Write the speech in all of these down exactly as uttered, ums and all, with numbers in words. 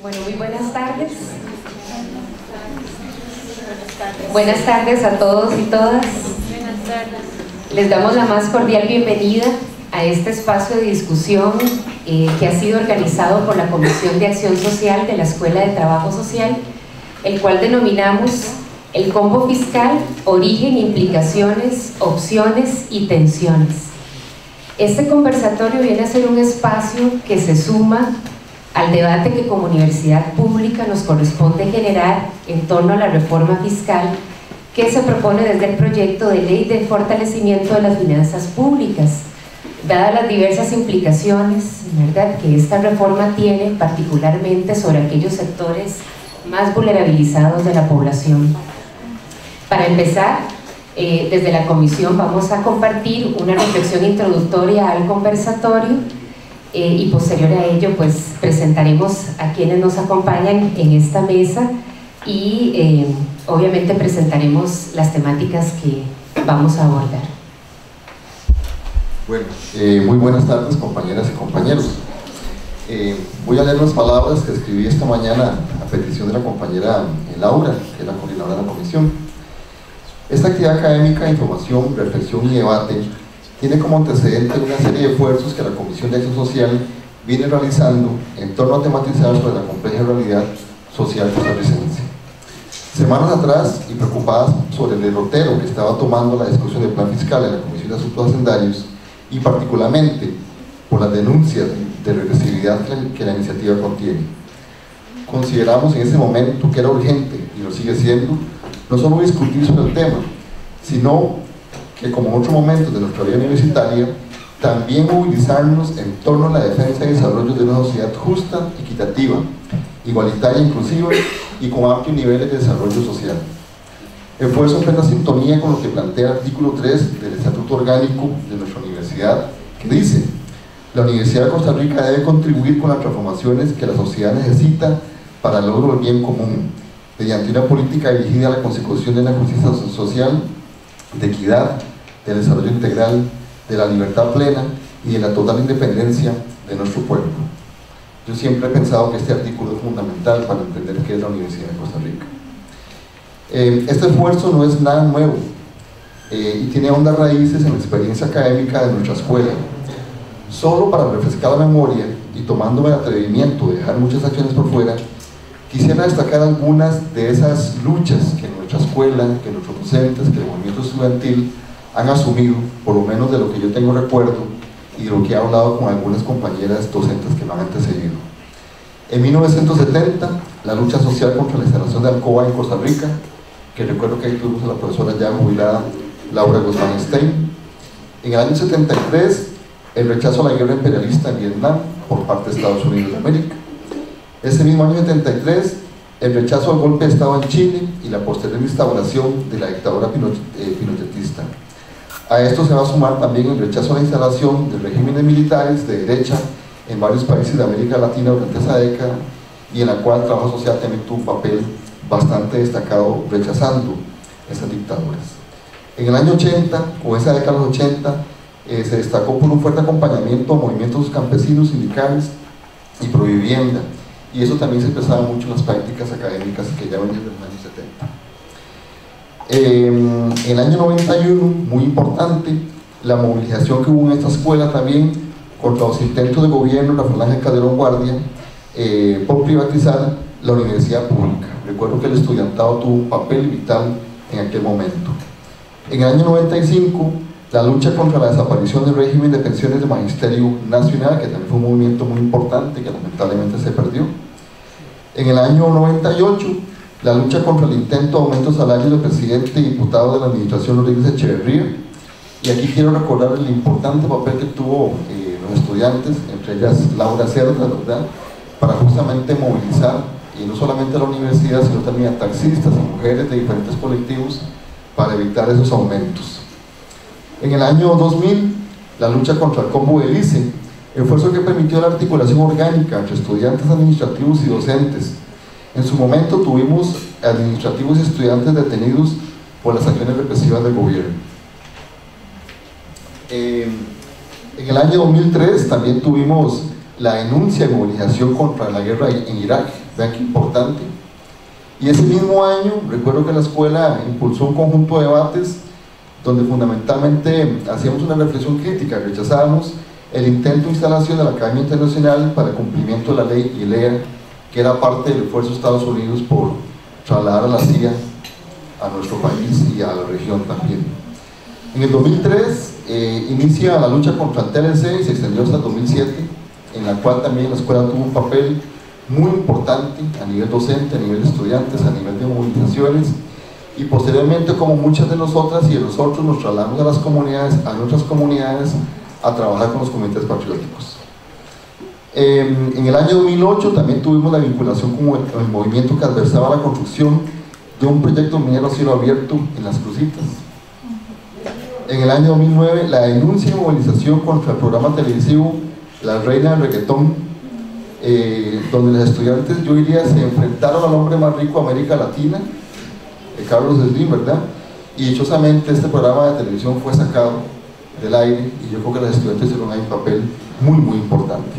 Bueno, muy buenas tardes. Buenas tardes a todos y todas. Buenas tardes. Les damos la más cordial bienvenida a este espacio de discusión eh, que ha sido organizado por la Comisión de Acción Social de la Escuela de Trabajo Social, el cual denominamos el Combo Fiscal, Origen, Implicaciones, Opciones y Tensiones. Este conversatorio viene a ser un espacio que se suma al debate que como universidad pública nos corresponde generar en torno a la reforma fiscal que se propone desde el proyecto de ley de fortalecimiento de las finanzas públicas, dadas las diversas implicaciones, ¿verdad?, que esta reforma tiene particularmente sobre aquellos sectores más vulnerabilizados de la población. Para empezar, eh, desde la comisión vamos a compartir una reflexión introductoria al conversatorio. Eh, y posterior a ello, pues presentaremos a quienes nos acompañan en esta mesa y eh, obviamente presentaremos las temáticas que vamos a abordar. Bueno, eh, muy buenas tardes, compañeras y compañeros. Eh, voy a leer unas palabras que escribí esta mañana a petición de la compañera Laura, que es la coordinadora de la comisión. Esta actividad académica, información, reflexión y debate tiene como antecedente una serie de esfuerzos que la Comisión de Acción Social viene realizando en torno a tematizar sobre la compleja realidad social costarricense. Semanas atrás, y preocupadas sobre el derrotero que estaba tomando la discusión del plan fiscal en la Comisión de Asuntos Hacendarios, y particularmente por las denuncias de regresividad que la iniciativa contiene, consideramos en ese momento que era urgente, y lo sigue siendo, no solo discutir sobre el tema, sino que, como en otros momentos de nuestra vida universitaria, también movilizarnos en torno a la defensa y desarrollo de una sociedad justa, equitativa, igualitaria, inclusiva y con amplios niveles de desarrollo social. Esfuerzo en plena sintonía con lo que plantea el artículo tres del Estatuto Orgánico de nuestra universidad, que dice: la Universidad de Costa Rica debe contribuir con las transformaciones que la sociedad necesita para el logro del bien común, mediante una política dirigida a la consecución de la justicia social, de equidad, del desarrollo integral, de la libertad plena y de la total independencia de nuestro pueblo. Yo siempre he pensado que este artículo es fundamental para entender qué es la Universidad de Costa Rica. Eh, este esfuerzo no es nada nuevo eh, y tiene hondas raíces en la experiencia académica de nuestra escuela. Solo para refrescar la memoria y tomándome el atrevimiento de dejar muchas acciones por fuera, quisiera destacar algunas de esas luchas que nuestra escuela, que nuestros docentes, que el movimiento estudiantil han asumido, por lo menos de lo que yo tengo recuerdo y de lo que he hablado con algunas compañeras docentes que me han antecedido. En mil novecientos setenta, la lucha social contra la instalación de Alcoba en Costa Rica, que recuerdo que ahí tuvimos a la profesora ya jubilada Laura Gustavo Einstein. En el año setenta y tres, el rechazo a la guerra imperialista en Vietnam por parte de Estados Unidos de América. Ese mismo año setenta y tres, el rechazo al golpe de Estado en Chile y la posterior instauración de la dictadura pinochetista. A esto se va a sumar también el rechazo a la instalación de regímenes militares de derecha en varios países de América Latina durante esa década, y en la cual el trabajo social también tuvo un papel bastante destacado rechazando esas dictaduras. En el año ochenta, o esa década de los ochenta, eh, se destacó por un fuerte acompañamiento a movimientos campesinos, sindicales y provivienda. Y eso también se empezaba mucho en las prácticas académicas que ya venían de los años setenta. Eh, en el año noventa y uno, muy importante, la movilización que hubo en esta escuela también contra los intentos de gobierno de Rafael Ángel Calderón Guardia eh, por privatizar la universidad pública. Recuerdo que el estudiantado tuvo un papel vital en aquel momento. En el año noventa y cinco, la lucha contra la desaparición del régimen de pensiones del Magisterio Nacional, que también fue un movimiento muy importante que lamentablemente se perdió. En el año noventa y ocho, la lucha contra el intento de aumento de salario del presidente y diputado de la administración Rodríguez Echeverría. Y aquí quiero recordar el importante papel que tuvo eh, los estudiantes, entre ellas Laura Cerda, ¿verdad?, para justamente movilizar, y no solamente a la universidad, sino también a taxistas y mujeres de diferentes colectivos para evitar esos aumentos. En el año dos mil, la lucha contra el combo del I C E esfuerzo que permitió la articulación orgánica entre estudiantes administrativos y docentes. En su momento tuvimos administrativos y estudiantes detenidos por las acciones represivas del gobierno. Eh, en el año dos mil tres también tuvimos la denuncia y movilización contra la guerra en Irak, vean qué importante. Y ese mismo año, recuerdo que la escuela impulsó un conjunto de debates donde fundamentalmente hacíamos una reflexión crítica, rechazábamos el intento de instalación de la Academia Internacional para el cumplimiento de la ley I L E A, que era parte del esfuerzo de Estados Unidos por trasladar a la C I A a nuestro país y a la región también. En el dos mil tres eh, inicia la lucha contra el T L C y se extendió hasta el dos mil siete, en la cual también la escuela tuvo un papel muy importante a nivel docente, a nivel de estudiantes, a nivel de movilizaciones, y posteriormente, como muchas de nosotras y de nosotros, nos trasladamos a las comunidades, a nuestras comunidades, a trabajar con los comités patrióticos. Eh, en el año dos mil ocho también tuvimos la vinculación con el, con el movimiento que adversaba la construcción de un proyecto minero a cielo abierto en Las Cruzitas. En el año dos mil nueve, la denuncia y movilización contra el programa televisivo La Reina del Reggaetón, eh, donde los estudiantes, yo diría, se enfrentaron al hombre más rico de América Latina, eh, Carlos Slim, ¿verdad? Y dichosamente este programa de televisión fue sacado del aire, y yo creo que los estudiantes hicieron ahí un papel muy, muy importante.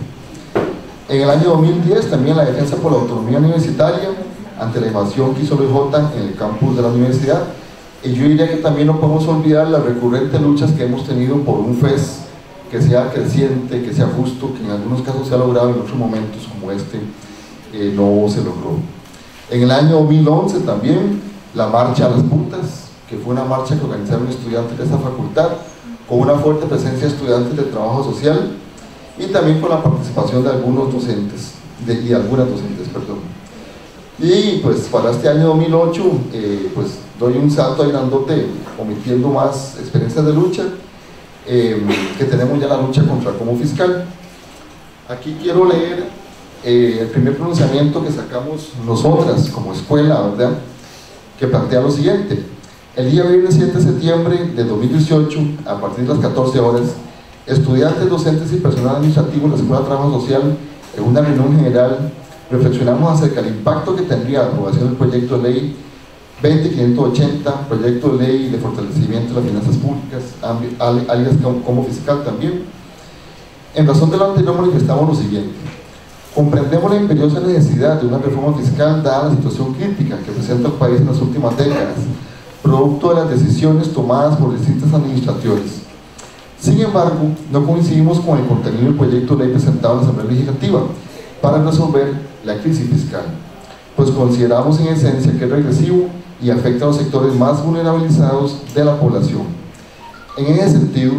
En el año dos mil diez también la defensa por la autonomía universitaria ante la invasión que hizo B J en el campus de la universidad, y yo diría que también no podemos olvidar las recurrentes luchas que hemos tenido por un F E S que sea creciente, que sea justo, que en algunos casos se ha logrado, en otros momentos como este eh, no se logró. En el año dos mil once también la marcha a las puntas, que fue una marcha que organizaron estudiantes de esta facultad con una fuerte presencia de estudiantes de trabajo social y también con la participación de algunos docentes de, y algunas docentes, perdón. Y pues para este año dos mil ocho eh, pues doy un salto ahí grandote, omitiendo más experiencias de lucha, eh, que tenemos ya la lucha contra el Combo Fiscal. Aquí quiero leer eh, el primer pronunciamiento que sacamos nosotras como escuela, ¿verdad?, que plantea lo siguiente: el día viernes siete de septiembre de dos mil dieciocho, a partir de las catorce horas, estudiantes, docentes y personal administrativo de la Escuela de Trabajo Social, en una reunión general, reflexionamos acerca del impacto que tendría la aprobación del proyecto de ley veinte mil quinientos ochenta, proyecto de ley de fortalecimiento de las finanzas públicas, alias Combo Fiscal también. En razón de lo anterior, manifestamos lo siguiente: comprendemos la imperiosa necesidad de una reforma fiscal dada la situación crítica que presenta el país en las últimas décadas, producto de las decisiones tomadas por distintas administraciones. Sin embargo, no coincidimos con el contenido del proyecto de ley presentado en la Asamblea Legislativa para resolver la crisis fiscal, pues consideramos en esencia que es regresivo y afecta a los sectores más vulnerabilizados de la población. En ese sentido,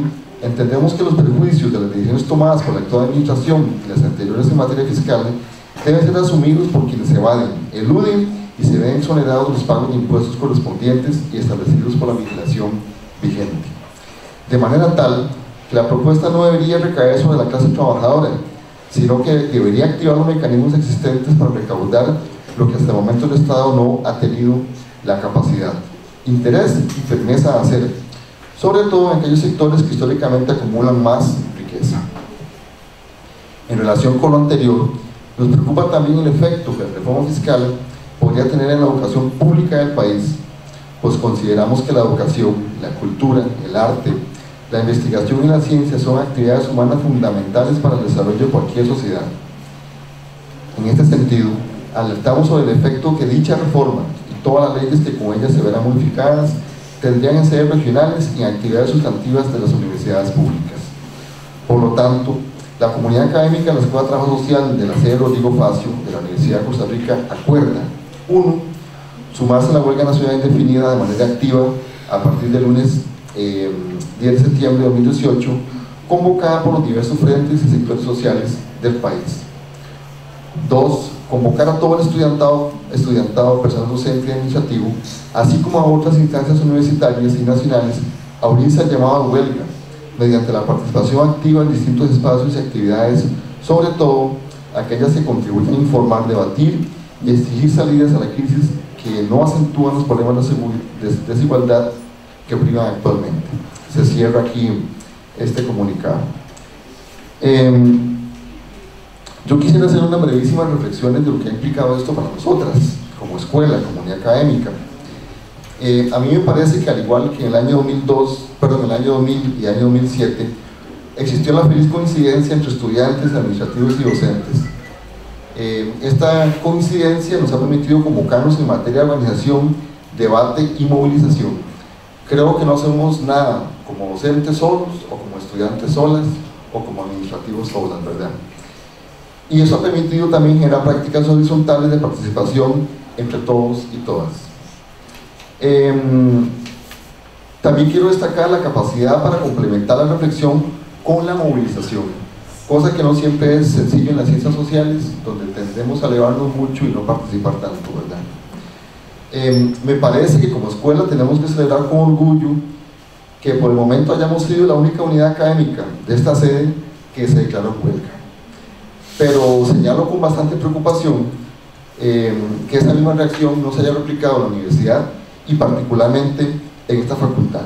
entendemos que los perjuicios de las decisiones tomadas por la actual administración y las anteriores en materia fiscal deben ser asumidos por quienes evaden, eluden y se ven exonerados los pagos de impuestos correspondientes y establecidos por la legislación vigente. De manera tal que la propuesta no debería recaer sobre la clase trabajadora, sino que debería activar los mecanismos existentes para recaudar lo que hasta el momento el Estado no ha tenido la capacidad, interés y firmeza de hacer, sobre todo en aquellos sectores que históricamente acumulan más riqueza. En relación con lo anterior, nos preocupa también el efecto que la reforma fiscal podría tener en la educación pública del país, pues consideramos que la educación, la cultura, el arte, la investigación y la ciencia son actividades humanas fundamentales para el desarrollo de cualquier sociedad. En este sentido, alertamos sobre el efecto que dicha reforma y todas las leyes que con ella se verán modificadas tendrían en sedes regionales y en actividades sustantivas de las universidades públicas. Por lo tanto, la comunidad académica de la Escuela de Trabajo Social de la sede Rodrigo Facio de la Universidad de Costa Rica acuerda: uno. Sumarse a la huelga nacional indefinida de manera activa a partir del lunes Eh, diez de septiembre de dos mil dieciocho, convocada por los diversos frentes y sectores sociales del país. Dos. Convocar a todo el estudiantado, estudiantado, personal docente y administrativo, así como a otras instancias universitarias y nacionales, a unirse al llamado a huelga, mediante la participación activa en distintos espacios y actividades, sobre todo aquellas que contribuyen a informar, debatir y exigir salidas a la crisis que no acentúan los problemas de desigualdad que privan actualmente. Se cierra aquí este comunicado. Eh, yo quisiera hacer unas brevísimas reflexiones de lo que ha implicado esto para nosotras, como escuela, comunidad académica. Eh, a mí me parece que al igual que en el año dos mil dos, perdón, el año dos mil y el año dos mil siete, existió la feliz coincidencia entre estudiantes, administrativos y docentes. Eh, esta coincidencia nos ha permitido convocarnos en materia de organización, debate y movilización. Creo que no hacemos nada como docentes solos, o como estudiantes solas, o como administrativos solas, ¿verdad? Y eso ha permitido también generar prácticas horizontales de participación entre todos y todas. Eh, también quiero destacar la capacidad para complementar la reflexión con la movilización, cosa que no siempre es sencillo en las ciencias sociales, donde tendemos a elevarnos mucho y no participar tanto, ¿verdad? Eh, me parece que como escuela tenemos que celebrar con orgullo que por el momento hayamos sido la única unidad académica de esta sede que se declaró huelga, pero señalo con bastante preocupación eh, que esa misma reacción no se haya replicado en la universidad y particularmente en esta facultad.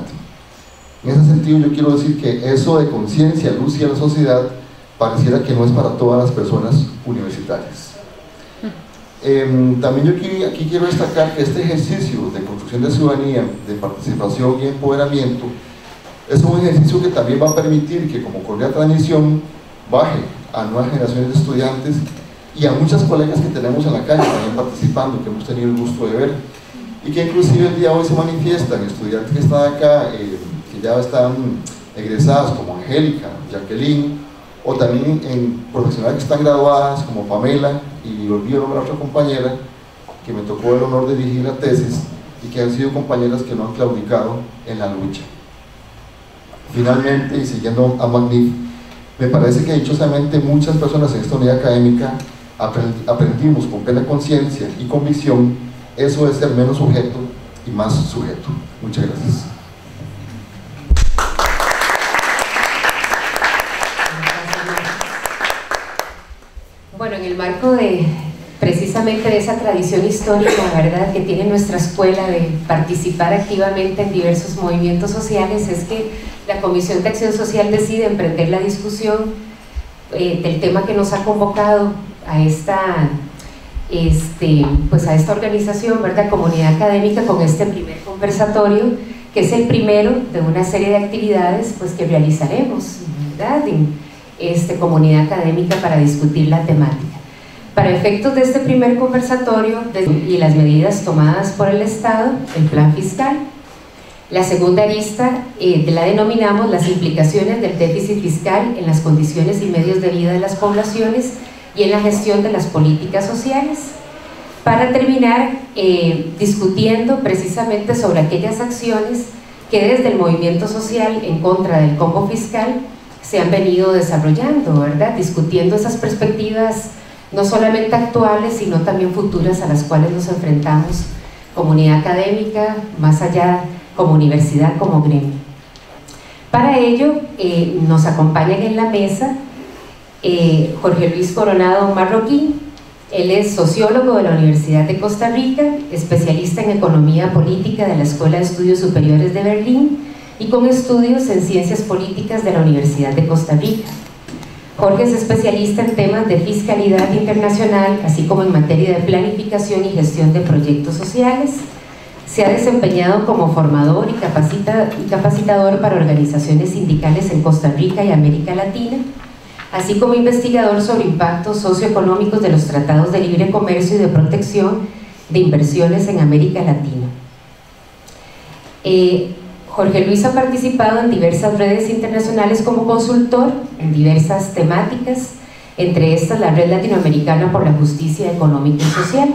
En ese sentido yo quiero decir que eso de conciencia, luz y a la sociedad pareciera que no es para todas las personas universitarias. Eh, también yo aquí, aquí quiero destacar que este ejercicio de construcción de ciudadanía, de participación y empoderamiento es un ejercicio que también va a permitir que como correa de transmisión baje a nuevas generaciones de estudiantes y a muchas colegas que tenemos en la calle también participando, que hemos tenido el gusto de ver y que inclusive el día de hoy se manifiestan estudiantes que están acá, eh, que ya están egresadas como Angélica, Jacqueline, o también en profesionales que están graduadas como Pamela, y olvido nombrar a otra compañera que me tocó el honor de dirigir la tesis y que han sido compañeras que no han claudicado en la lucha. Finalmente, y siguiendo a Magnif, me parece que dichosamente muchas personas en esta unidad académica aprendimos con plena conciencia y convicción eso es ser menos sujeto y más sujeto. Muchas gracias. Bueno, en el marco de precisamente de esa tradición histórica, ¿verdad?, que tiene nuestra escuela de participar activamente en diversos movimientos sociales, es que la Comisión de Acción Social decide emprender la discusión eh, del tema que nos ha convocado a esta... Este, pues a esta organización, ¿verdad?, comunidad académica, con este primer conversatorio, que es el primero de una serie de actividades pues, que realizaremos, ¿verdad?, en este, comunidad académica para discutir la temática. Para efectos de este primer conversatorio y las medidas tomadas por el Estado, el plan fiscal, la segunda arista eh, la denominamos las implicaciones del déficit fiscal en las condiciones y medios de vida de las poblaciones y en la gestión de las políticas sociales, para terminar eh, discutiendo precisamente sobre aquellas acciones que desde el movimiento social en contra del combo fiscal se han venido desarrollando, ¿verdad?, discutiendo esas perspectivas no solamente actuales sino también futuras a las cuales nos enfrentamos comunidad académica, más allá como universidad, como gremio. Para ello eh, nos acompañan en la mesa Eh, Jorge Luis Coronado Marroquín. Él es sociólogo de la Universidad de Costa Rica, especialista en Economía Política de la Escuela de Estudios Superiores de Berlín y con estudios en Ciencias Políticas de la Universidad de Costa Rica. Jorge es especialista en temas de fiscalidad internacional, así como en materia de planificación y gestión de proyectos sociales. Se ha desempeñado como formador y, capacita, y capacitador para organizaciones sindicales en Costa Rica y América Latina, así como investigador sobre impactos socioeconómicos de los tratados de libre comercio y de protección de inversiones en América Latina. Eh, Jorge Luis ha participado en diversas redes internacionales como consultor en diversas temáticas, entre estas la Red Latinoamericana por la Justicia Económica y Social.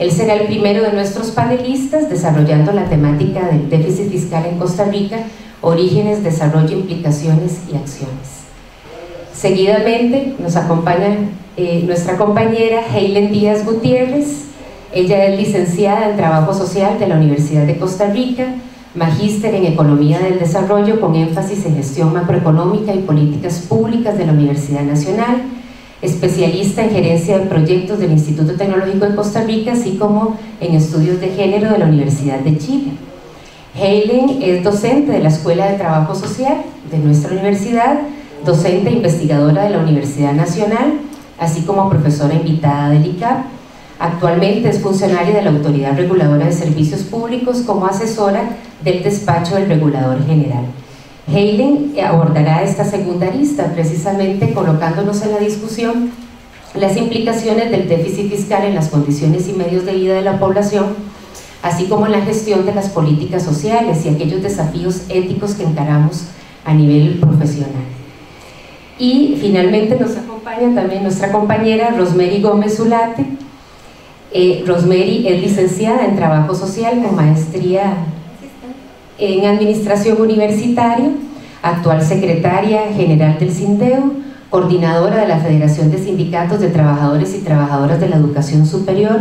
Él será el primero de nuestros panelistas desarrollando la temática del déficit fiscal en Costa Rica, orígenes, desarrollo, implicaciones y acciones. Seguidamente nos acompaña eh, nuestra compañera Heilen Díaz Gutiérrez. Ella es licenciada en Trabajo Social de la Universidad de Costa Rica, magíster en Economía del Desarrollo con énfasis en Gestión Macroeconómica y Políticas Públicas de la Universidad Nacional, especialista en Gerencia de Proyectos del Instituto Tecnológico de Costa Rica, así como en Estudios de Género de la Universidad de Chile. Heilen es docente de la Escuela de Trabajo Social de nuestra universidad, docente e investigadora de la Universidad Nacional, así como profesora invitada del I C A P. Actualmente es funcionaria de la Autoridad Reguladora de Servicios Públicos como asesora del despacho del Regulador General. Heilen abordará esta segunda arista, precisamente colocándonos en la discusión las implicaciones del déficit fiscal en las condiciones y medios de vida de la población, así como en la gestión de las políticas sociales y aquellos desafíos éticos que encaramos a nivel profesional. Y finalmente nos acompaña también nuestra compañera Rosemery Gómez Zulate. Eh, Rosemery es licenciada en Trabajo Social con maestría en Administración Universitaria, actual secretaria general del SINDEU, coordinadora de la Federación de Sindicatos de Trabajadores y Trabajadoras de la Educación Superior,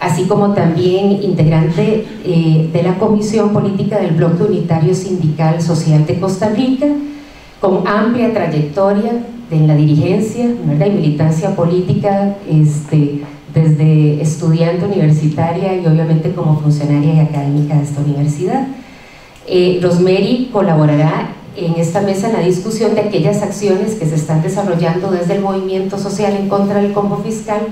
así como también integrante eh, de la Comisión Política del Bloque Unitario Sindical Social de Costa Rica, con amplia trayectoria en la dirigencia, ¿verdad?, y militancia política, este, desde estudiante universitaria y obviamente como funcionaria y académica de esta universidad. Eh, Rosemery colaborará en esta mesa en la discusión de aquellas acciones que se están desarrollando desde el movimiento social en contra del Combo Fiscal,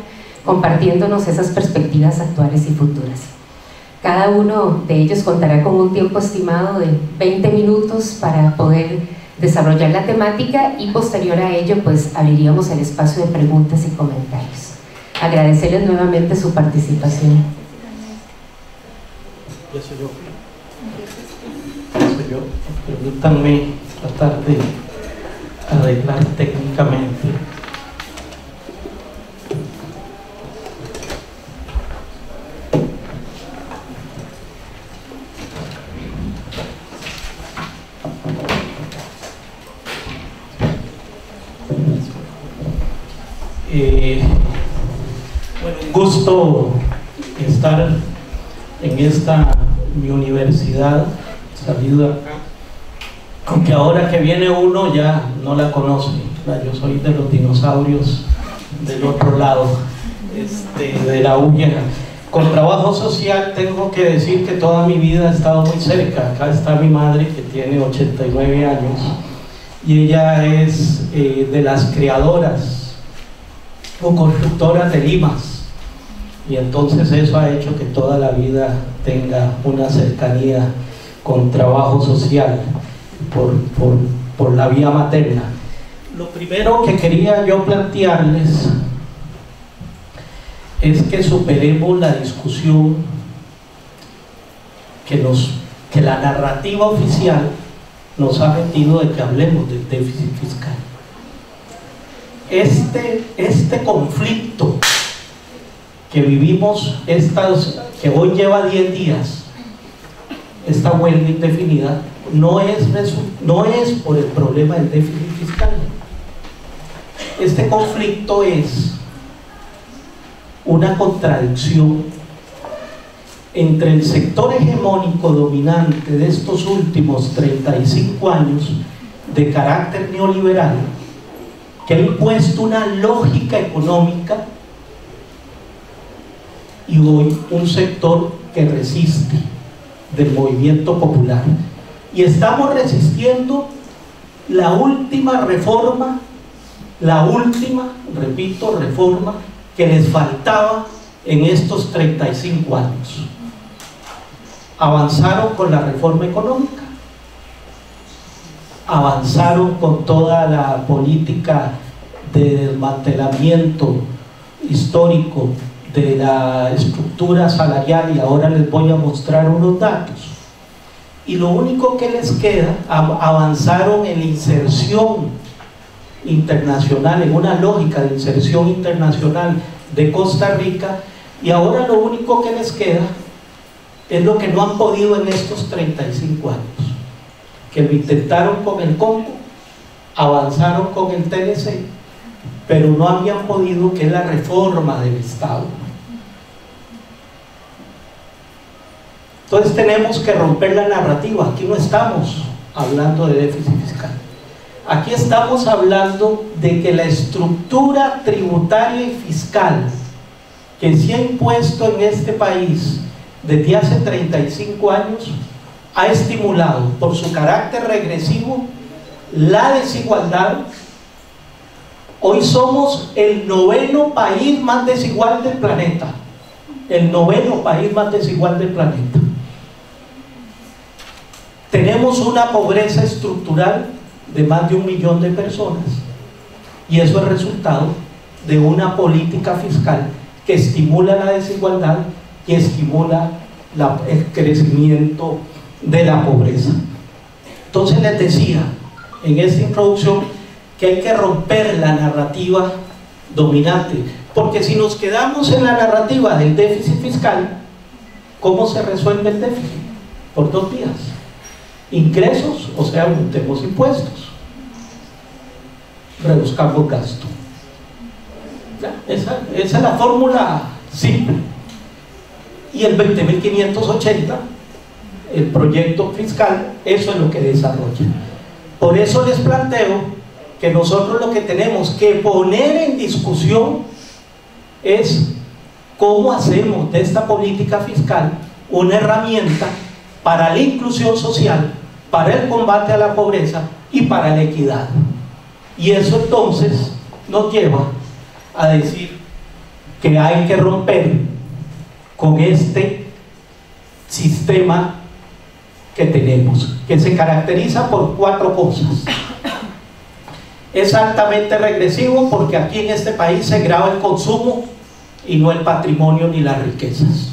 compartiéndonos esas perspectivas actuales y futuras. Cada uno de ellos contará con un tiempo estimado de veinte minutos para poder desarrollar la temática, y posterior a ello pues abriríamos el espacio de preguntas y comentarios. Agradecerles nuevamente su participación. Ya soy yo. Ya soy yo. Permítanme tratar de arreglar técnicamente. Eh, bueno, un gusto estar en esta mi universidad, saluda, aunque ahora que viene uno ya no la conoce, ¿verdad? Yo soy de los dinosaurios del otro lado, este, de la uña. Con trabajo social tengo que decir que toda mi vida he estado muy cerca. Acá está mi madre, que tiene ochenta y nueve años, y ella es eh, de las creadoras o constructoras de limas, y entonces eso ha hecho que toda la vida tenga una cercanía con trabajo social por, por, por la vía materna. Lo primero que quería yo plantearles es que superemos la discusión que, nos, que la narrativa oficial nos ha metido de que hablemos del déficit fiscal. Este, este conflicto que vivimos, estas, que hoy lleva diez días, esta huelga indefinida, no es, no es por el problema del déficit fiscal. Este conflicto es una contradicción entre el sector hegemónico dominante de estos últimos treinta y cinco años de carácter neoliberal, que ha impuesto una lógica económica, y hoy un sector que resiste del movimiento popular. Y estamos resistiendo la última reforma, la última, repito, reforma que les faltaba en estos treinta y cinco años. Avanzaron con la reforma económica, avanzaron con toda la política de desmantelamiento histórico de la estructura salarial, y ahora les voy a mostrar unos datos, y lo único que les queda, avanzaron en la inserción internacional, en una lógica de inserción internacional de Costa Rica, y ahora lo único que les queda es lo que no han podido en estos treinta y cinco años, que lo intentaron con el Combo, avanzaron con el T L C, pero no habían podido, que es la reforma del Estado. Entonces tenemos que romper la narrativa. Aquí no estamos hablando de déficit fiscal, aquí estamos hablando de que la estructura tributaria y fiscal que se ha impuesto en este país desde hace treinta y cinco años ha estimulado, por su carácter regresivo, la desigualdad. Hoy somos el noveno país más desigual del planeta. El noveno país más desigual del planeta. Tenemos una pobreza estructural de más de un millón de personas. Y eso es resultado de una política fiscal que estimula la desigualdad y estimula la, el crecimiento de la pobreza. Entonces les decía en esta introducción que hay que romper la narrativa dominante, porque si nos quedamos en la narrativa del déficit fiscal, ¿cómo se resuelve el déficit? Por dos días: ingresos, o sea, aumentemos impuestos, reduzcamos gasto. Esa, esa es la fórmula simple. Y el veinte mil quinientos ochenta, el proyecto fiscal, eso es lo que desarrolla. Por eso les planteo que nosotros lo que tenemos que poner en discusión es cómo hacemos de esta política fiscal una herramienta para la inclusión social, para el combate a la pobreza y para la equidad. Y eso entonces nos lleva a decir que hay que romper con este sistema que tenemos, que se caracteriza por cuatro cosas. Es altamente regresivo porque aquí en este país se grava el consumo y no el patrimonio ni las riquezas.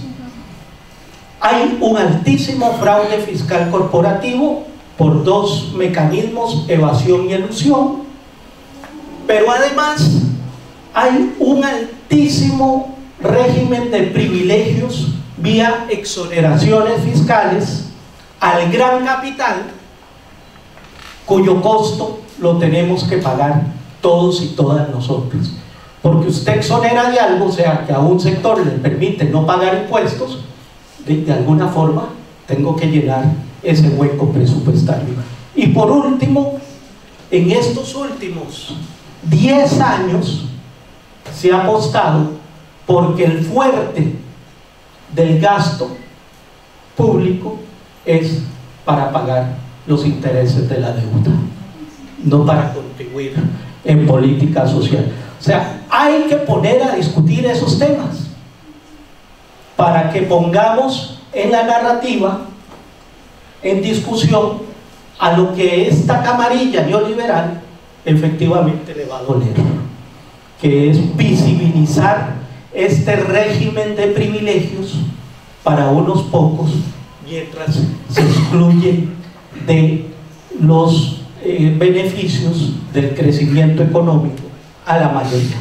Hay un altísimo fraude fiscal corporativo por dos mecanismos, evasión y elusión, pero además hay un altísimo régimen de privilegios vía exoneraciones fiscales al gran capital, cuyo costo lo tenemos que pagar todos y todas nosotros, porque usted exonera de algo, o sea, que a un sector le permite no pagar impuestos, de, de alguna forma tengo que llenar ese hueco presupuestario. Y por último, en estos últimos diez años se ha apostado porque el fuerte del gasto público es para pagar los intereses de la deuda, no para contribuir en política social. O sea, hay que poner a discutir esos temas para que pongamos en la narrativa en discusión a lo que esta camarilla neoliberal efectivamente le va a doler, que es visibilizar este régimen de privilegios para unos pocos mientras se excluye de los Eh, beneficios del crecimiento económico a la mayoría.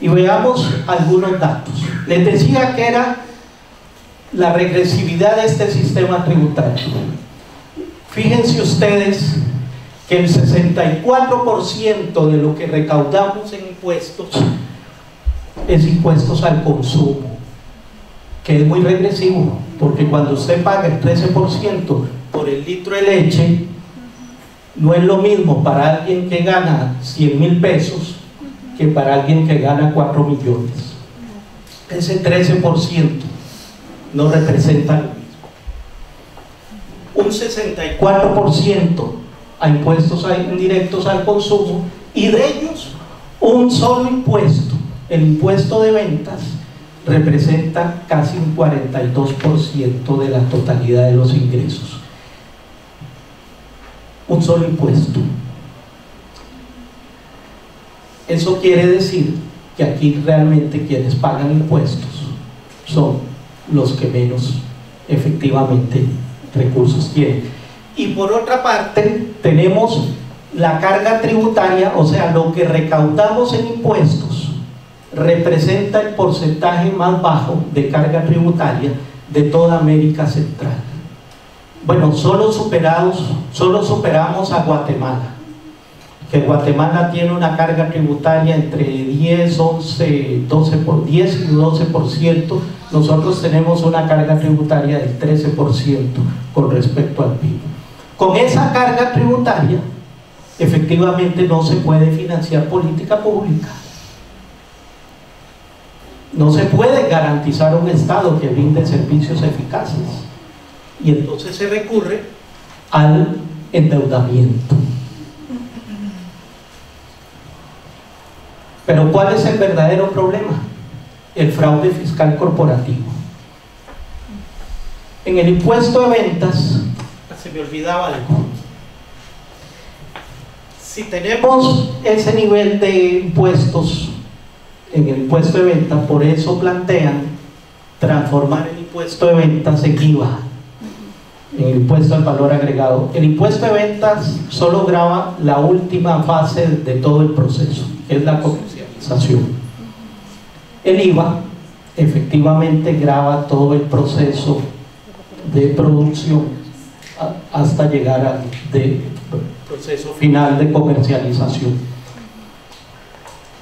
Y veamos algunos datos. Les decía que era la regresividad de este sistema tributario. Fíjense ustedes que el sesenta y cuatro por ciento de lo que recaudamos en impuestos es impuestos al consumo, que es muy regresivo, porque cuando usted paga el trece por ciento por el litro de leche, no es lo mismo para alguien que gana cien mil pesos que para alguien que gana cuatro millones. Ese trece por ciento no representa lo mismo. Un sesenta y cuatro por ciento a impuestos indirectos al consumo, y de ellos un solo impuesto, el impuesto de ventas, representa casi un cuarenta y dos por ciento de la totalidad de los ingresos. Un solo impuesto. Eso quiere decir que aquí realmente quienes pagan impuestos son los que menos efectivamente recursos tienen. Y por otra parte tenemos la carga tributaria, o sea, lo que recaudamos en impuestos representa el porcentaje más bajo de carga tributaria de toda América Central. Bueno, solo, superados, solo superamos a Guatemala, que Guatemala tiene una carga tributaria entre diez, once, doce, por diez y doce por ciento. Nosotros tenemos una carga tributaria del trece por ciento con respecto al P I B. Con esa carga tributaria, efectivamente no se puede financiar política pública. No se puede garantizar un Estado que brinde servicios eficaces. Y entonces se recurre al endeudamiento. Pero ¿cuál es el verdadero problema? El fraude fiscal corporativo. En el impuesto de ventas... Se me olvidaba algo. Si tenemos ese nivel de impuestos en el impuesto de venta, por eso plantean transformar el impuesto de ventas en I V A, en el impuesto al valor agregado. El impuesto de ventas solo grava la última fase de todo el proceso, que es la comercialización. El I V A efectivamente grava todo el proceso de producción hasta llegar al proceso final de comercialización.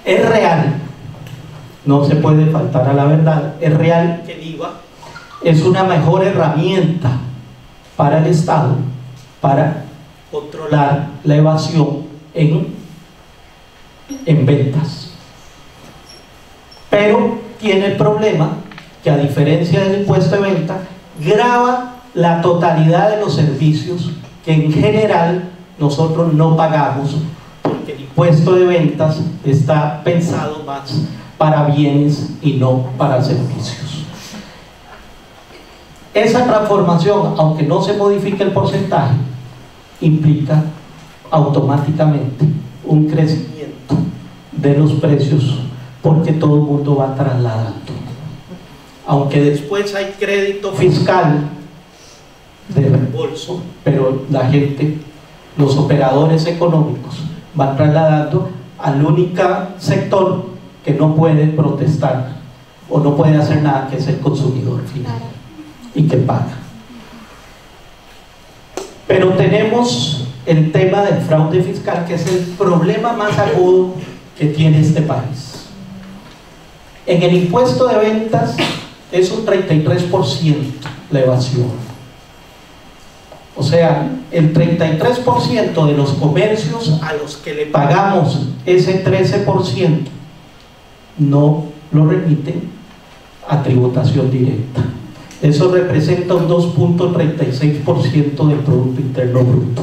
Es real, no se puede faltar a la verdad, es real que el I V A es una mejor herramienta para el Estado para controlar la evasión en, en ventas, pero tiene el problema que, a diferencia del impuesto de venta, grava la totalidad de los servicios que en general nosotros no pagamos, porque el impuesto de ventas está pensado más para bienes y no para servicios. Esa transformación, aunque no se modifique el porcentaje, implica automáticamente un crecimiento de los precios, porque todo el mundo va trasladando. Aunque después hay crédito fiscal de reembolso, pero la gente, los operadores económicos, van trasladando al único sector que no puede protestar o no puede hacer nada, que es el consumidor final y que paga. Pero tenemos el tema del fraude fiscal, que es el problema más agudo que tiene este país. En el impuesto de ventas es un treinta y tres por ciento la evasión. O sea, el treinta y tres por ciento de los comercios a los que le pagamos ese trece por ciento no lo remiten a tributación directa. Eso representa un dos punto treinta y seis por ciento del Producto Interno Bruto.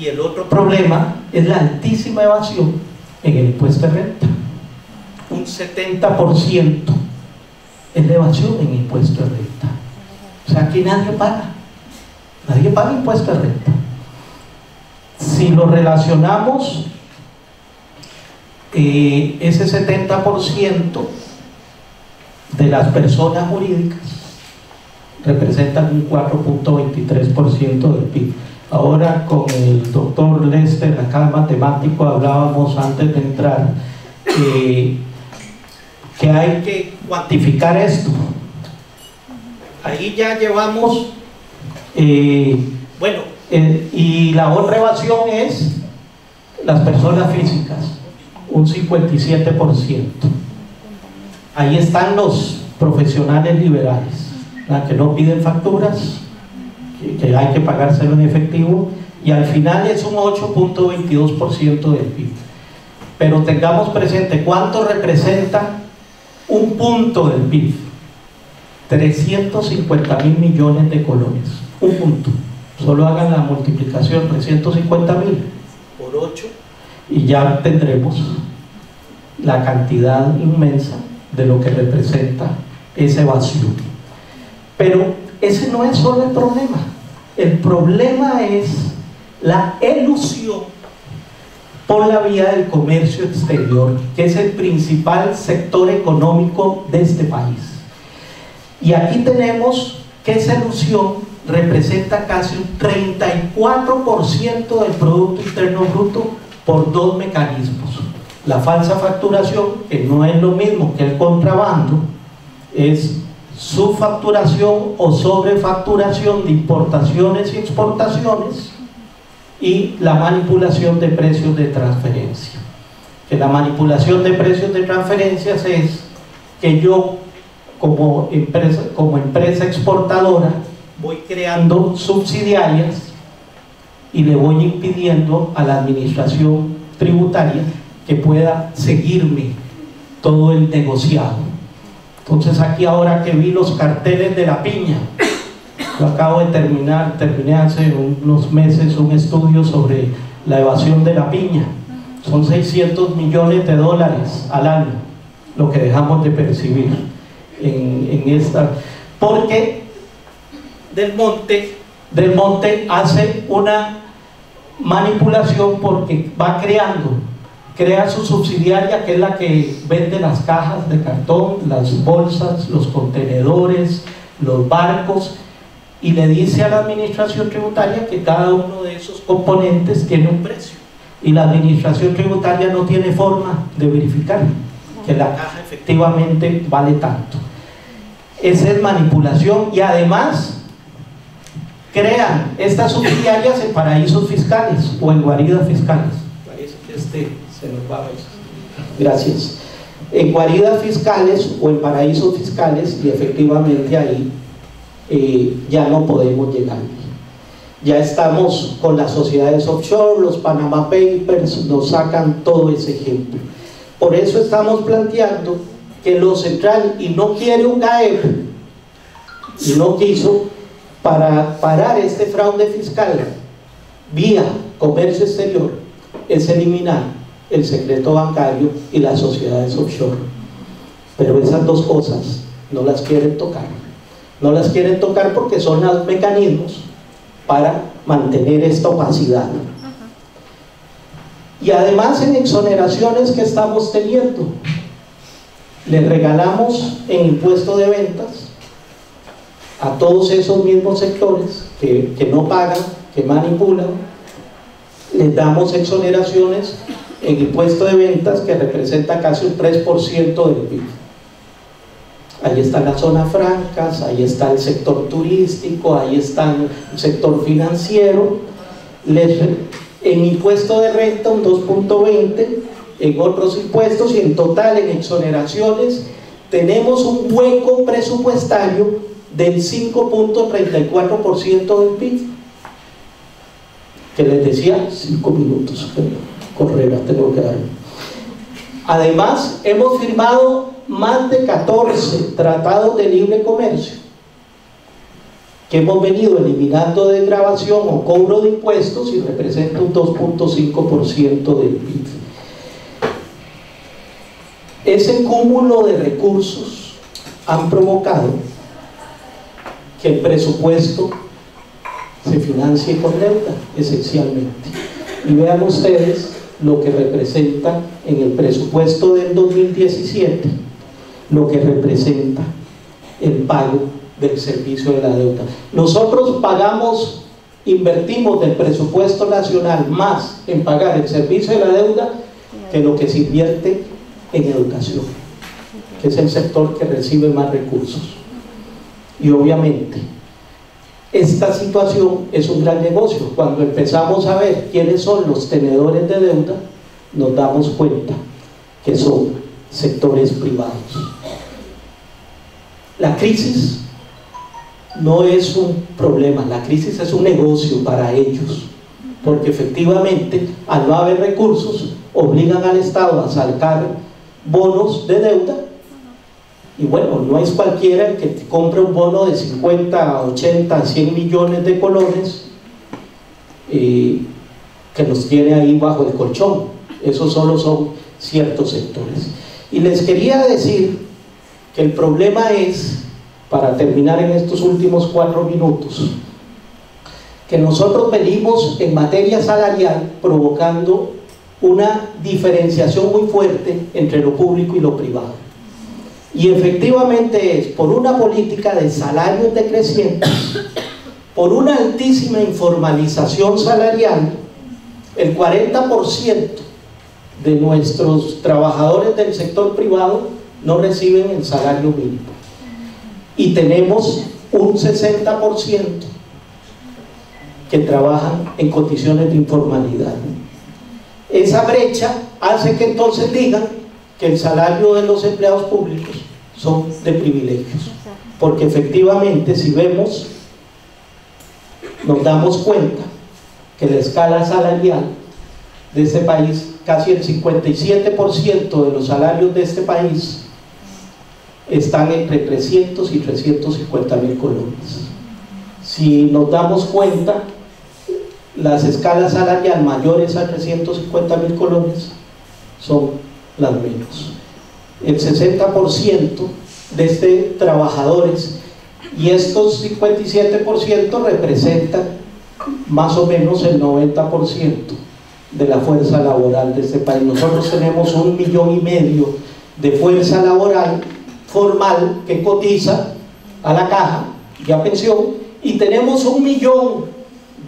Y el otro problema es la altísima evasión en el impuesto de renta. Un setenta por ciento es la evasión en el impuesto de renta. O sea, aquí nadie paga, nadie paga impuesto de renta. Si lo relacionamos, eh, ese setenta por ciento de las personas jurídicas representan un cuatro punto veintitrés por ciento del P I B. Ahora, con el doctor Lester, acá matemático, hablábamos antes de entrar, eh, que hay que cuantificar esto. Ahí ya llevamos, eh, bueno, eh, y la otra evasión es las personas físicas, un cincuenta y siete por ciento. Ahí están los profesionales liberales, ¿verdad?, que no piden facturas, que, que hay que pagárselo en efectivo, y al final es un ocho punto veintidós por ciento del P I B. Pero tengamos presente cuánto representa un punto del P I B. trescientos cincuenta mil millones de colones, un punto. Solo hagan la multiplicación, trescientos cincuenta mil por ocho, y ya tendremos la cantidad inmensa de lo que representa ese evasión. Pero ese no es solo el problema. El problema es la elusión por la vía del comercio exterior, que es el principal sector económico de este país. Y aquí tenemos que esa elusión representa casi un treinta y cuatro por ciento del Producto Interno Bruto por dos mecanismos. La falsa facturación, que no es lo mismo que el contrabando, es subfacturación o sobrefacturación de importaciones y exportaciones, y la manipulación de precios de transferencia. Que la manipulación de precios de transferencias es que yo, Como empresa, como empresa exportadora, voy creando subsidiarias y le voy impidiendo a la administración tributaria que pueda seguirme todo el negociado. Entonces, aquí ahora que vi los carteles de la piña, yo acabo de terminar, terminé hace unos meses un estudio sobre la evasión de la piña, son seiscientos millones de dólares al año lo que dejamos de percibir en, en esta, porque del monte del monte hace una manipulación, porque va creando crea su subsidiaria, que es la que vende las cajas de cartón, las bolsas, los contenedores, los barcos, y le dice a la administración tributaria que cada uno de esos componentes tiene un precio, y la administración tributaria no tiene forma de verificar que la caja efectivamente vale tanto. Esa es manipulación, y además crean estas subsidiarias en paraísos fiscales o en guaridas fiscales. Parece que este se nos va a ver. Gracias. En guaridas fiscales o en paraísos fiscales, y efectivamente ahí eh, ya no podemos llegar. Ya estamos con las sociedades offshore, los Panama Papers nos sacan todo ese ejemplo. Por eso estamos planteando que lo central, y no quiere un GAEP, y no quiso, para parar este fraude fiscal vía comercio exterior, es eliminar el secreto bancario y las sociedades offshore. Pero esas dos cosas no las quieren tocar. No las quieren tocar porque son los mecanismos para mantener esta opacidad. Y además, en exoneraciones que estamos teniendo, les regalamos en impuesto de ventas a todos esos mismos sectores que, que no pagan, que manipulan, les damos exoneraciones en impuesto de ventas que representa casi un tres por ciento del P I B. Ahí están las zonas francas, ahí está el sector turístico, ahí está el sector financiero. Les, en impuesto de renta un dos punto veinte, en otros impuestos, y en total en exoneraciones tenemos un hueco presupuestario del cinco punto treinta y cuatro por ciento del P I B, que les decía, cinco minutos, correrá, tengo que dar. Además, hemos firmado más de catorce tratados de libre comercio que hemos venido eliminando de desgravación o cobro de impuestos, y representa un dos punto cinco por ciento del P I B. Ese cúmulo de recursos han provocado que el presupuesto se financie con deuda, esencialmente. Y vean ustedes lo que representa en el presupuesto del dos mil diecisiete, lo que representa el pago del servicio de la deuda. Nosotros pagamos, invertimos del presupuesto nacional más en pagar el servicio de la deuda que lo que se invierte en educación, que es el sector que recibe más recursos. Y obviamente esta situación es un gran negocio. Cuando empezamos a ver quiénes son los tenedores de deuda, nos damos cuenta que son sectores privados. La crisis no es un problema, la crisis es un negocio para ellos, porque efectivamente, al no haber recursos, obligan al Estado a sacar bonos de deuda. Y bueno, no es cualquiera el que te compre un bono de cincuenta, ochenta, cien millones de colones eh, que los tiene ahí bajo el colchón. Esos solo son ciertos sectores. Y les quería decir que el problema es, para terminar en estos últimos cuatro minutos, que nosotros venimos en materia salarial provocando una diferenciación muy fuerte entre lo público y lo privado. Y efectivamente es por una política de salarios decrecientes, por una altísima informalización salarial. El cuarenta por ciento de nuestros trabajadores del sector privado no reciben el salario mínimo, y tenemos un sesenta por ciento que trabajan en condiciones de informalidad. Esa brecha hace que entonces digan que el salario de los empleados públicos son de privilegios, porque efectivamente, si vemos, nos damos cuenta que la escala salarial de este país, casi el cincuenta y siete por ciento de los salarios de este país están entre trescientos y trescientos cincuenta mil colones. Si nos damos cuenta, las escalas salariales mayores a trescientos cincuenta mil colones son las menos. El sesenta por ciento de estos trabajadores, y estos cincuenta y siete por ciento representan más o menos el noventa por ciento de la fuerza laboral de este país. Nosotros tenemos un millón y medio de fuerza laboral formal que cotiza a la caja y a pensión, y tenemos un millón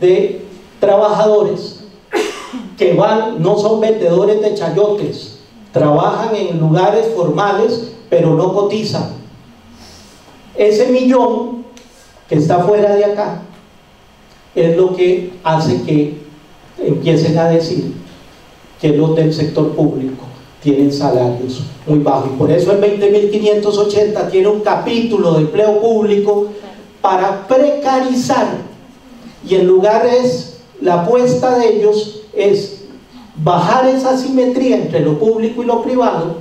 de trabajadores que van, no son vendedores de chayotes, trabajan en lugares formales pero no cotizan. Ese millón que está fuera de acá es lo que hace que empiecen a decir que los del sector público tienen salarios muy bajos, y por eso el veinte mil quinientos ochenta tiene un capítulo de empleo público para precarizar, y en lugar es, la apuesta de ellos es bajar esa asimetría entre lo público y lo privado,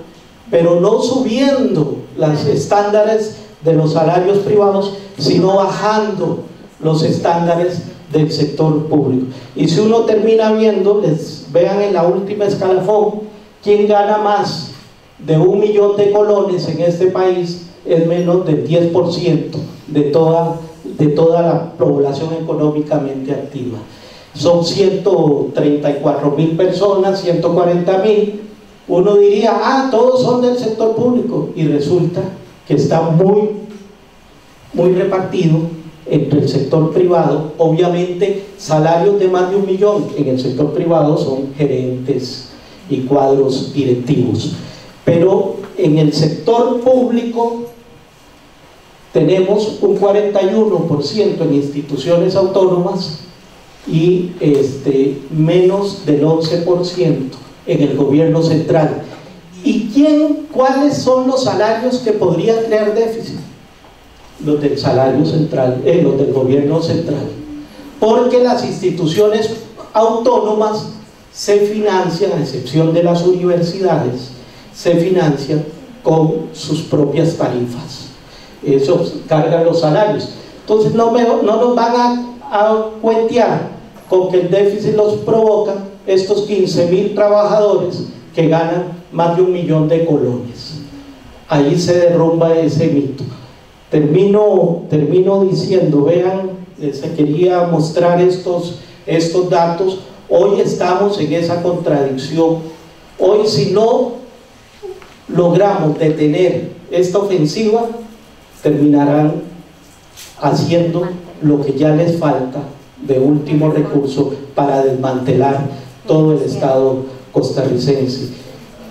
pero no subiendo los estándares de los salarios privados, sino bajando los estándares del sector público. Y si uno termina viendo, les vean en la última escalafón, quien gana más de un millón de colones en este país es menos del diez por ciento de toda, de toda la población económicamente activa. Son ciento treinta y cuatro mil personas, ciento cuarenta mil. Uno diría, ah, todos son del sector público, y resulta que está muy, muy repartido entre el sector privado. Obviamente, salarios de más de un millón en el sector privado son gerentes y cuadros directivos, pero en el sector público tenemos un cuarenta y uno por ciento en instituciones autónomas y este, menos del once por ciento en el gobierno central. ¿Y quién, cuáles son los salarios que podrían crear déficit? Los del salario central, eh, los del gobierno central, porque las instituciones autónomas se financian, a excepción de las universidades, se financian con sus propias tarifas. Eso carga los salarios. Entonces no, me, no nos van a, a cuentear con que el déficit los provoca estos quince mil trabajadores que ganan más de un millón de colones. Ahí se derrumba ese mito. Termino, termino diciendo, vean, les quería mostrar estos, estos datos. Hoy estamos en esa contradicción. Hoy, si no logramos detener esta ofensiva, terminarán haciendo lo que ya les falta de último recurso para desmantelar todo el Estado costarricense.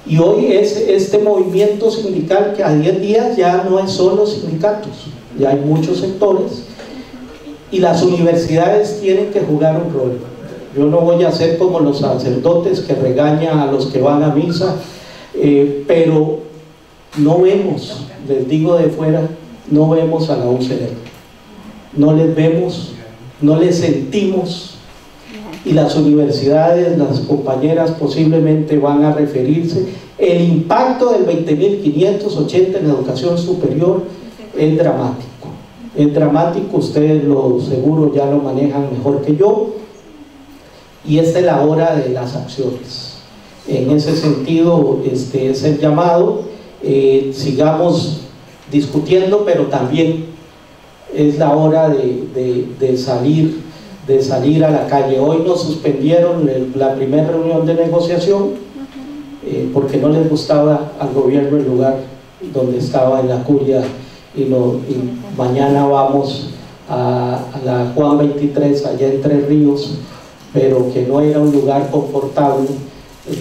Y hoy es este movimiento sindical que a diez días ya no es solo sindicatos, ya hay muchos sectores, y las universidades tienen que jugar un rol. Yo no voy a ser como los sacerdotes que regañan a los que van a misa, eh, pero no vemos, les digo de fuera, no vemos a la U C R, no les vemos, no les sentimos. Y las universidades, las compañeras posiblemente van a referirse. El impacto del veinte mil quinientos ochenta en la educación superior es dramático. Es dramático, ustedes lo seguro ya lo manejan mejor que yo. Y esta es la hora de las acciones. En ese sentido, este es el llamado. Eh, sigamos discutiendo, pero también es la hora de, de, de salir. de salir a la calle. Hoy nos suspendieron la primera reunión de negociación eh, porque no les gustaba al gobierno el lugar donde estaba en la curia, y, no, y mañana vamos a, a la Juan veintitrés allá en Tres Ríos, pero que no era un lugar confortable.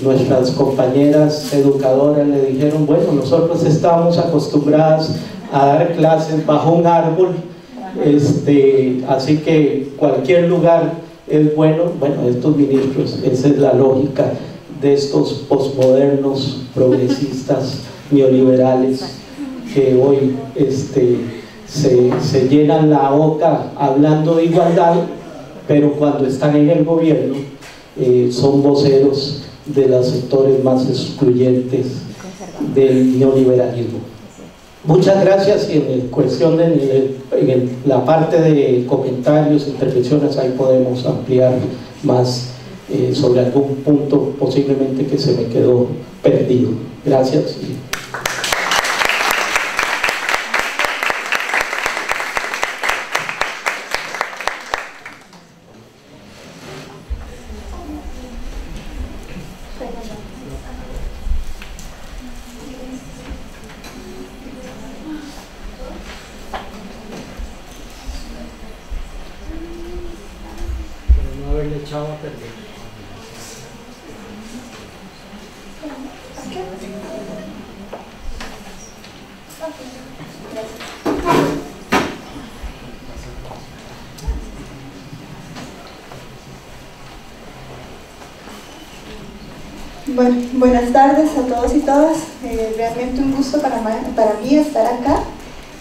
Nuestras compañeras educadoras le dijeron, bueno, nosotros estábamos acostumbradas a dar clases bajo un árbol, Este, así que cualquier lugar es bueno. Bueno, estos ministros, esa es la lógica de estos posmodernos progresistas neoliberales que hoy este, se, se llenan la boca hablando de igualdad, pero cuando están en el gobierno eh, son voceros de los sectores más excluyentes del neoliberalismo. Muchas gracias, y en cuestión de en la parte de comentarios, intervenciones, ahí podemos ampliar más eh, sobre algún punto posiblemente que se me quedó perdido. Gracias. Bueno, buenas tardes a todos y todas, eh, realmente un gusto para, para mí estar acá.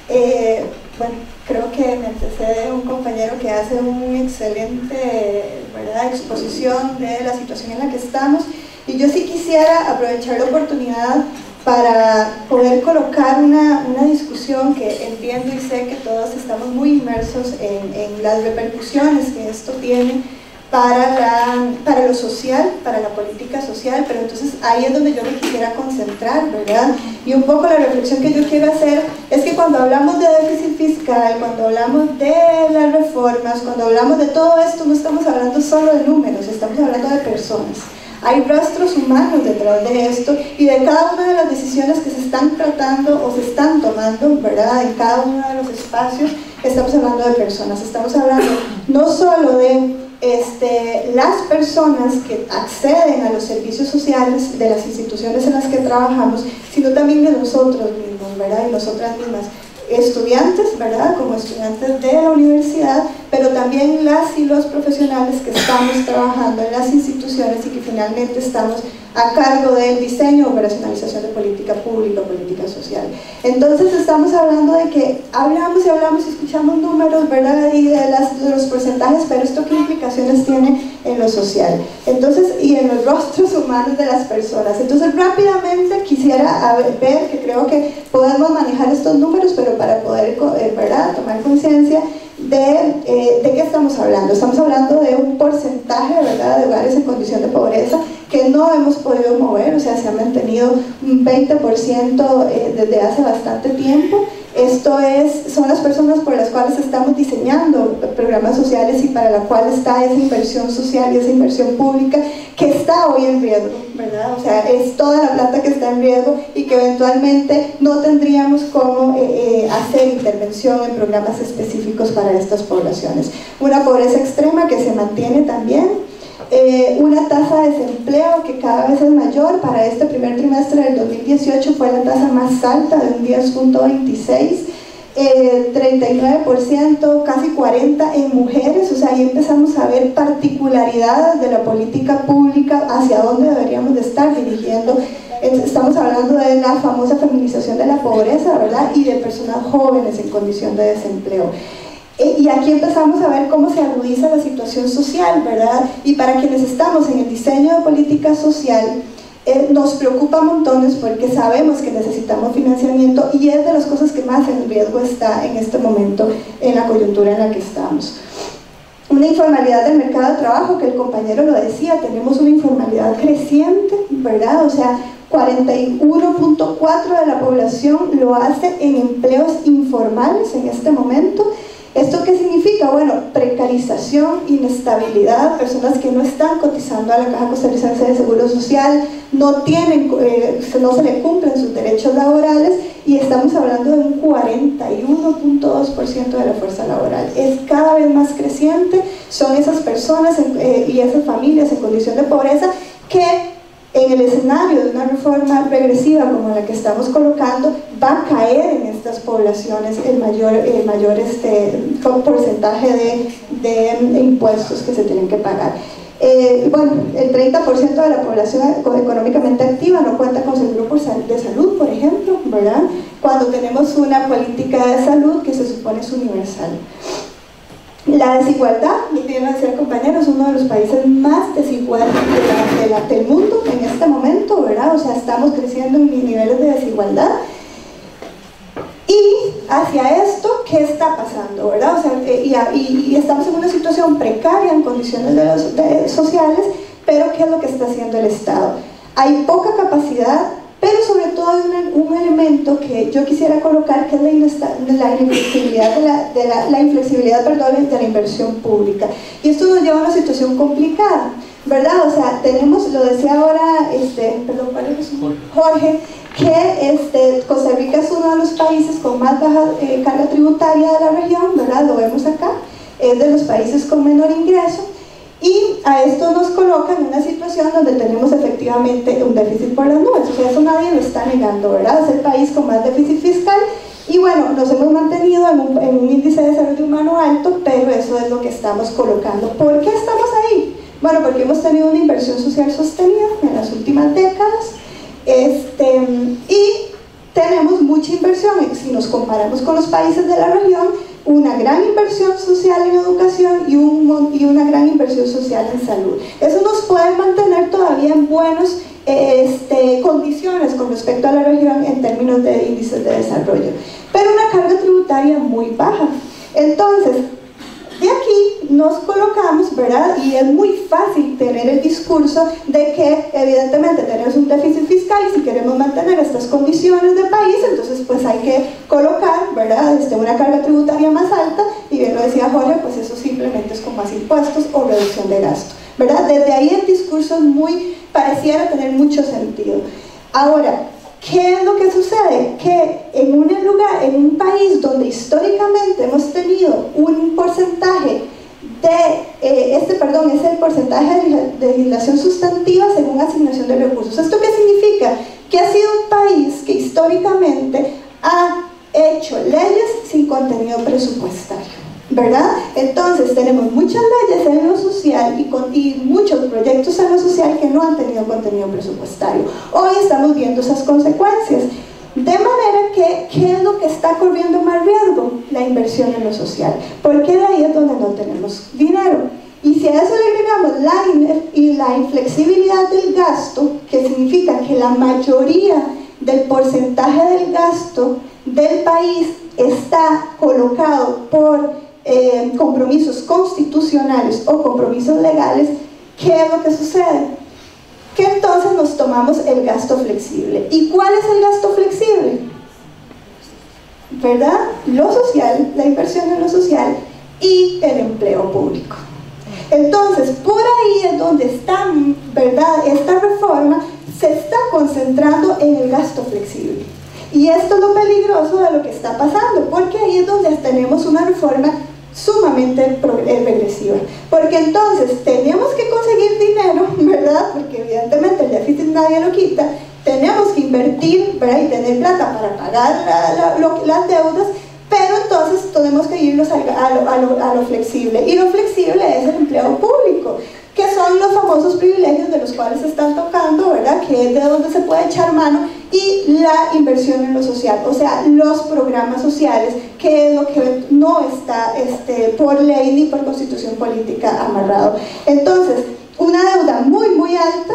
Eh, bueno, creo que me antecede un compañero que hace una excelente, ¿verdad?, exposición de la situación en la que estamos, y yo sí quisiera aprovechar la oportunidad para poder colocar una, una discusión que entiendo y sé que todos estamos muy inmersos en, en las repercusiones que esto tiene Para, la, para lo social, para la política social, pero entonces ahí es donde yo me quisiera concentrar, ¿verdad? Y un poco la reflexión que yo quiero hacer es que cuando hablamos de déficit fiscal, cuando hablamos de las reformas, cuando hablamos de todo esto, no estamos hablando solo de números, estamos hablando de personas. Hay rastros humanos detrás de esto y de cada una de las decisiones que se están tratando o se están tomando, ¿verdad?, en cada uno de los espacios. Estamos hablando de personas, estamos hablando no solo de Este, las personas que acceden a los servicios sociales de las instituciones en las que trabajamos, sino también de nosotros mismos, ¿verdad?, y nosotras mismas, estudiantes, ¿verdad?, como estudiantes de la universidad, pero también las y los profesionales que estamos trabajando en las instituciones y que finalmente estamos a cargo del diseño, operacionalización de política pública, política social. Entonces estamos hablando de que hablamos y hablamos y escuchamos números, ¿verdad?, y de, las, de los porcentajes, pero esto qué implicaciones tiene en lo social, entonces, y en los rostros humanos de las personas. Entonces rápidamente quisiera ver, que creo que podemos manejar estos números, pero para poder, ¿verdad?, tomar conciencia de, eh, de qué estamos hablando. Estamos hablando de un porcentaje, ¿verdad?, de hogares en condición de pobreza que no hemos podido mover, o sea, se ha mantenido un veinte por ciento eh, desde hace bastante tiempo. Esto es, son las personas por las cuales estamos diseñando programas sociales y para la cual está esa inversión social y esa inversión pública que está hoy en riesgo, ¿verdad? O sea, es toda la plata que está en riesgo y que eventualmente no tendríamos cómo eh, hacer intervención en programas específicos para estas poblaciones. Una pobreza extrema que se mantiene también. Eh, una tasa de desempleo que cada vez es mayor. Para este primer trimestre del dos mil dieciocho fue la tasa más alta, de un diez punto veintiséis, eh, treinta y nueve por ciento, casi cuarenta por ciento en mujeres. O sea, ahí empezamos a ver particularidades de la política pública hacia dónde deberíamos de estar dirigiendo. Estamos hablando de la famosa feminización de la pobreza, ¿verdad?, y de personas jóvenes en condición de desempleo. Y aquí empezamos a ver cómo se agudiza la situación social, ¿verdad? Y para quienes estamos en el diseño de política social, eh, nos preocupa montones, porque sabemos que necesitamos financiamiento y es de las cosas que más en riesgo está en este momento, en la coyuntura en la que estamos. Una informalidad del mercado de trabajo, que el compañero lo decía, tenemos una informalidad creciente, ¿verdad? O sea, cuarenta y uno punto cuatro por ciento de la población lo hace en empleos informales en este momento. ¿Esto qué significa? Bueno, precarización, inestabilidad, personas que no están cotizando a la Caja Costarricense de Seguro Social, no tienen, eh, no se le cumplen sus derechos laborales, y estamos hablando de un cuarenta y uno punto dos por ciento de la fuerza laboral. Es cada vez más creciente, son esas personas en, eh, y esas familias en condición de pobreza que, en el escenario de una reforma regresiva como la que estamos colocando, va a caer en estas poblaciones el mayor, el mayor este, porcentaje de, de impuestos que se tienen que pagar. Eh, bueno, el treinta por ciento de la población económicamente activa no cuenta con seguro de salud, por ejemplo, ¿verdad?, cuando tenemos una política de salud que se supone es universal. La desigualdad, lo tienen que decir compañeros, es uno de los países más desiguales de la, de la, del mundo en este momento, ¿verdad? O sea, estamos creciendo en niveles de desigualdad. Y hacia esto, ¿qué está pasando? ¿Verdad? O sea, y, y, y estamos en una situación precaria en condiciones de los, de, sociales, pero ¿qué es lo que está haciendo el Estado? Hay poca capacidad, pero sobre todo hay un, un elemento que yo quisiera colocar, que es la, la inflexibilidad, de la, de la, la inflexibilidad perdón, de la inversión pública. Y esto nos lleva a una situación complicada, ¿verdad? O sea, tenemos, lo decía ahora, este, perdón, ¿cuál es? Jorge, que este, Costa Rica es uno de los países con más baja eh, carga tributaria de la región, ¿verdad? Lo vemos acá, es de los países con menor ingreso, y a esto nos coloca en una situación donde tenemos efectivamente un déficit por las nubes, que eso nadie lo está negando, ¿verdad? Es el país con más déficit fiscal, y bueno, nos hemos mantenido en un, en un índice de desarrollo humano alto, pero eso es lo que estamos colocando. ¿Por qué estamos ahí? Bueno, porque hemos tenido una inversión social sostenida en las últimas décadas, Este, y tenemos mucha inversión, si nos comparamos con los países de la región, una gran inversión social en educación y, un, y una gran inversión social en salud. Eso nos puede mantener todavía en buenas este, condiciones con respecto a la región en términos de índices de desarrollo, pero una carga tributaria muy baja. Entonces, de aquí nos colocamos, ¿verdad? Y es muy fácil tener el discurso de que evidentemente tenemos un déficit fiscal y si queremos mantener estas condiciones de país, entonces pues hay que colocar, ¿verdad? Este, una carga tributaria más alta, y bien lo decía Jorge, pues eso simplemente es con más impuestos o reducción de gasto, ¿verdad? Desde ahí el discurso es muy, pareciera tener mucho sentido. Ahora, ¿qué es lo que sucede? Que en un lugar, en un país donde históricamente hemos tenido un porcentaje de, eh, este perdón, es el porcentaje de legislación sustantiva según asignación de recursos. ¿Esto qué significa? Que ha sido un país que históricamente ha hecho leyes sin contenido presupuestario, ¿verdad? Entonces tenemos muchas leyes en lo social y, con, y muchos proyectos en lo social que no han tenido contenido presupuestario. Hoy estamos viendo esas consecuencias. De manera que, ¿qué es lo que está corriendo más riesgo? La inversión en lo social, porque de ahí es donde no tenemos dinero. Y si a eso le agregamos la, y la inflexibilidad del gasto, que significa que la mayoría del porcentaje del gasto del país está colocado por Eh, compromisos constitucionales o compromisos legales, ¿qué es lo que sucede? Que entonces nos tomamos el gasto flexible. ¿Y cuál es el gasto flexible? ¿Verdad? Lo social, la inversión en lo social y el empleo público. Entonces, por ahí es donde está, ¿verdad? Esta reforma se está concentrando en el gasto flexible. Y esto es lo peligroso de lo que está pasando, porque ahí es donde tenemos una reforma sumamente regresiva, porque entonces tenemos que conseguir dinero, ¿verdad? Porque evidentemente el déficit nadie lo quita, tenemos que invertir, ¿verdad? Y tener plata para pagar la, la, lo, las deudas, pero entonces tenemos que irnos a, a, lo, a, lo, a lo flexible, y lo flexible es el empleo público, que son los famosos privilegios de los cuales se están tocando, ¿verdad? Que es de donde se puede echar mano, y la inversión en lo social, o sea, los programas sociales, que es lo que no está este, por ley ni por constitución política amarrado. Entonces, una deuda muy muy alta,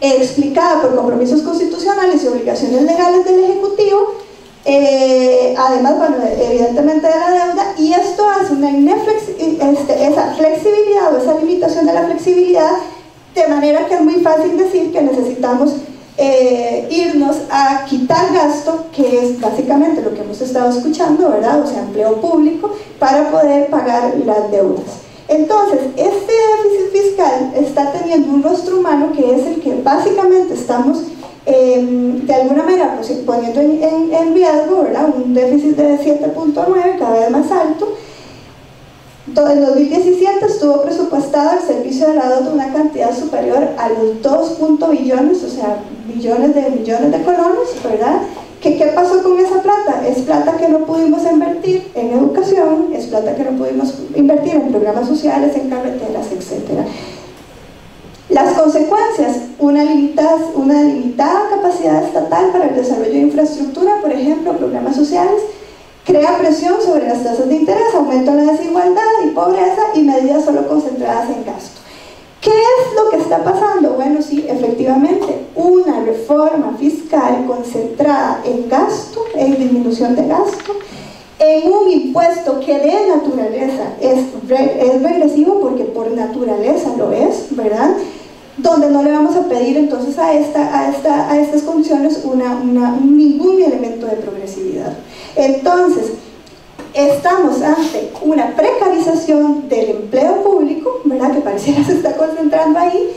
explicada por compromisos constitucionales y obligaciones legales del Ejecutivo, eh, además, bueno, evidentemente de la deuda, y esto hace una este, esa flexibilidad o esa limitación de la flexibilidad, de manera que es muy fácil decir que necesitamos Eh, irnos a quitar gasto, que es básicamente lo que hemos estado escuchando, ¿verdad? O sea, empleo público, para poder pagar las deudas. Entonces, este déficit fiscal está teniendo un rostro humano que es el que básicamente estamos eh, de alguna manera pues, poniendo en, en, en riesgo, ¿verdad? Un déficit de siete punto nueve, cada vez más alto. En dos mil diecisiete estuvo presupuestado el servicio de la deuda una cantidad superior a los dos punto billones, o sea, millones de millones de colones, ¿verdad? ¿Qué, ¿Qué pasó con esa plata? Es plata que no pudimos invertir en educación, es plata que no pudimos invertir en programas sociales, en carreteras, etcétera. Las consecuencias, una limitada, una limitada capacidad estatal para el desarrollo de infraestructura, por ejemplo, programas sociales, crea presión sobre las tasas de interés, aumenta la desigualdad y pobreza y medidas solo concentradas en gasto. ¿Qué es lo que está pasando? Bueno, sí, efectivamente, una reforma fiscal concentrada en gasto, en disminución de gasto, en un impuesto que de naturaleza es, es regresivo, porque por naturaleza lo es, ¿verdad? Donde no le vamos a pedir entonces a, esta, a, esta, a estas condiciones una, una, ningún elemento de progresividad. Entonces, estamos ante una precarización del empleo público, ¿verdad?, que pareciera se está concentrando ahí.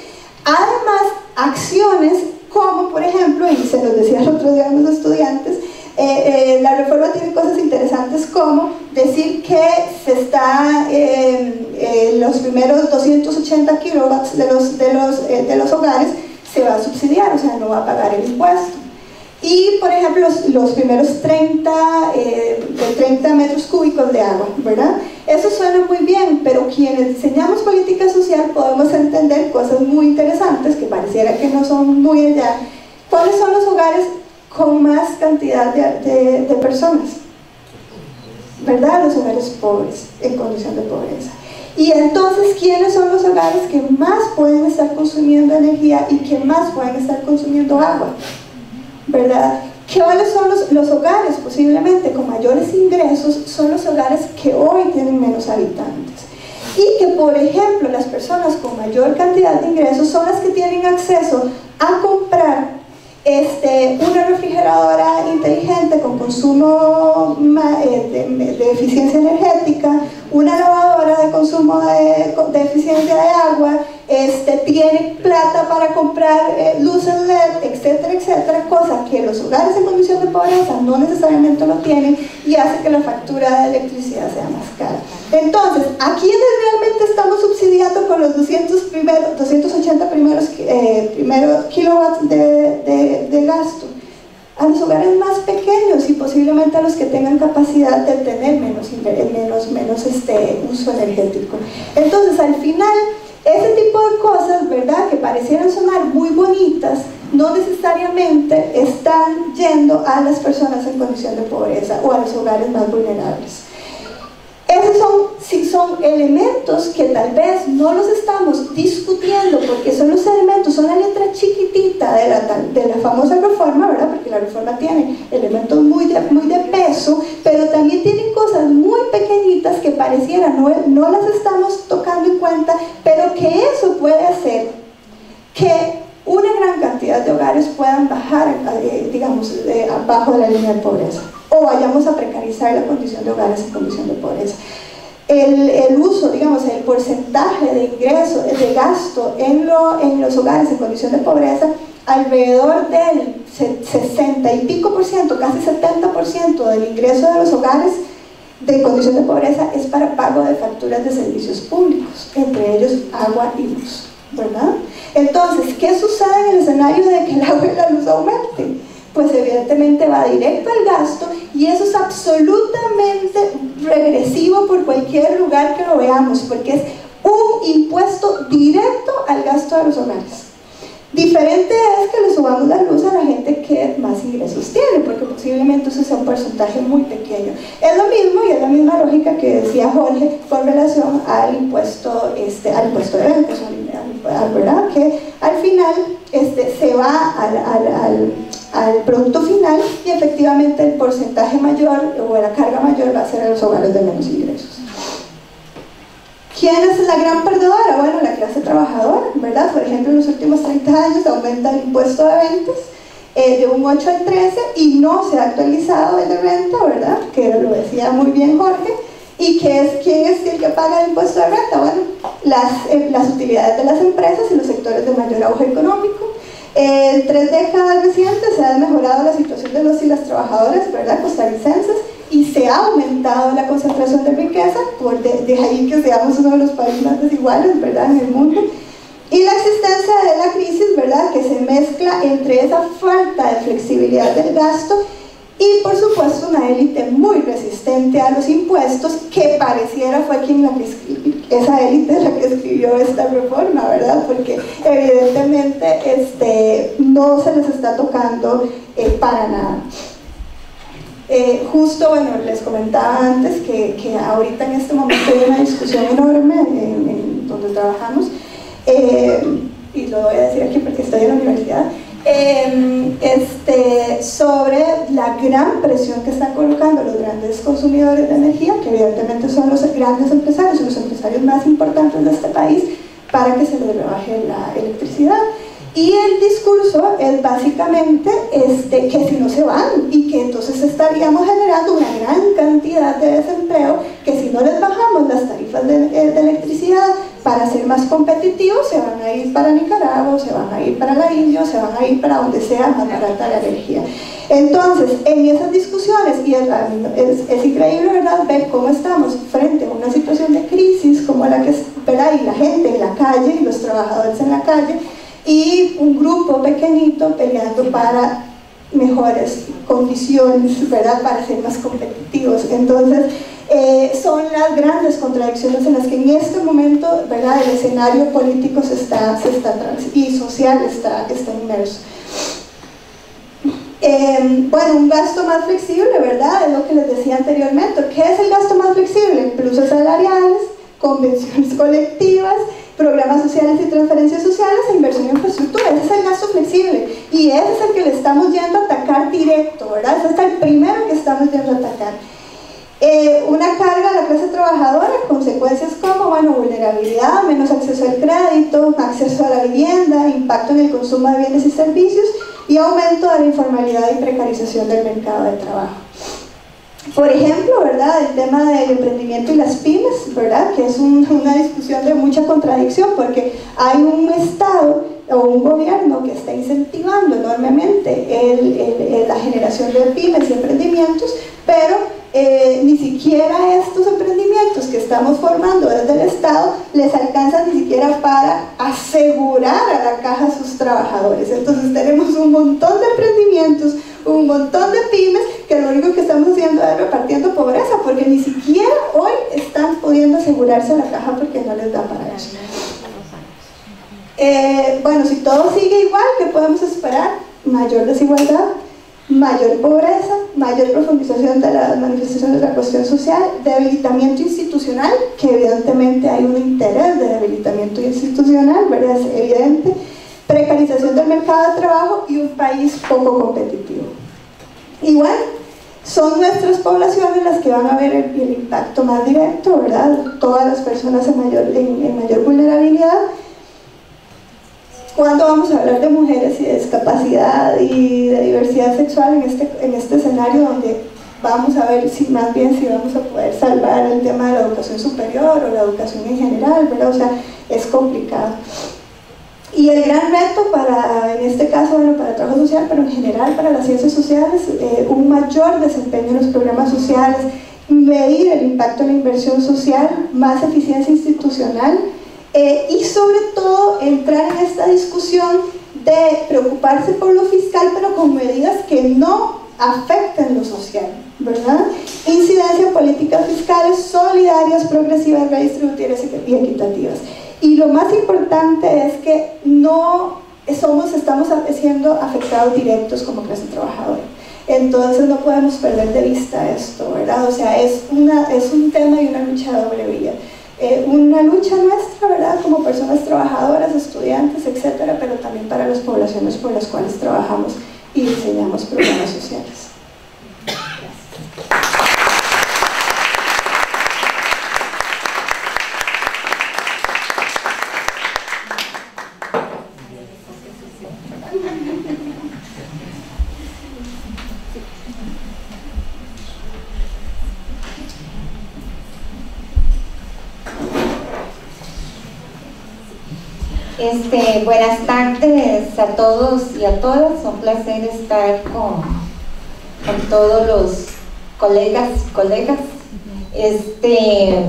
Además, acciones como, por ejemplo, y se los decía el otro día a los estudiantes, eh, eh, la reforma tiene cosas interesantes como decir que se está eh, eh, los primeros doscientos ochenta kilowatts de los, de, los, eh, de los hogares se va a subsidiar, o sea, no va a pagar el impuesto. Y, por ejemplo, los, los primeros treinta, eh, treinta metros cúbicos de agua, ¿verdad? Eso suena muy bien, pero quienes diseñamos política social podemos entender cosas muy interesantes que pareciera que no son muy allá. ¿Cuáles son los hogares con más cantidad de, de, de personas? ¿Verdad? Los hogares pobres, en condición de pobreza. Y entonces, ¿quiénes son los hogares que más pueden estar consumiendo energía y que más pueden estar consumiendo agua? ¿Verdad? ¿Cuáles son los, los hogares posiblemente con mayores ingresos? Son los hogares que hoy tienen menos habitantes. Y que, por ejemplo, las personas con mayor cantidad de ingresos son las que tienen acceso a comprar este, una refrigeradora inteligente con consumo de, de, de eficiencia energética, una lavadora de consumo de, de eficiencia de agua, Este, tiene plata para comprar eh, luces L E D, etcétera, etcétera, cosas que los hogares en condición de pobreza no necesariamente lo tienen y hace que la factura de electricidad sea más cara. Entonces, ¿a quiénes realmente estamos subsidiando con los doscientos primeros, doscientos ochenta primeros, eh, primeros kilowatts de, de, de gasto? A los hogares más pequeños y posiblemente a los que tengan capacidad de tener menos, menos, menos este, uso energético. Entonces, al final, ese tipo de cosas, ¿verdad?, que parecieran sonar muy bonitas, no necesariamente están yendo a las personas en condición de pobreza o a los hogares más vulnerables. Esos son, sí, son elementos que tal vez no los estamos discutiendo porque son los elementos, son la letra chiquitita de la, de la famosa reforma, ¿verdad?, porque la reforma tiene elementos muy de, muy de peso, pero también tienen cosas muy pequeñitas que pareciera no, no las estamos tocando en cuenta, pero que eso puede hacer que una gran cantidad de hogares puedan bajar, eh, digamos, eh, abajo de la línea de pobreza, o vayamos a precarizar la condición de hogares en condición de pobreza. El, el uso, digamos, el porcentaje de ingreso, de gasto en, lo, en los hogares en condición de pobreza, alrededor del sesenta y pico por ciento, casi setenta por ciento del ingreso de los hogares de condición de pobreza es para pago de facturas de servicios públicos, entre ellos agua y luz, ¿verdad? Entonces, ¿qué sucede en el escenario de que el agua y la luz aumenten? Pues evidentemente va directo al gasto y eso es absolutamente regresivo por cualquier lugar que lo veamos, porque es un impuesto directo al gasto de los hogares. Diferente es que le subamos la luz a la gente que más ingresos tiene, porque posiblemente eso sea un porcentaje muy pequeño. Es lo mismo y es la misma lógica que decía Jorge con relación al impuesto, este, al impuesto de ventas, ¿verdad?, que al final este, se va al, al, al, al producto final y efectivamente el porcentaje mayor o la carga mayor va a ser a los hogares de menos ingresos. ¿Quién es la gran perdedora? Bueno, la clase trabajadora, ¿verdad? Por ejemplo, en los últimos treinta años aumenta el impuesto de ventas eh, de un ocho al trece y no se ha actualizado el de renta, ¿verdad?, que lo decía muy bien Jorge. ¿Y qué es, quién es el que paga el impuesto de renta? Bueno, las, eh, las utilidades de las empresas y los sectores de mayor auge económico. En eh, tres décadas recientes se ha mejorado la situación de los y las trabajadoras, ¿verdad?, costarricenses, y se ha aumentado la concentración de riqueza, por de, de ahí que seamos uno de los países más desiguales, ¿verdad?, en el mundo. Y la existencia de la crisis, ¿verdad?, que se mezcla entre esa falta de flexibilidad del gasto y, por supuesto, una élite muy resistente a los impuestos, que pareciera fue quien la que escribió, esa élite es la que escribió esta reforma, ¿verdad?, porque evidentemente este, no se les está tocando eh, para nada. Eh, justo, bueno, les comentaba antes que, que ahorita en este momento hay una discusión enorme en, en donde trabajamos eh, y lo voy a decir aquí porque estoy en la universidad, eh, este, sobre la gran presión que están colocando los grandes consumidores de energía, que evidentemente son los grandes empresarios, los empresarios más importantes de este país, para que se les rebaje la electricidad. Y el discurso es básicamente este, que si no se van y que entonces estaríamos generando una gran cantidad de desempleo, que si no les bajamos las tarifas de, de electricidad para ser más competitivos se van a ir para Nicaragua, se van a ir para la India, se van a ir para donde sea más barata la energía. Entonces, en esas discusiones, y es, es, es increíble, ¿verdad?, ver cómo estamos frente a una situación de crisis como la que es, ¿verdad?, y la gente en la calle, y los trabajadores en la calle, y un grupo pequeñito peleando para mejores condiciones, ¿verdad?, para ser más competitivos. Entonces, eh, son las grandes contradicciones en las que en este momento, ¿verdad?, el escenario político se está, se está y social está, está inmerso. Eh, bueno, un gasto más flexible, ¿verdad?, es lo que les decía anteriormente. ¿Qué es el gasto más flexible? Pluses salariales, convenciones colectivas, programas sociales y transferencias sociales e inversión en infraestructura. Ese es el gasto flexible y ese es el que le estamos yendo a atacar directo, ¿verdad? Ese es el primero que estamos yendo a atacar. Eh, una carga a la clase trabajadora, consecuencias como, bueno, vulnerabilidad, menos acceso al crédito, acceso a la vivienda, impacto en el consumo de bienes y servicios y aumento de la informalidad y precarización del mercado de trabajo. Por ejemplo, ¿verdad?, el tema del emprendimiento y las pymes, ¿verdad?, que es un, una discusión de mucha contradicción porque hay un Estado o un gobierno que está incentivando enormemente el, el, el, la generación de pymes y emprendimientos, pero eh, ni siquiera estos emprendimientos que estamos formando desde el Estado les alcanzan ni siquiera para asegurar a la caja a sus trabajadores. Entonces tenemos un montón de emprendimientos, un montón de pymes que lo único que estamos haciendo es repartiendo pobreza porque ni siquiera hoy están pudiendo asegurarse la caja porque no les da para eso. Eh, bueno, si todo sigue igual, ¿qué podemos esperar? Mayor desigualdad, mayor pobreza, mayor profundización de la manifestación de la cuestión social, debilitamiento institucional, que evidentemente hay un interés de debilitamiento institucional, ¿verdad?, es evidente, precarización del mercado de trabajo y un país poco competitivo. Y bueno, son nuestras poblaciones las que van a ver el, el impacto más directo, ¿verdad? Todas las personas en mayor, en, en mayor vulnerabilidad. ¿Cuándo vamos a hablar de mujeres y de discapacidad y de diversidad sexual en este, en este escenario donde vamos a ver si más bien si vamos a poder salvar el tema de la educación superior o la educación en general, ¿verdad? O sea, es complicado. Y el gran reto para, en este caso, bueno, para el trabajo social, pero en general para las ciencias sociales, eh, un mayor desempeño en los programas sociales, medir el impacto en la inversión social, más eficiencia institucional eh, y sobre todo entrar en esta discusión de preocuparse por lo fiscal, pero con medidas que no afecten lo social, ¿verdad? Incidencia en políticas fiscales solidarias, progresivas, redistributivas y equitativas. Y lo más importante es que no somos, estamos siendo afectados directos como clase trabajadora. Entonces no podemos perder de vista esto, ¿verdad? O sea, es, una, es un tema y una lucha de doble vía. Eh, una lucha nuestra, ¿verdad?, como personas trabajadoras, estudiantes, etcétera, pero también para las poblaciones por las cuales trabajamos y diseñamos programas sociales. Este, buenas tardes a todos y a todas, un placer estar con, con todos los colegas, colegas. Este,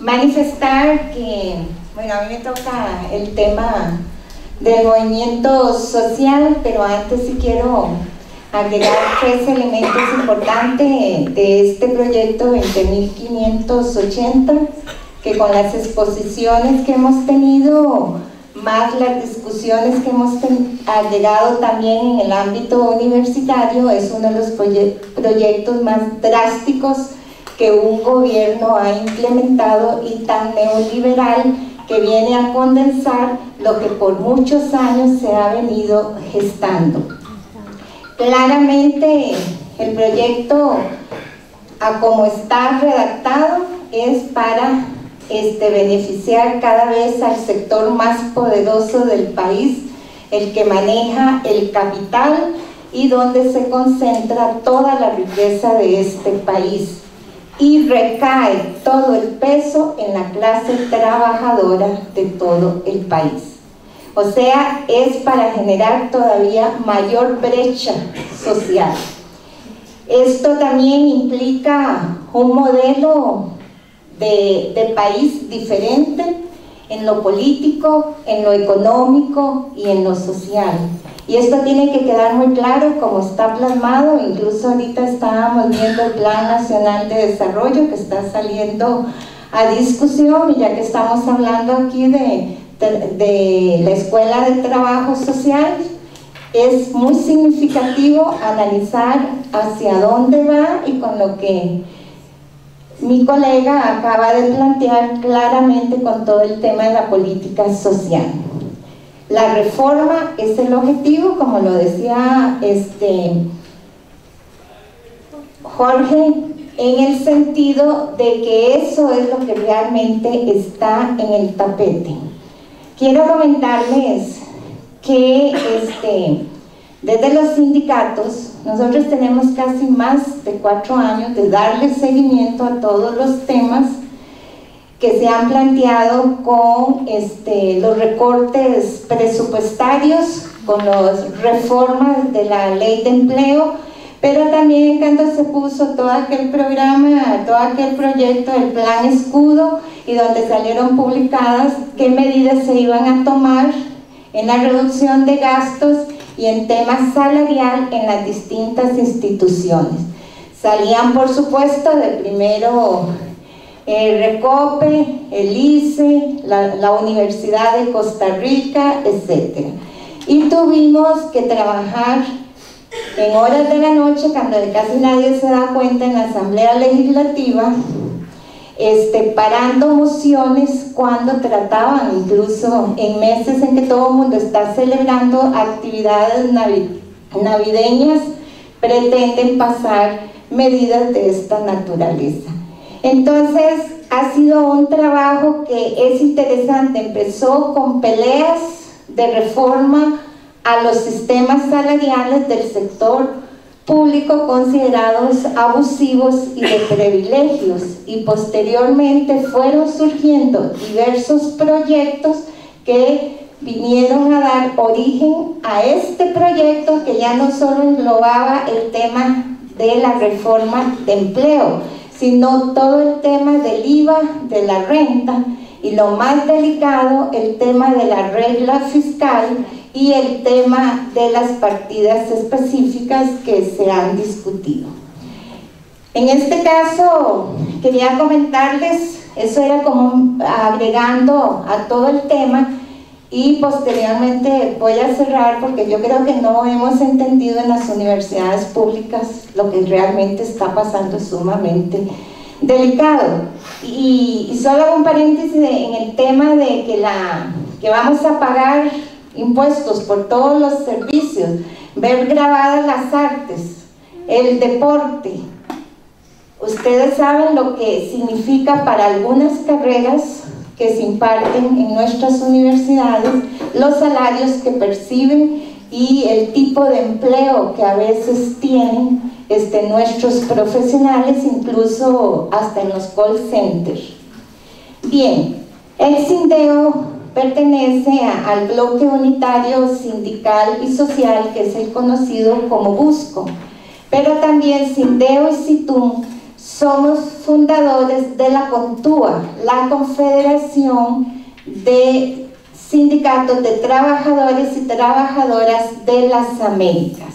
manifestar que, bueno, a mí me toca el tema del movimiento social, pero antes sí quiero agregar tres elementos importantes de este proyecto veinte mil quinientos ochenta, que con las exposiciones que hemos tenido, más las discusiones que hemos llegado también en el ámbito universitario, es uno de los proye proyectos más drásticos que un gobierno ha implementado y tan neoliberal que viene a condensar lo que por muchos años se ha venido gestando. Claramente el proyecto, a como está redactado, es para este, beneficiar cada vez al sector más poderoso del país, el que maneja el capital y donde se concentra toda la riqueza de este país, y recae todo el peso en la clase trabajadora de todo el país. O sea, es para generar todavía mayor brecha social. Esto también implica un modelo de, de país diferente en lo político, en lo económico y en lo social. Y esto tiene que quedar muy claro como está plasmado. Incluso ahorita estábamos viendo el Plan Nacional de Desarrollo que está saliendo a discusión, y ya que estamos hablando aquí de, de, de la Escuela de Trabajo Social, es muy significativo analizar hacia dónde va, y con lo que mi colega acaba de plantear claramente con todo el tema de la política social. La reforma es el objetivo, como lo decía este Jorge, en el sentido de que eso es lo que realmente está en el tapete. Quiero comentarles que este, desde los sindicatos nosotros tenemos casi más de cuatro años de darle seguimiento a todos los temas que se han planteado con este, los recortes presupuestarios, con las reformas de la ley de empleo, pero también cuando se puso todo aquel programa, todo aquel proyecto del Plan Escudo, y donde salieron publicadas qué medidas se iban a tomar en la reducción de gastos y en temas salarial en las distintas instituciones. Salían, por supuesto, de primero el Recope, el I C E, la, la Universidad de Costa Rica, etcétera. Y tuvimos que trabajar en horas de la noche, cuando casi nadie se da cuenta, en la Asamblea Legislativa, este, parando mociones cuando trataban, incluso en meses en que todo el mundo está celebrando actividades navi- navideñas, pretenden pasar medidas de esta naturaleza. Entonces, ha sido un trabajo que es interesante. Empezó con peleas de reforma a los sistemas salariales del sector público considerados abusivos y de privilegios, y posteriormente fueron surgiendo diversos proyectos que vinieron a dar origen a este proyecto, que ya no solo englobaba el tema de la reforma de empleo, sino todo el tema del I V A, de la renta, y lo más delicado, el tema de la regla fiscal y el tema de las partidas específicas que se han discutido. En este caso, quería comentarles, eso era como agregando a todo el tema, y posteriormente voy a cerrar, porque yo creo que no hemos entendido en las universidades públicas lo que realmente está pasando, es sumamente delicado. Y, y solo un paréntesis de, en el tema de que, la, que vamos a pagar impuestos por todos los servicios, ver grabadas las artes, el deporte. Ustedes saben lo que significa para algunas carreras que se imparten en nuestras universidades, los salarios que perciben y el tipo de empleo que a veces tienen este, nuestros profesionales, incluso hasta en los call centers. Bien, el SINDEU pertenece a, al Bloque Unitario Sindical y Social, que es el conocido como BUSCO, pero también SINDEU y SITUM somos fundadores de la CONTUA, la Confederación de Sindicatos de Trabajadores y Trabajadoras de las Américas.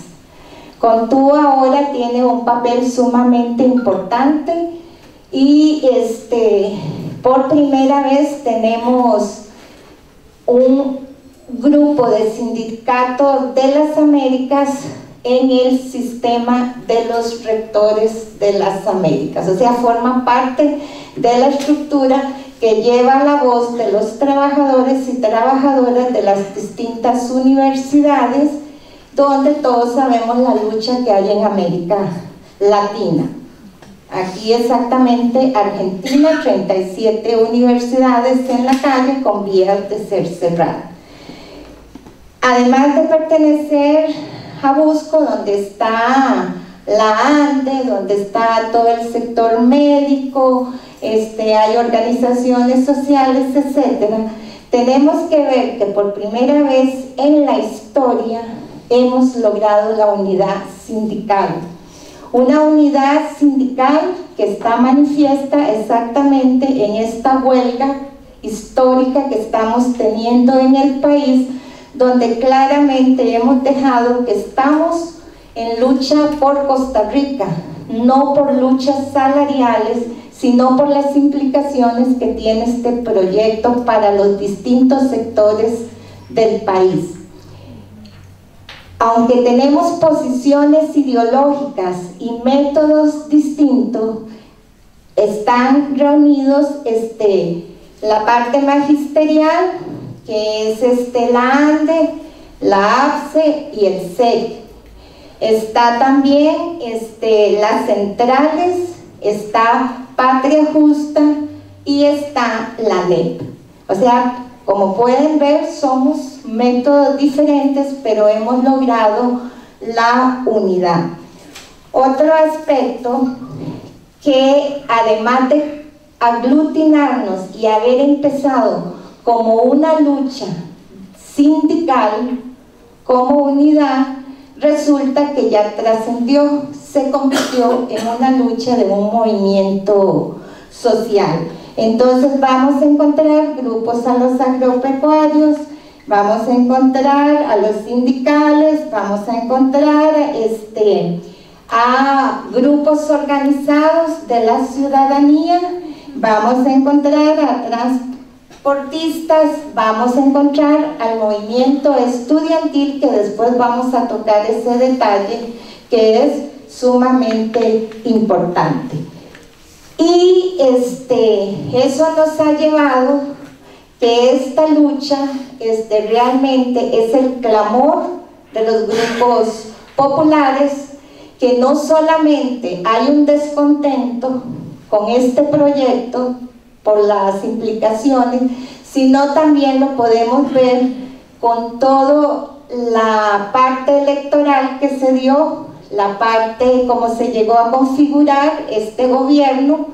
CONTUA ahora tiene un papel sumamente importante, y este, por primera vez tenemos un grupo de sindicatos de las Américas en el sistema de los rectores de las Américas, o sea, forma parte de la estructura que lleva la voz de los trabajadores y trabajadoras de las distintas universidades, donde todos sabemos la lucha que hay en América Latina. Aquí exactamente Argentina, treinta y siete universidades en la calle con vías de ser cerradas. Además de pertenecer a Busco, donde está la ANDE, donde está todo el sector médico, este, hay organizaciones sociales, etcétera, tenemos que ver que por primera vez en la historia hemos logrado la unidad sindical. Una unidad sindical que está manifiesta exactamente en esta huelga histórica que estamos teniendo en el país, donde claramente hemos dejado que estamos en lucha por Costa Rica, no por luchas salariales, sino por las implicaciones que tiene este proyecto para los distintos sectores del país. Aunque tenemos posiciones ideológicas y métodos distintos, están reunidos este, la parte magisterial, que es este, la ANDE, la APSE y el C E C. Está también este, las centrales, está Patria Justa y está la N E P. O sea, como pueden ver, somos métodos diferentes, pero hemos logrado la unidad. Otro aspecto que, además de aglutinarnos y haber empezado como una lucha sindical, como unidad, resulta que ya trascendió, se convirtió en una lucha de un movimiento social. Entonces vamos a encontrar grupos a los agropecuarios, vamos a encontrar a los sindicales, vamos a encontrar este, a grupos organizados de la ciudadanía, vamos a encontrar a transportistas, vamos a encontrar al movimiento estudiantil, que después vamos a tocar ese detalle que es sumamente importante. Y este, eso nos ha llevado que esta lucha este, realmente es el clamor de los grupos populares, que no solamente hay un descontento con este proyecto por las implicaciones, sino también lo podemos ver con toda la parte electoral que se dio, la parte como se llegó a configurar este gobierno,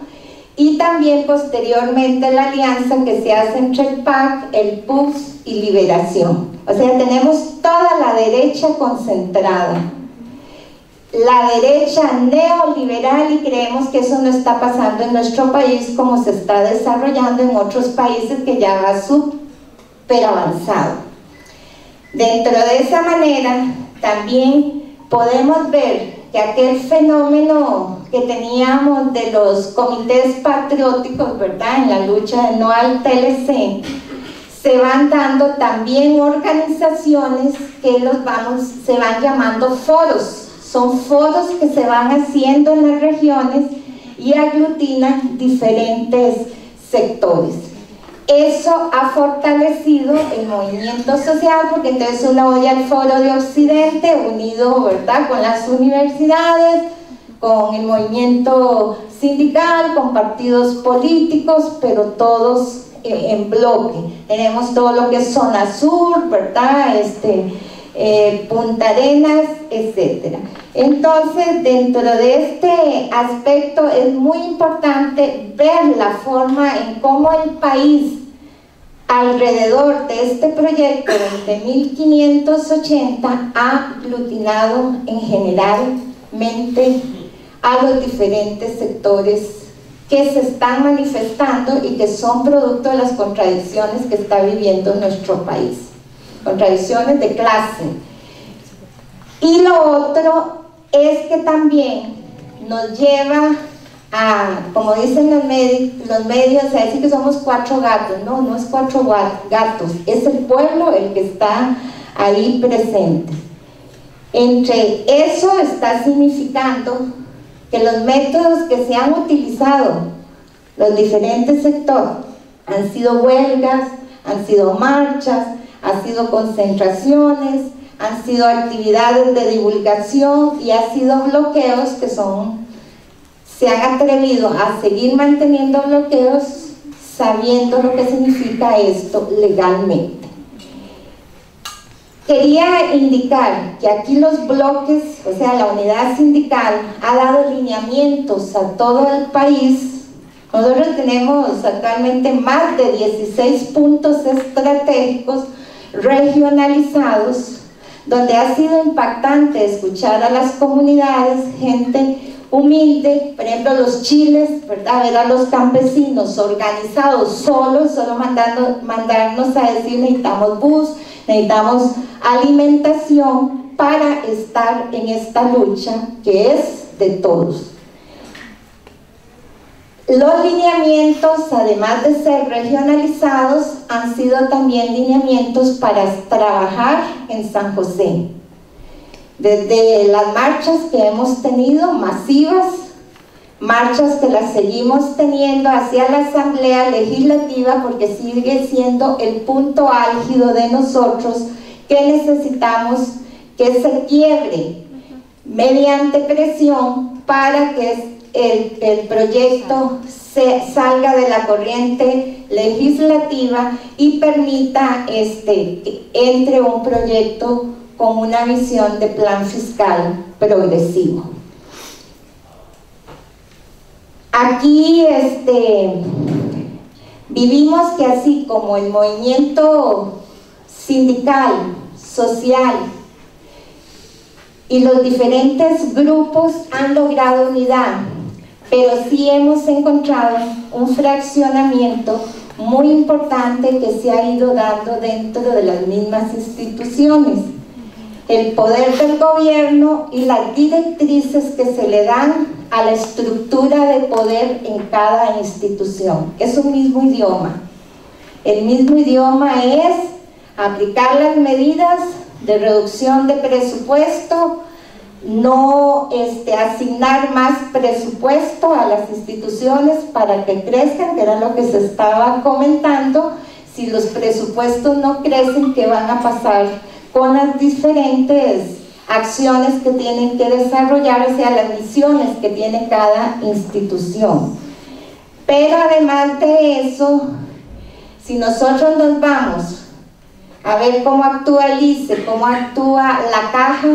y también posteriormente la alianza que se hace entre el P A C, el P U S y Liberación. O sea, tenemos toda la derecha concentrada, la derecha neoliberal, y creemos que eso no está pasando en nuestro país como se está desarrollando en otros países que ya va súper avanzado. Dentro de esa manera también podemos ver que aquel fenómeno que teníamos de los comités patrióticos, ¿verdad?, en la lucha de no al T L C, se van dando también organizaciones que los vamos, se van llamando foros. Son foros que se van haciendo en las regiones y aglutinan diferentes sectores. Eso ha fortalecido el movimiento social, porque entonces uno oye al foro de Occidente unido, ¿verdad?, con las universidades, con el movimiento sindical, con partidos políticos, pero todos eh, en bloque. Tenemos todo lo que es Zona Sur, ¿verdad?, este, eh, Punta Arenas, etcétera. Entonces, dentro de este aspecto es muy importante ver la forma en cómo el país, alrededor de este proyecto desde mil quinientos ochenta, ha aglutinado en generalmente a los diferentes sectores que se están manifestando y que son producto de las contradicciones que está viviendo nuestro país, contradicciones de clase. Y lo otro es que también nos lleva a, como dicen los, med los medios, o sea, decir que somos cuatro gatos. No, no es cuatro gatos, es el pueblo el que está ahí presente. Entre eso está significando que los métodos que se han utilizado, los diferentes sectores, Han sido huelgas, han sido marchas, han sido concentraciones, han sido actividades de divulgación y han sido bloqueos que son, se han atrevido a seguir manteniendo bloqueos sabiendo lo que significa esto legalmente. Quería indicar que aquí los bloques, o sea, la unidad sindical ha dado lineamientos a todo el país. Nosotros tenemos actualmente más de dieciséis puntos estratégicos regionalizados, donde ha sido impactante escuchar a las comunidades, gente humilde, por ejemplo los chiles, ¿verdad? Ver a los campesinos organizados solos, solo mandando, mandarnos a decir necesitamos bus, necesitamos alimentación para estar en esta lucha que es de todos. Los lineamientos, además de ser regionalizados, han sido también lineamientos para trabajar en San José. Desde las marchas que hemos tenido, masivas, marchas que las seguimos teniendo hacia la Asamblea Legislativa, porque sigue siendo el punto álgido de nosotros que necesitamos que se quiebre mediante presión para que el, el proyecto se salga de la corriente legislativa y permita este, que entre un proyecto con una visión de plan fiscal progresivo. Aquí este, vivimos que así como el movimiento sindical, social y los diferentes grupos han logrado unidad, pero sí hemos encontrado un fraccionamiento muy importante que se ha ido dando dentro de las mismas instituciones. El poder del gobierno y las directrices que se le dan a la estructura de poder en cada institución. Es un mismo idioma. El mismo idioma es aplicar las medidas de reducción de presupuesto, no este, asignar más presupuesto a las instituciones para que crezcan, que era lo que se estaba comentando. Si los presupuestos no crecen, ¿qué van a pasar con las diferentes acciones que tienen que desarrollar, o sea, las misiones que tiene cada institución? Pero además de eso, si nosotros nos vamos a ver cómo actúa el I C E, cómo actúa la Caja,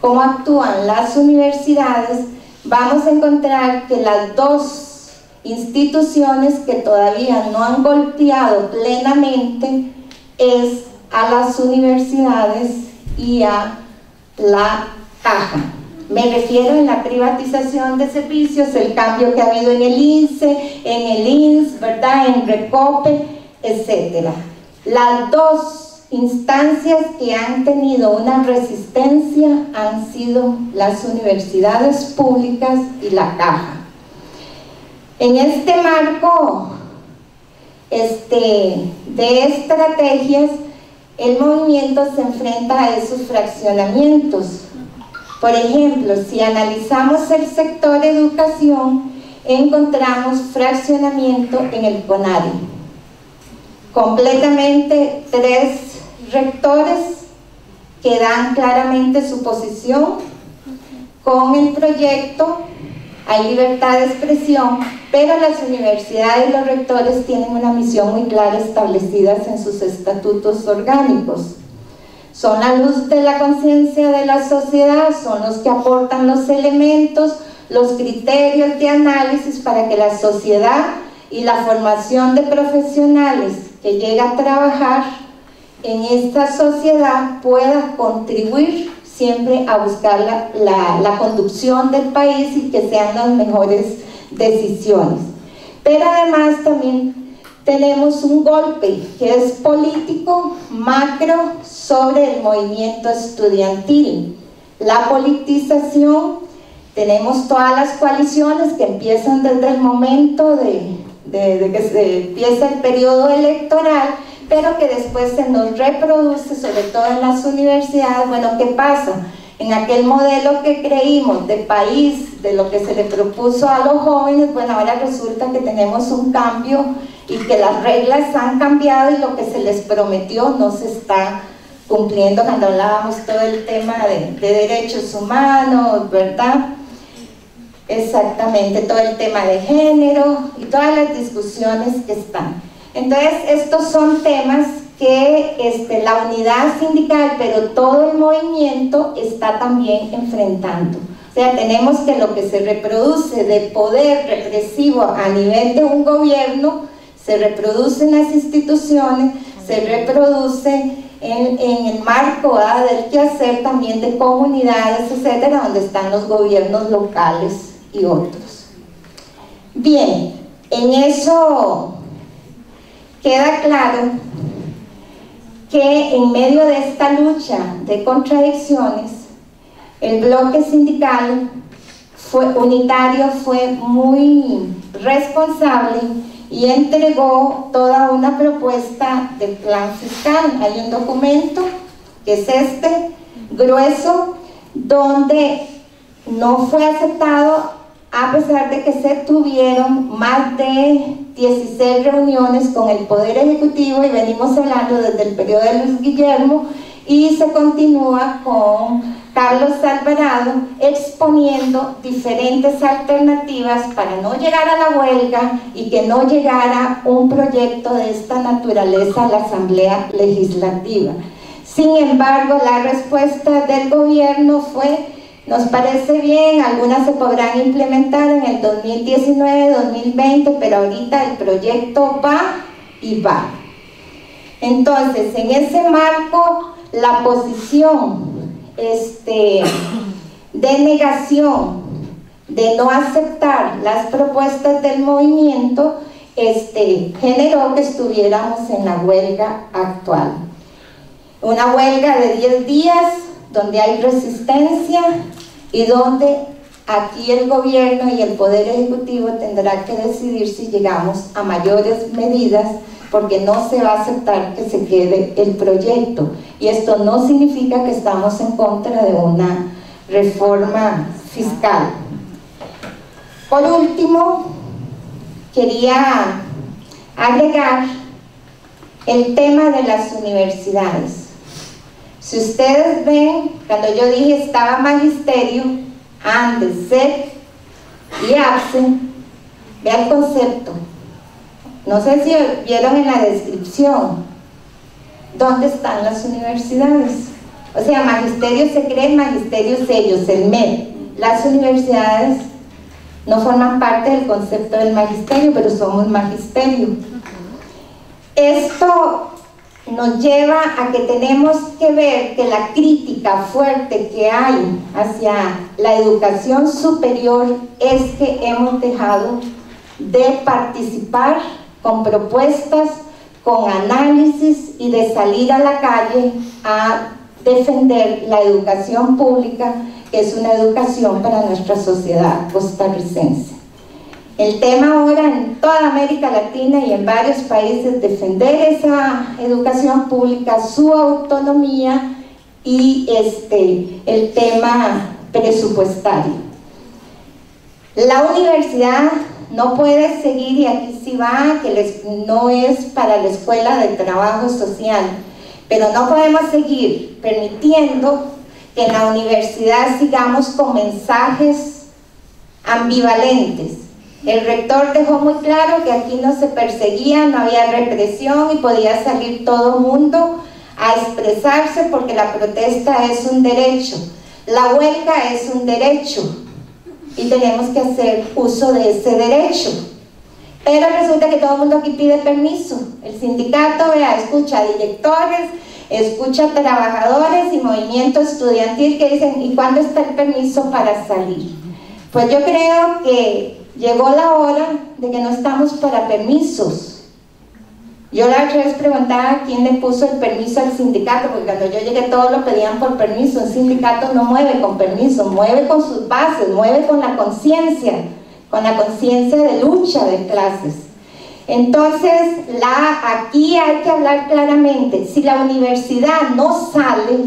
cómo actúan las universidades, vamos a encontrar que las dos instituciones que todavía no han golpeado plenamente es a las universidades y a la Caja. Me refiero en la privatización de servicios, el cambio que ha habido en el I C E, en el I N S, ¿verdad?, en Recope, etcétera. Las dos instancias que han tenido una resistencia han sido las universidades públicas y la Caja. En este marco este, de estrategias, el movimiento se enfrenta a esos fraccionamientos. Por ejemplo, si analizamos el sector educación, encontramos fraccionamiento en el CONARE. Completamente tres rectores que dan claramente su posición con el proyecto, hay libertad de expresión, pero las universidades y los rectores tienen una misión muy clara establecidas en sus estatutos orgánicos. Son la luz de la conciencia de la sociedad, son los que aportan los elementos, los criterios de análisis para que la sociedad y la formación de profesionales que llega a trabajar en esta sociedad pueda contribuir siempre a buscar la, la, la conducción del país y que sean las mejores decisiones. Pero además también tenemos un golpe que es político, macro, sobre el movimiento estudiantil. La politización, tenemos todas las coaliciones que empiezan desde el momento de... desde que se empieza el periodo electoral, pero que después se nos reproduce, sobre todo en las universidades. Bueno, ¿qué pasa? En aquel modelo que creímos de país, de lo que se le propuso a los jóvenes, bueno, ahora resulta que tenemos un cambio y que las reglas han cambiado y lo que se les prometió no se está cumpliendo cuando hablábamos todo el tema de, de derechos humanos, ¿verdad? Exactamente, todo el tema de género y todas las discusiones que están. Entonces, estos son temas que este, la unidad sindical, pero todo el movimiento está también enfrentando. O sea, tenemos que lo que se reproduce de poder represivo a nivel de un gobierno, se reproduce en las instituciones, se reproduce en, en el marco ¿verdad? del quehacer también de comunidades, etcétera, donde están los gobiernos locales y otros. Bien, en eso queda claro que en medio de esta lucha de contradicciones, el bloque sindical fue, unitario fue muy responsable y entregó toda una propuesta de plan fiscal. Hay un documento, que es este, grueso, donde no fue aceptado a pesar de que se tuvieron más de dieciséis reuniones con el Poder Ejecutivo, y venimos hablando desde el periodo de Luis Guillermo, y se continúa con Carlos Alvarado exponiendo diferentes alternativas para no llegar a la huelga y que no llegara un proyecto de esta naturaleza a la Asamblea Legislativa. Sin embargo, la respuesta del gobierno fue: nos parece bien, algunas se podrán implementar en el dos mil diecinueve, dos mil veinte, pero ahorita el proyecto va y va. Entonces, en ese marco, la posición este, de negación, de no aceptar las propuestas del movimiento, este, generó que estuviéramos en la huelga actual. Una huelga de diez días, donde hay resistencia y donde aquí el gobierno y el Poder Ejecutivo tendrá que decidir si llegamos a mayores medidas, porque no se va a aceptar que se quede el proyecto. Y esto no significa que estamos en contra de una reforma fiscal. Por último, quería agregar el tema de las universidades. Si ustedes ven, cuando yo dije estaba Magisterio, ANDE, SET y APSE, vea el concepto. No sé si vieron en la descripción dónde están las universidades. O sea, Magisterio se cree, Magisterio es ellos, el M E D. Las universidades no forman parte del concepto del Magisterio, pero somos Magisterio. Esto nos lleva a que tenemos que ver que la crítica fuerte que hay hacia la educación superior es que hemos dejado de participar con propuestas, con análisis y de salir a la calle a defender la educación pública, que es una educación para nuestra sociedad costarricense. El tema ahora en toda América Latina y en varios países, defender esa educación pública, su autonomía y este, el tema presupuestario. La universidad no puede seguir, y aquí sí va, que les, no es para la Escuela de Trabajo Social, pero no podemos seguir permitiendo que en la universidad sigamos con mensajes ambivalentes. El rector dejó muy claro que aquí no se perseguía, no había represión y podía salir todo el mundo a expresarse, porque la protesta es un derecho, la huelga es un derecho y tenemos que hacer uso de ese derecho. Pero resulta que todo el mundo aquí pide permiso. El sindicato, vea, escucha directores, escucha trabajadores y movimiento estudiantil que dicen: ¿y cuándo está el permiso para salir? Pues yo creo que llegó la hora de que no estamos para permisos. Yo la otra vez preguntaba quién le puso el permiso al sindicato, porque cuando yo llegué todos lo pedían por permiso. Un sindicato no mueve con permiso, mueve con sus bases, mueve con la conciencia, con la conciencia de lucha de clases. Entonces, la, aquí hay que hablar claramente. Si la universidad no sale,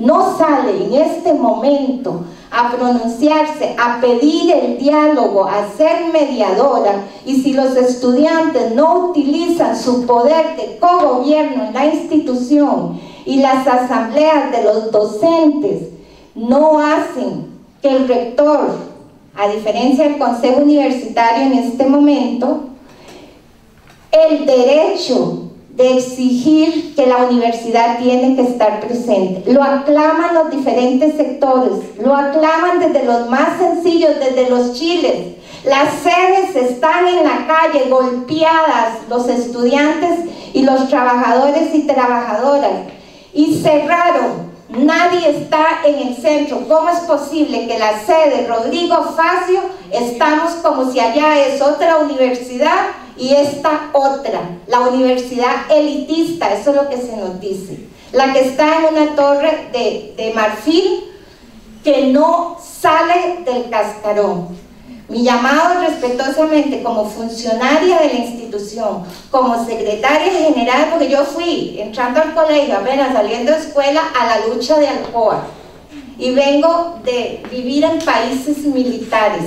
no sale en este momento a pronunciarse, a pedir el diálogo, a ser mediadora, y si los estudiantes no utilizan su poder de cogobierno en la institución y las asambleas de los docentes no hacen que el rector, a diferencia del Consejo Universitario en este momento, el derecho de exigir que la universidad tiene que estar presente. Lo aclaman los diferentes sectores, lo aclaman desde los más sencillos, desde los chiles. Las sedes están en la calle golpeadas, los estudiantes y los trabajadores y trabajadoras. Y cerraron, nadie está en el centro. ¿Cómo es posible que la sede Rodrigo Facio estamos como si allá es otra universidad y esta otra, la universidad elitista? Eso es lo que se nos dice, la que está en una torre de, de marfil que no sale del cascarón. Mi llamado respetuosamente como funcionaria de la institución, como secretaria general, porque yo fui entrando al colegio, apenas saliendo de escuela, a la lucha de Alcoba, y vengo de vivir en países militares.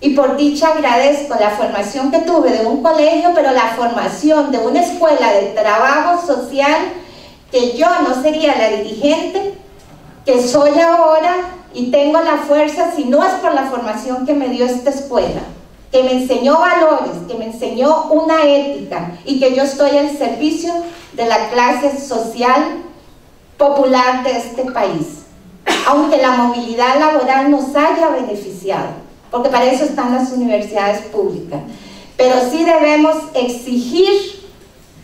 Y por dicha agradezco la formación que tuve de un colegio, pero la formación de una escuela de trabajo social, que yo no sería la dirigente que soy ahora y tengo la fuerza si no es por la formación que me dio esta escuela, que me enseñó valores, que me enseñó una ética, y que yo estoy al servicio de la clase social popular de este país, aunque la movilidad laboral nos haya beneficiado, porque para eso están las universidades públicas. Pero sí debemos exigir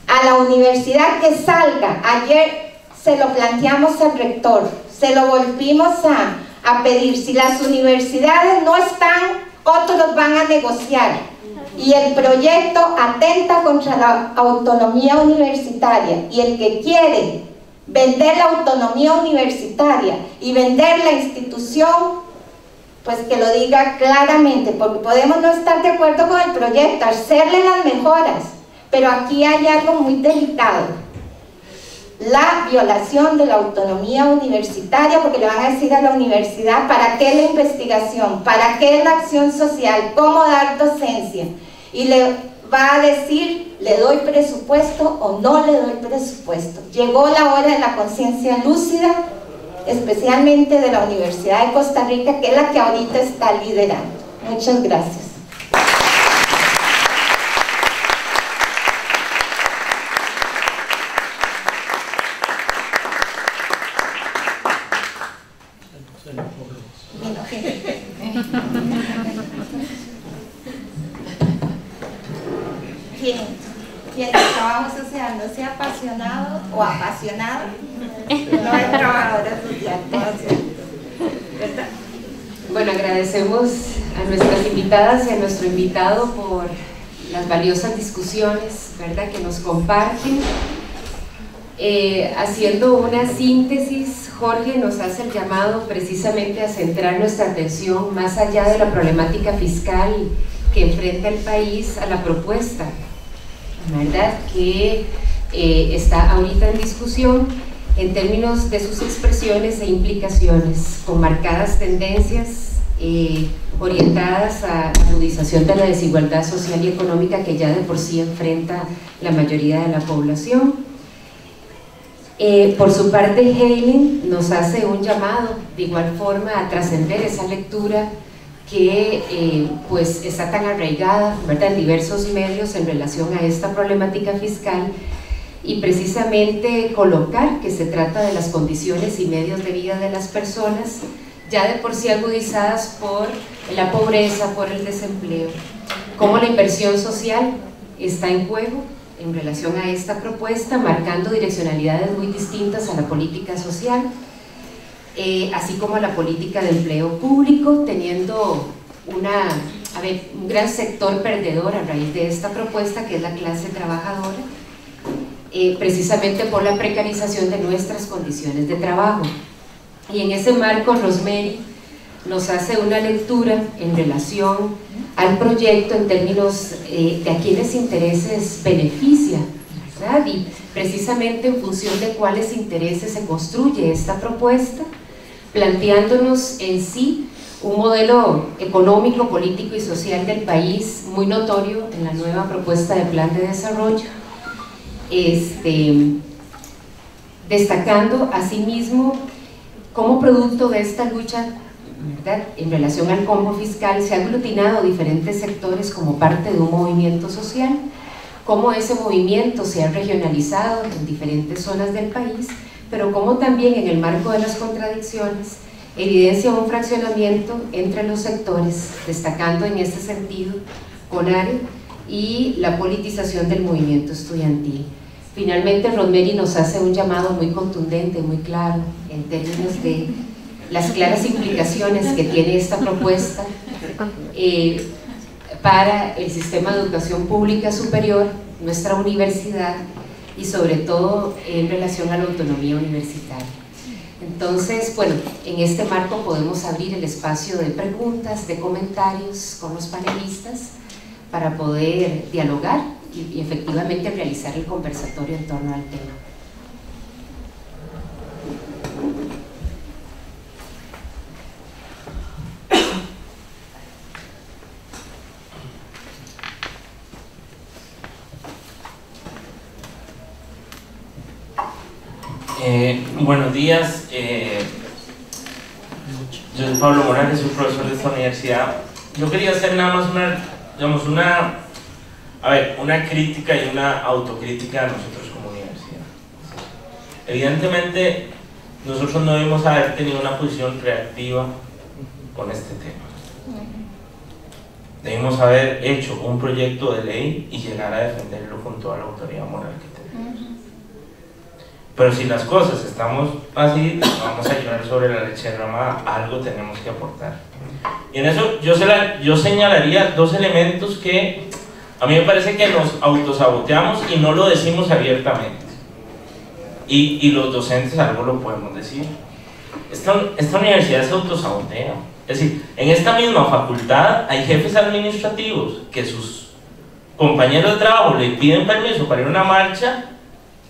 a la universidad que salga. Ayer se lo planteamos al rector, se lo volvimos a, a pedir. Si las universidades no están, otros van a negociar. Y el proyecto atenta contra la autonomía universitaria. Y el que quiere vender la autonomía universitaria y vender la institución, pues que lo diga claramente, porque podemos no estar de acuerdo con el proyecto, hacerle las mejoras, pero aquí hay algo muy delicado, la violación de la autonomía universitaria, porque le van a decir a la universidad, ¿para qué la investigación? ¿Para qué la acción social? ¿Cómo dar docencia? Y le va a decir, ¿le doy presupuesto o no le doy presupuesto? Llegó la hora de la conciencia lúcida, especialmente de la Universidad de Costa Rica, que es la que ahorita está liderando. Muchas gracias. Bien, y el trabajo social no sea apasionado o apasionado, no hay trabajadora social, ¿verdad? Bueno, agradecemos a nuestras invitadas y a nuestro invitado por las valiosas discusiones, ¿verdad?, que nos comparten. Eh, haciendo una síntesis, Jorge nos hace el llamado precisamente a centrar nuestra atención más allá de la problemática fiscal que enfrenta el país a la propuesta, ¿verdad?, que eh, está ahorita en discusión, en términos de sus expresiones e implicaciones, con marcadas tendencias eh, orientadas a la agudización de la desigualdad social y económica que ya de por sí enfrenta la mayoría de la población. Eh, por su parte, Heilen nos hace un llamado, de igual forma, a trascender esa lectura que eh, pues está tan arraigada, ¿verdad?, en diversos medios en relación a esta problemática fiscal, y precisamente colocar que se trata de las condiciones y medios de vida de las personas, ya de por sí agudizadas por la pobreza, por el desempleo. Cómo la inversión social está en juego en relación a esta propuesta, marcando direccionalidades muy distintas a la política social, eh, así como a la política de empleo público, teniendo una, a ver, un gran sector perdedor a raíz de esta propuesta, que es la clase trabajadora, Eh, precisamente por la precarización de nuestras condiciones de trabajo. Y en ese marco, Rosemery nos hace una lectura en relación al proyecto en términos eh, de a quienes intereses beneficia, Radi, precisamente en función de cuáles intereses se construye esta propuesta, planteándonos en sí un modelo económico, político y social del país muy notorio en la nueva propuesta de plan de desarrollo, este, destacando asimismo como producto de esta lucha, ¿verdad?, en relación al combo fiscal se han aglutinado diferentes sectores como parte de un movimiento social, cómo ese movimiento se ha regionalizado en diferentes zonas del país, pero cómo también en el marco de las contradicciones evidencia un fraccionamiento entre los sectores, destacando en ese sentido CONARE y la politización del movimiento estudiantil. Finalmente, Rosemery nos hace un llamado muy contundente, muy claro, en términos de las claras implicaciones que tiene esta propuesta eh, para el sistema de educación pública superior, nuestra universidad y sobre todo en relación a la autonomía universitaria. Entonces, bueno, en este marco podemos abrir el espacio de preguntas, de comentarios con los panelistas para poder dialogar y, y efectivamente realizar el conversatorio en torno al tema. Eh, buenos días, eh, yo soy Pablo Morales, soy profesor de esta universidad. Yo quería hacer nada más una, digamos, una, a ver, una crítica y una autocrítica a nosotros como universidad. Evidentemente, nosotros no debemos haber tenido una posición reactiva con este tema. Debemos haber hecho un proyecto de ley y llegar a defenderlo con toda la autoridad moral que pero si las cosas estamos así, vamos a llorar sobre la leche derramada, algo tenemos que aportar. Y en eso yo, se la, yo señalaría dos elementos que a mí me parece que nos autosaboteamos y no lo decimos abiertamente. Y, y los docentes algo lo podemos decir. Esta, esta universidad se autosabotea. Es decir, en esta misma facultad hay jefes administrativos que sus compañeros de trabajo le piden permiso para ir a una marcha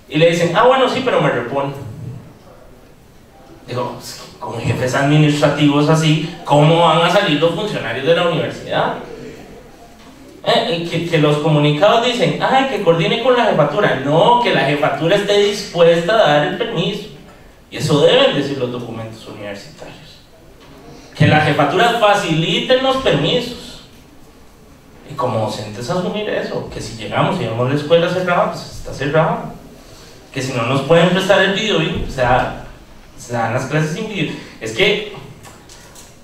y le dicen, ah bueno sí, pero me repone. Digo, con jefes administrativos así, ¿cómo van a salir los funcionarios de la universidad? Eh, que, que los comunicados dicen, ah, que coordine con la jefatura. No, que la jefatura esté dispuesta a dar el permiso. Y eso deben decir los documentos universitarios. Que la jefatura facilite los permisos. Y como docentes asumir eso, que si llegamos y vemos la escuela cerrada, pues está cerrada. Que si no nos pueden prestar el video, o sea, se dan las clases sin video. Es que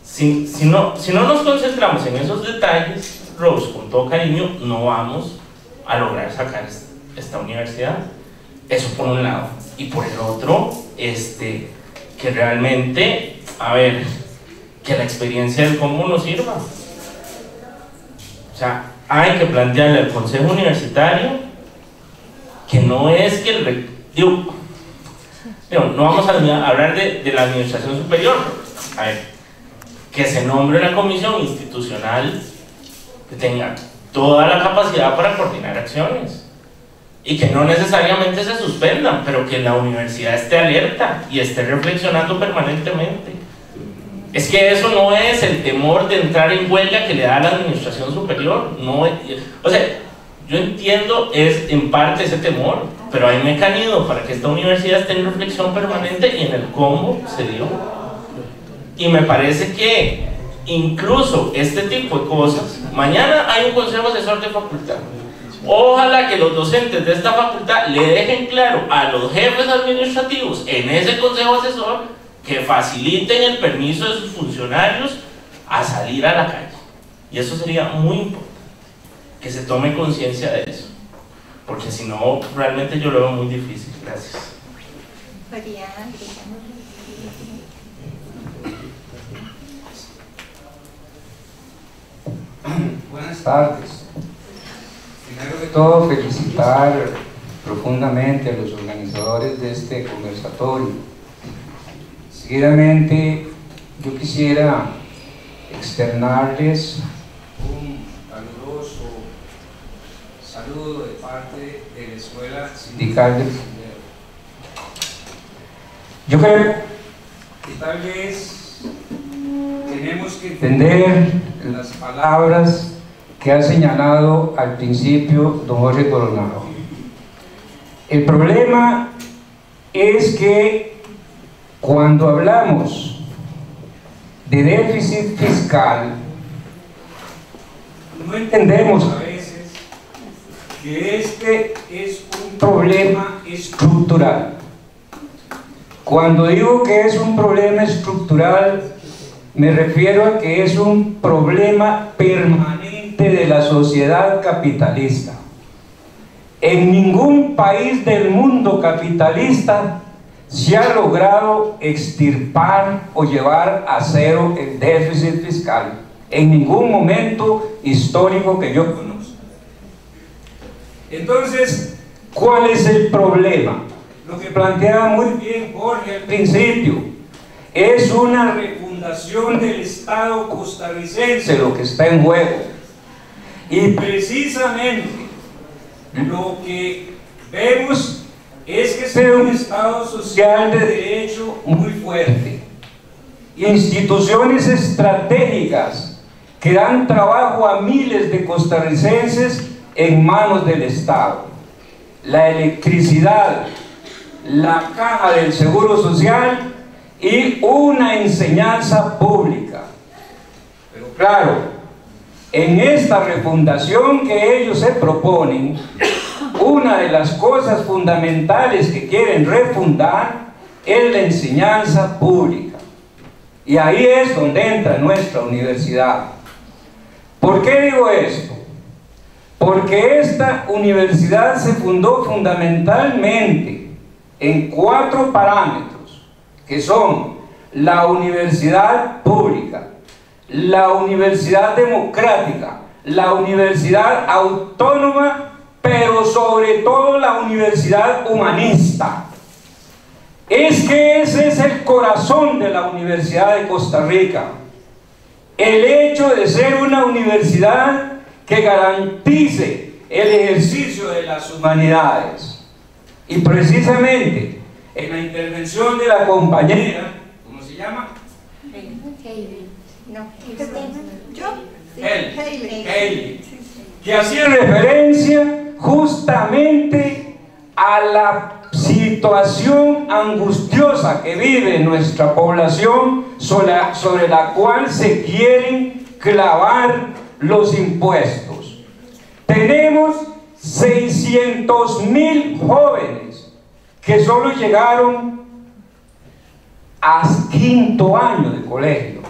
si, si, no, si no nos concentramos en esos detalles, Rose, con todo cariño, no vamos a lograr sacar esta universidad. Eso por un lado. Y por el otro, este, que realmente, a ver, que la experiencia del combo nos sirva. O sea, hay que plantearle al Consejo Universitario que no es que el... Digo, digo, no vamos a hablar de, de la administración superior. A ver, que se nombre una comisión institucional que tenga toda la capacidad para coordinar acciones y que no necesariamente se suspendan, pero que la universidad esté alerta y esté reflexionando permanentemente. Es que eso no es el temor de entrar en huelga que le da a la administración superior. No es, o sea, yo entiendo es en parte ese temor, pero hay mecanismos para que esta universidad esté en reflexión permanente y en el combo se dio. Y me parece que incluso este tipo de cosas, mañana hay un consejo asesor de facultad, ojalá que los docentes de esta facultad le dejen claro a los jefes administrativos en ese consejo asesor que faciliten el permiso de sus funcionarios a salir a la calle. Y eso sería muy importante, que se tome conciencia de eso, porque si no, realmente yo lo veo muy difícil. Gracias. Buenas tardes. Primero que todo, felicitar profundamente a los organizadores de este conversatorio. Seguidamente, yo quisiera externarles Saludo de parte de la Escuela Sindical del SINDEU. Yo creo que tal vez tenemos que entender las palabras que ha señalado al principio don Jorge Coronado. El problema es que cuando hablamos de déficit fiscal, no entendemos a veces que este es un problema estructural. Cuando digo que es un problema estructural, me refiero a que es un problema permanente de la sociedad capitalista. En ningún país del mundo capitalista se ha logrado extirpar o llevar a cero el déficit fiscal, en ningún momento histórico que yo conozca. Entonces, ¿cuál es el problema? Lo que planteaba muy bien Jorge al principio, es una refundación del Estado costarricense lo que está en juego. Y precisamente lo que vemos es que sea un Estado social de derecho muy fuerte, instituciones estratégicas que dan trabajo a miles de costarricenses en manos del Estado. La electricidad, la caja del seguro social y una enseñanza pública. Pero claro, en esta refundación que ellos se proponen, una de las cosas fundamentales que quieren refundar es la enseñanza pública. Y ahí es donde entra nuestra universidad. ¿Por qué digo esto? Porque esta universidad se fundó fundamentalmente en cuatro parámetros, que son la universidad pública, la universidad democrática, la universidad autónoma, pero sobre todo la universidad humanista. Es que ese es el corazón de la Universidad de Costa Rica. El hecho de ser una universidad que garantice el ejercicio de las humanidades. Y precisamente en la intervención de la compañera, ¿cómo se llama? Heilen. No, ¿yo? Heilen. Heilen. Que hacía referencia justamente a la situación angustiosa que vive nuestra población, sobre la, sobre la cual se quieren clavar los impuestos. Tenemos seiscientos mil jóvenes que solo llegaron a quinto año de colegio,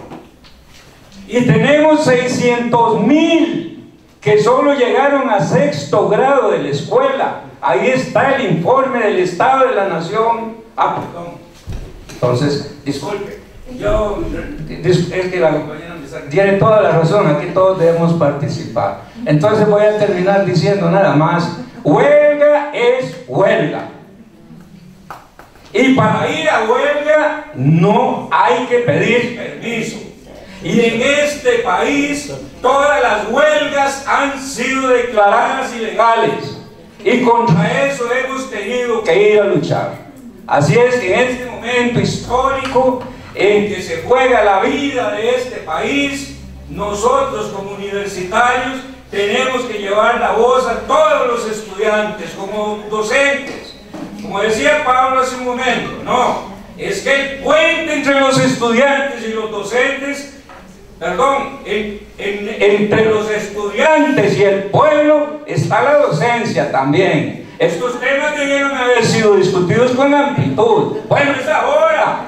y tenemos seiscientos mil que solo llegaron a sexto grado de la escuela. Ahí está el informe del Estado de la Nación. Ah, perdón. Entonces, disculpe. Yo, es que la compañera tiene toda la razón, aquí todos debemos participar. Entonces voy a terminar diciendo nada más, huelga es huelga. Y para ir a huelga no hay que pedir permiso. Y en este país todas las huelgas han sido declaradas ilegales. Y contra eso hemos tenido que ir a luchar. Así es que en este momento histórico en que se juega la vida de este país, nosotros como universitarios tenemos que llevar la voz a todos los estudiantes, como docentes. Como decía Pablo hace un momento, no, es que el puente entre los estudiantes y los docentes, perdón, en, en, entre los estudiantes y el pueblo está la docencia también. Estos temas debieron haber sido discutidos con amplitud. Bueno, es ahora,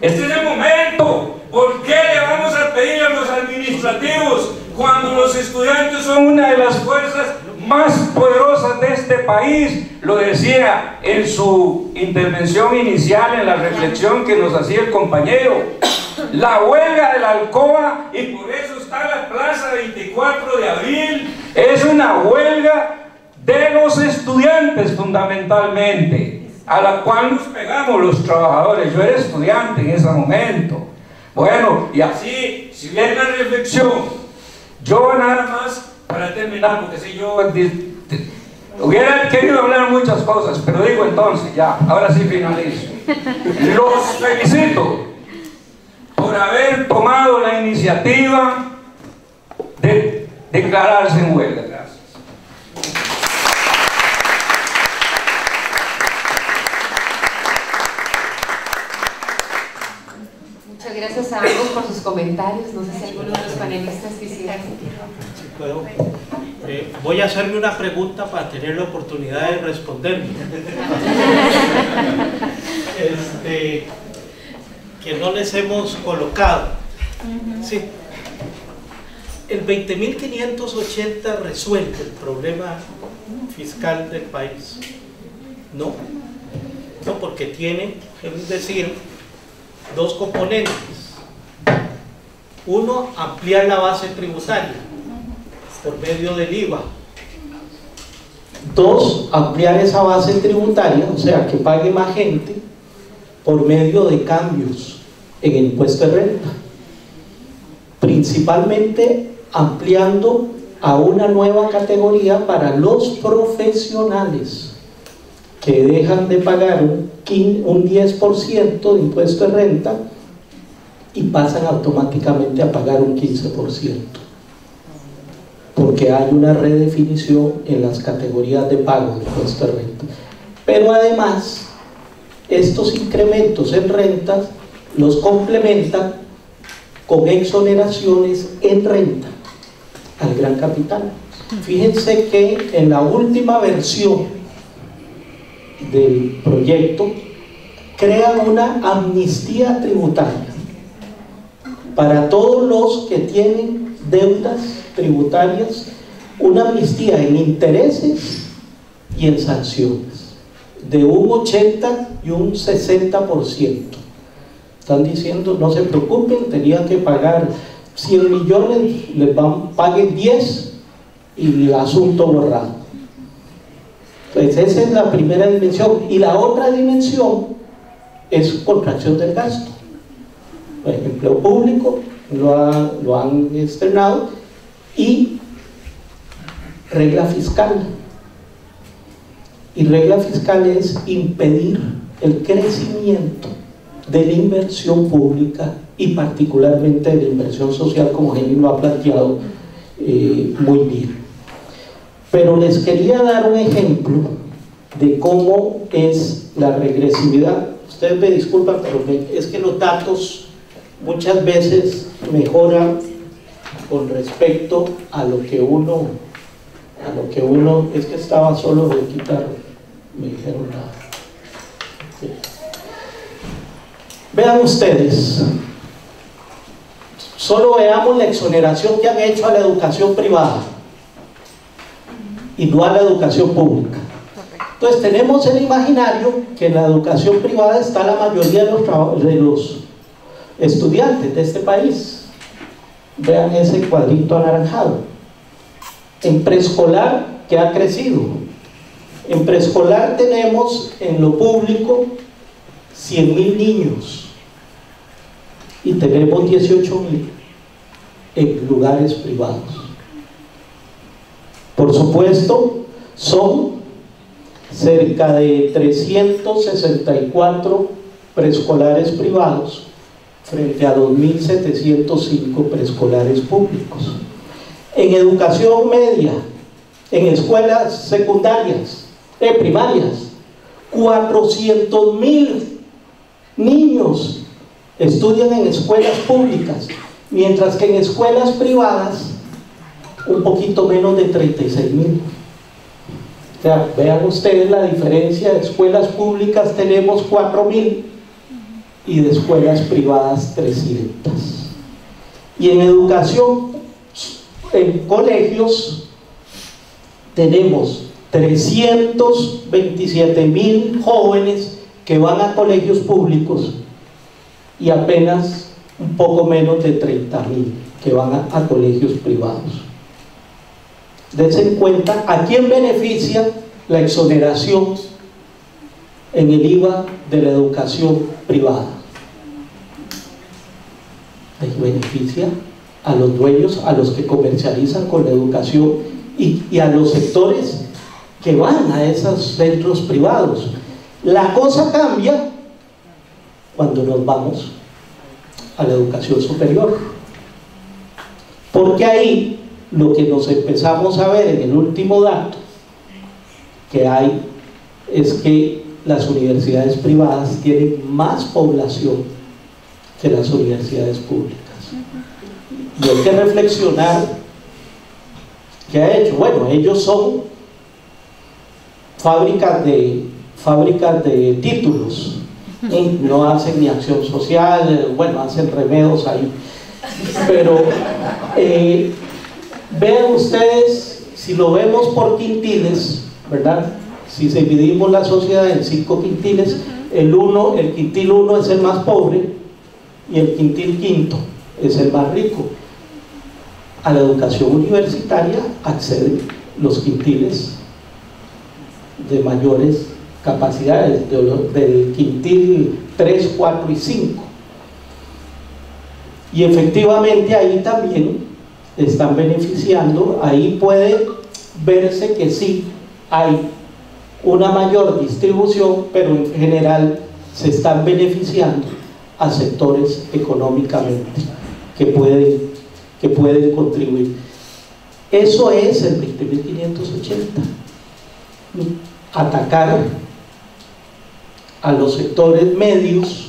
este es el momento. ¿Por qué le vamos a pedir a los administrativos cuando los estudiantes son una de las fuerzas más poderosas de este país? Lo decía en su intervención inicial, en la reflexión que nos hacía el compañero. La huelga de la Alcoba, y por eso está la plaza veinticuatro de abril, es una huelga de los estudiantes fundamentalmente, a la cual nos pegamos los trabajadores. Yo era estudiante en ese momento. Bueno, y así, si bien la reflexión, yo nada más para terminar, porque si yo Hubiera querido hablar muchas cosas, pero digo entonces ya, ahora sí finalizo. Los felicito por haber tomado la iniciativa de declararse en huelga. Gracias. Muchas gracias a ambos por sus comentarios. No sé si alguno de los panelistas quisiera. Eh, voy a hacerme una pregunta para tener la oportunidad de responderme. Este, que no les hemos colocado. Sí. El veinte mil quinientos ochenta resuelve el problema fiscal del país. No, no, porque tiene, es decir, dos componentes. Uno, ampliar la base tributaria por medio del IVA. Dos, ampliar esa base tributaria, o sea, que pague más gente por medio de cambios en el impuesto de renta, principalmente ampliando a una nueva categoría para los profesionales que dejan de pagar un diez por ciento de impuesto de renta y pasan automáticamente a pagar un quince por ciento, porque hay una redefinición en las categorías de pago de impuesto de renta. Pero además, estos incrementos en rentas los complementan con exoneraciones en renta al gran capital. Fíjense que en la última versión del proyecto crea una amnistía tributaria para todos los que tienen deudas tributarias, una amnistía en intereses y en sanciones de un ochenta y un sesenta por ciento. Están diciendo, no se preocupen, tenían que pagar cien millones, les van, paguen diez y el asunto borrado. Pues esa es la primera dimensión. Y la otra dimensión es contracción del gasto. El empleo público lo, ha, lo han externado, y regla fiscal. Y regla fiscal es impedir el crecimiento de la inversión pública y particularmente de la inversión social, como Jenny lo ha planteado eh, muy bien. Pero les quería dar un ejemplo de cómo es la regresividad. Ustedes me disculpan, pero me, es que los datos muchas veces mejoran con respecto a lo que uno, a lo que uno, es que estaba solo de quitar, me dijeron nada. Sí. Vean ustedes, solo veamos la exoneración que han hecho a la educación privada y no a la educación pública. Entonces tenemos el imaginario que en la educación privada está la mayoría de los, de los estudiantes de este país. Vean ese cuadrito anaranjado. En preescolar, que ha crecido. En preescolar tenemos en lo público cien mil niños y tenemos dieciocho mil en lugares privados. Por supuesto, son cerca de trescientos sesenta y cuatro preescolares privados frente a dos mil setecientos cinco preescolares públicos. En educación media, en escuelas secundarias, eh, primarias, cuatrocientos mil niños estudian en escuelas públicas, mientras que en escuelas privadas un poquito menos de treinta y seis mil. O sea, vean ustedes la diferencia. De escuelas públicas tenemos cuatro mil y de escuelas privadas trescientos. Y en educación, en colegios, tenemos trescientos veintisiete mil jóvenes que van a colegios públicos y apenas un poco menos de treinta mil que van a, a colegios privados. Dense en cuenta a quién beneficia la exoneración en el IVA de la educación privada. Les beneficia a los dueños, a los que comercializan con la educación y, y a los sectores que van a esos centros privados. La cosa cambia cuando nos vamos a la educación superior, porque ahí lo que nos empezamos a ver en el último dato que hay es que las universidades privadas tienen más población que las universidades públicas, y hay que reflexionar qué ha hecho. Bueno, ellos son fábricas de, fábricas de títulos, ¿eh? No hacen ni acción social, bueno, hacen remedios ahí, pero eh, vean ustedes, si lo vemos por quintiles, ¿verdad? Si dividimos la sociedad en cinco quintiles, el, uno, el quintil uno es el más pobre y el quintil quinto es el más rico. A la educación universitaria acceden los quintiles de mayores capacidades, de, del quintil tres, cuatro y cinco, y efectivamente ahí también están beneficiando. Ahí puede verse que sí hay una mayor distribución, pero en general se están beneficiando a sectores económicamente que pueden, que pueden contribuir. Eso es el veinte mil quinientos ochenta, atacar a los sectores medios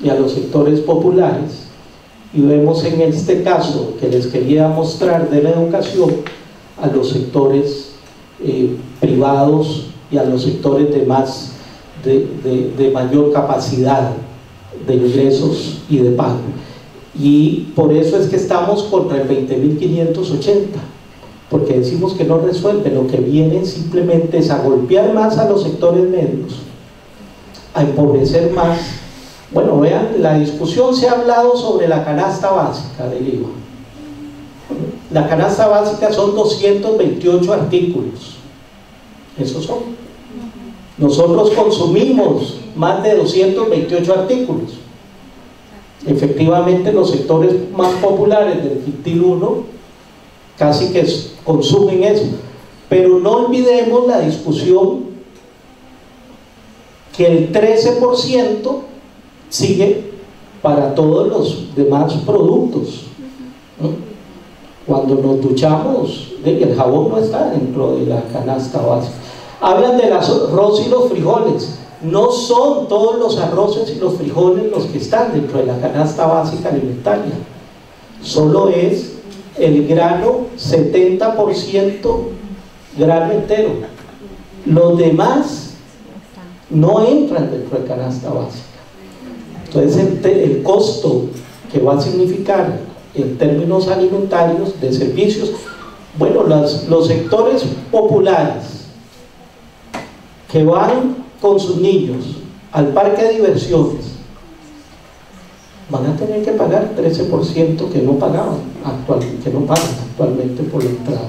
y a los sectores populares. Y vemos en este caso que les quería mostrar de la educación a los sectores eh, privados y a los sectores de, más, de, de, de mayor capacidad de ingresos y de pago. Y por eso es que estamos contra el veinte mil quinientos ochenta, porque decimos que no resuelve. Lo que viene simplemente es a golpear más a los sectores medios, a empobrecer más. Bueno, vean, la discusión se ha hablado sobre la canasta básica del I V A. La canasta básica son doscientos veintiocho artículos. Esos son. Nosotros consumimos más de doscientos veintiocho artículos. Efectivamente, los sectores más populares del quintil uno casi que consumen eso. Pero no olvidemos la discusión que el trece por ciento sigue para todos los demás productos. ¿No? Cuando nos duchamos, el jabón no está dentro de la canasta básica. Hablan del arroz y los frijoles. No son todos los arroces y los frijoles los que están dentro de la canasta básica alimentaria. Solo es el grano, setenta por ciento grano entero. Los demás no entran dentro de canasta básica. Entonces el costo que va a significar en términos alimentarios, de servicios, bueno, las, los sectores populares que van con sus niños al parque de diversiones van a tener que pagar trece por ciento que no pagaban actualmente, que no pagan actualmente por la entrada.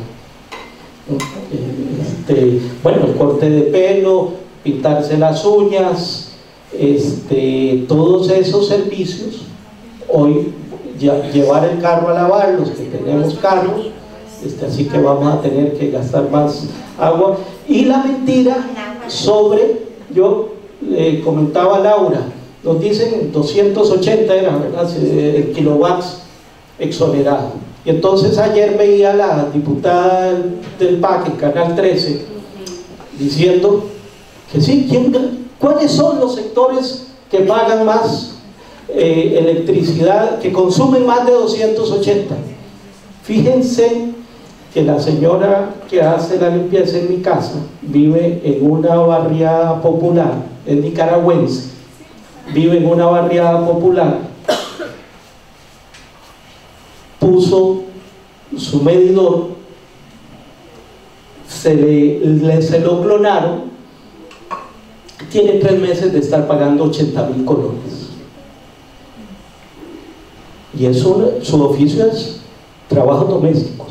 Este, bueno, el corte de pelo, pintarse las uñas, este, todos esos servicios. Hoy ya, llevar el carro a lavar, los que tenemos carros, este, así que vamos a tener que gastar más agua. Y la mentira sobre, yo eh, comentaba a Laura, nos dicen doscientos ochenta era, ¿verdad? El kilowatts exonerado. Y entonces ayer veía a la diputada del P A C en Canal trece diciendo que sí, ¿quién, ¿cuáles son los sectores que pagan más eh, electricidad, que consumen más de doscientos ochenta? Fíjense que la señora que hace la limpieza en mi casa vive en una barriada popular, es nicaragüense, vive en una barriada popular, puso su medidor, se, le, le, se lo clonaron, tiene tres meses de estar pagando ochenta mil colones, y eso, su oficio es trabajos domésticos.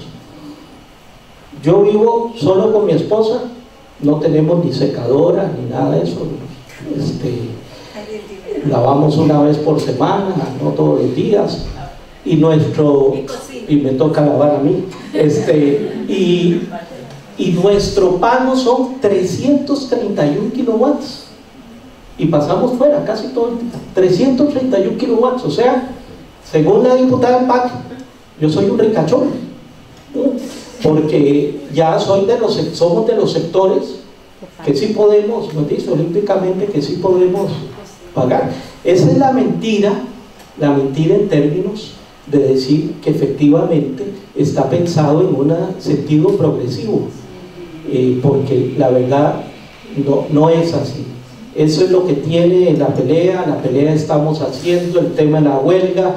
Yo vivo solo con mi esposa, no tenemos ni secadora ni nada de eso, este, lavamos una vez por semana, no todos los días, y nuestro, y me toca lavar a mí, este, y, y nuestro pago son trescientos treinta y un kilowatts y pasamos fuera casi todo el tiempo, trescientos treinta y un kilowatts, o sea, según la diputada Pac, yo soy un ricachón, porque ya soy de los, somos de los sectores que sí podemos, nos dice olímpicamente que sí podemos pagar. Esa es la mentira, la mentira en términos de decir que efectivamente está pensado en un sentido progresivo, eh, porque la verdad no, no es así. Eso es lo que tiene la pelea, la pelea estamos haciendo, el tema de la huelga.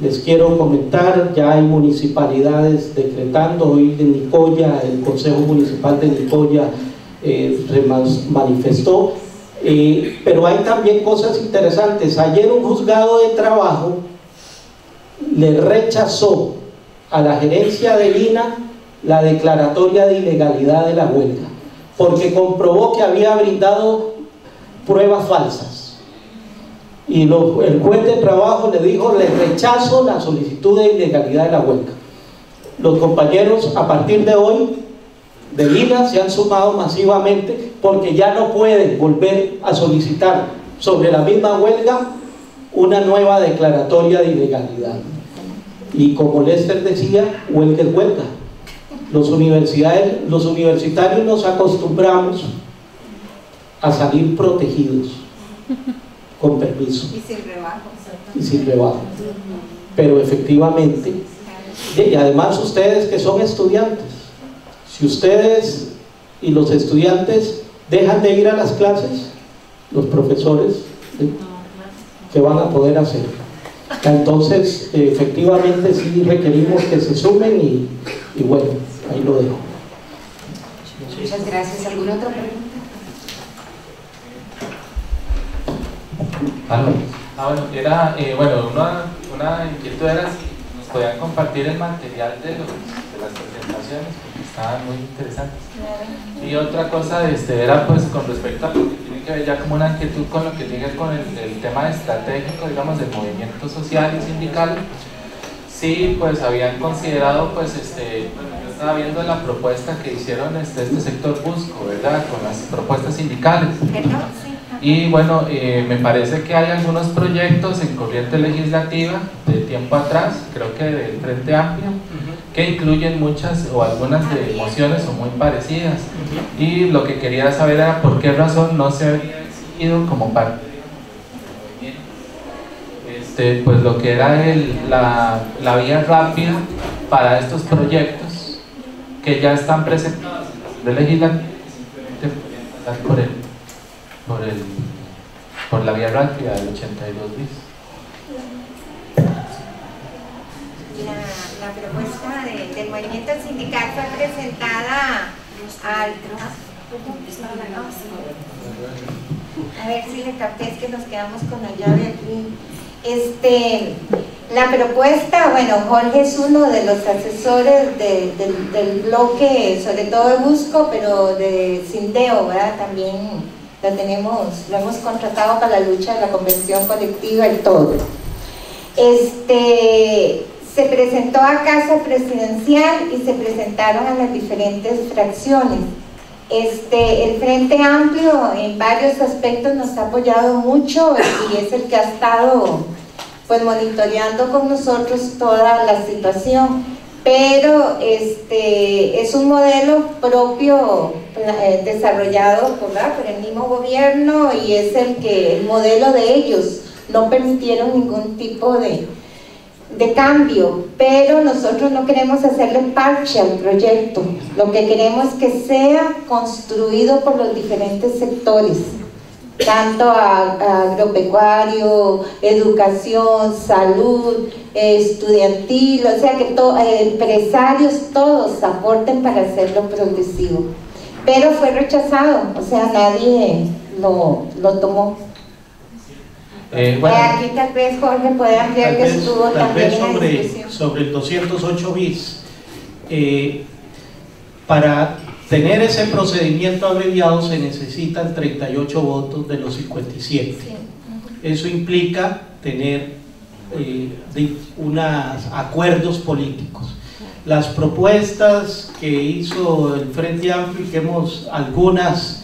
Les quiero comentar, ya hay municipalidades decretando, hoy de Nicoya, el Consejo Municipal de Nicoya eh, manifestó, eh, pero hay también cosas interesantes. Ayer un juzgado de trabajo le rechazó a la gerencia de Lina la declaratoria de ilegalidad de la huelga, porque comprobó que había brindado pruebas falsas, y lo, el juez de trabajo le dijo: le rechazo la solicitud de ilegalidad de la huelga. Los compañeros a partir de hoy de Lina se han sumado masivamente, porque ya no pueden volver a solicitar sobre la misma huelga una nueva declaratoria de ilegalidad. Y como Lester decía, huelga es huelga. Los, universidades, los universitarios nos acostumbramos a salir protegidos, con permiso, y sin rebajo, y sin rebajo. Pero efectivamente, y además ustedes que son estudiantes, si ustedes y los estudiantes dejan de ir a las clases, los profesores, ¿qué van a poder hacer? Entonces, efectivamente sí requerimos que se sumen, y, y bueno, ahí lo dejo. Muchas gracias. ¿Alguna otra pregunta? Ah, bueno, era, eh, bueno una, una inquietud era si nos podían compartir el material de, los, de las presentaciones, porque estaban muy interesantes. Y otra cosa este, era pues con respecto a lo que tiene que ver ya como una inquietud con lo que tiene que ver con el, el tema estratégico, digamos, del movimiento social y sindical. Sí, pues habían considerado, pues este, bueno, yo estaba viendo la propuesta que hicieron este, este sector Busco, ¿verdad? Con las propuestas sindicales. Y bueno, eh, me parece que hay algunos proyectos en corriente legislativa de tiempo atrás, creo que del Frente Amplio, que incluyen muchas o algunas de mociones o muy parecidas. Y lo que quería saber era por qué razón no se había exigido como parte del movimiento, este, pues lo que era el, la, la vía rápida para estos proyectos que ya están presentados de legislativa, simplemente por el Por, el, por la vía rápida del ochenta y dos bis. La, la propuesta de, del movimiento sindical fue presentada al... A ver si le capté, es que nos quedamos con la llave aquí. Este, la propuesta, bueno, Jorge es uno de los asesores de, de, del bloque, sobre todo de Busco, pero de SINDEU, ¿verdad? También... La tenemos, la hemos contratado para la lucha de la convención colectiva y todo. Este, se presentó a Casa Presidencial y se presentaron a las diferentes fracciones. Este, el Frente Amplio en varios aspectos nos ha apoyado mucho y es el que ha estado pues monitoreando con nosotros toda la situación. Pero este, es un modelo propio eh, desarrollado ¿verdad? por el mismo gobierno, y es el que el modelo de ellos, no permitieron ningún tipo de, de cambio, pero nosotros no queremos hacerle parche al proyecto, lo que queremos es que sea construido por los diferentes sectores, tanto a, a agropecuario, educación, salud, eh, estudiantil, o sea que to, eh, empresarios, todos aporten para hacerlo progresivo. Pero fue rechazado, o sea, nadie lo, lo tomó. Eh, bueno, eh, aquí tal vez Jorge puede ampliar que estuvo tal también vez sobre, sobre el doscientos ocho bis. Eh, para tener ese procedimiento abreviado se necesitan treinta y ocho votos de los cincuenta y siete. Eso implica tener eh, de unos acuerdos políticos. las propuestas que hizo el Frente Amplio y que hemos algunas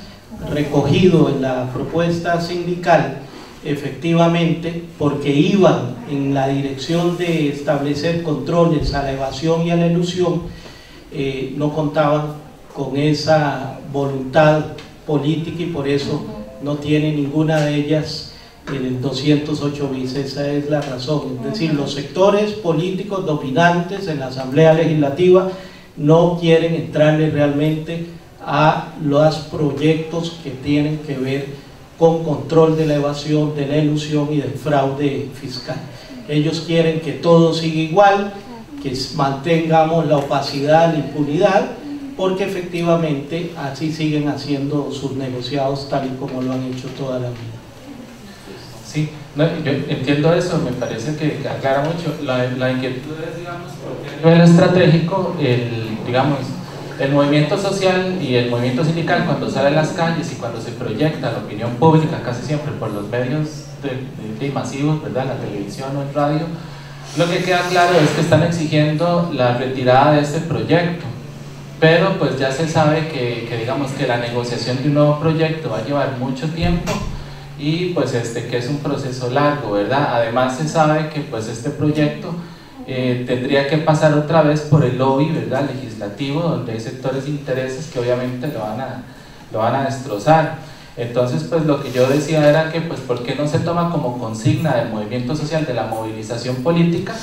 recogido en la propuesta sindical, efectivamente, porque iban en la dirección de establecer controles a la evasión y a la elusión, eh, no contaban con esa voluntad política y por eso no tiene ninguna de ellas en el doscientos ocho bis. Esa es la razón, es decir, los sectores políticos dominantes en la Asamblea Legislativa no quieren entrarle realmente a los proyectos que tienen que ver con control de la evasión, de la elusión y del fraude fiscal. Ellos quieren que todo siga igual, que mantengamos la opacidad, la impunidad, porque efectivamente así siguen haciendo sus negociados tal y como lo han hecho toda la vida. Sí, no, yo entiendo eso, me parece que aclara mucho. La, la inquietud es, digamos, porque a nivel estratégico, el, digamos, el movimiento social y el movimiento sindical cuando sale a las calles y cuando se proyecta la opinión pública, casi siempre por los medios de, de, de masivos, ¿verdad?, la televisión o el radio, lo que queda claro es que están exigiendo la retirada de este proyecto. Pero pues ya se sabe que, que digamos que la negociación de un nuevo proyecto va a llevar mucho tiempo y pues este que es un proceso largo, ¿verdad? Además se sabe que pues este proyecto eh, tendría que pasar otra vez por el lobby, ¿verdad?, legislativo, donde hay sectores de intereses que obviamente lo van a, lo van a destrozar. Entonces pues lo que yo decía era que pues por qué no se toma como consigna del movimiento social, de la movilización política,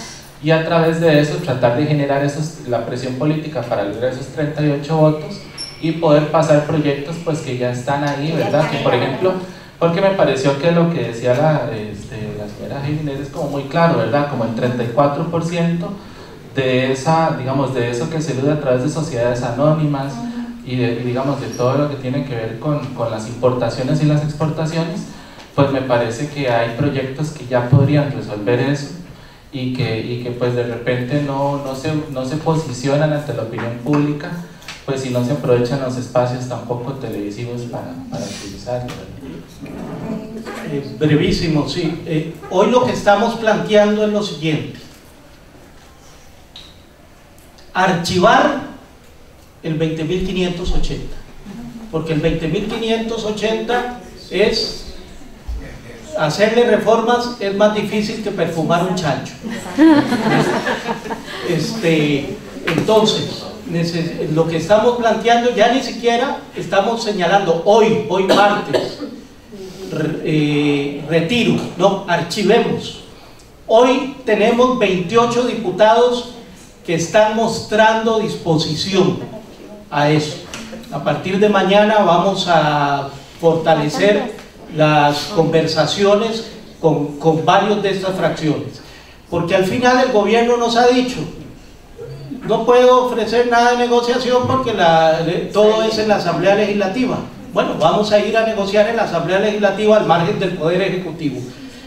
y a través de eso tratar de generar esos, la presión política para lograr esos treinta y ocho votos y poder pasar proyectos pues que ya están ahí, ¿verdad? Que por ejemplo, porque me pareció que lo que decía la, este, la señora Jiménez es como muy claro, ¿verdad? Como el treinta y cuatro por ciento de esa, digamos, de eso que se elude a través de sociedades anónimas y de, digamos, de todo lo que tiene que ver con, con las importaciones y las exportaciones, pues me parece que hay proyectos que ya podrían resolver eso. Y que, y que pues de repente no, no, se, no se posicionan ante la opinión pública, pues si no se aprovechan los espacios tampoco televisivos para, para utilizarlo. Eh, brevísimo, sí. Eh, hoy lo que estamos planteando es lo siguiente: archivar el veinte mil quinientos ochenta, porque el veinte mil quinientos ochenta es... hacerle reformas es más difícil que perfumar un chancho. Este, entonces, lo que estamos planteando, ya ni siquiera estamos señalando hoy, hoy martes, re, eh, retiro, no, archivemos. Hoy tenemos veintiocho diputados que están mostrando disposición a eso. A partir de mañana vamos a fortalecer las conversaciones con, con varios de estas fracciones, porque al final el gobierno nos ha dicho: no puedo ofrecer nada de negociación porque la, todo es en la Asamblea Legislativa. Bueno, vamos a ir a negociar en la Asamblea Legislativa al margen del Poder Ejecutivo,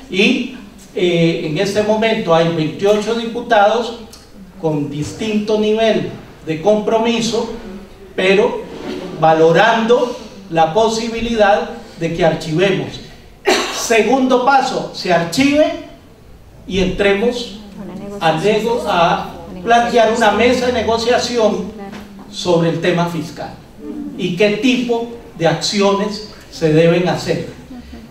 y eh, en este momento hay veintiocho diputados con distinto nivel de compromiso, pero valorando la posibilidad de que archivemos. Segundo paso, se archive y entremos a, nego a plantear una mesa de negociación sobre el tema fiscal y qué tipo de acciones se deben hacer.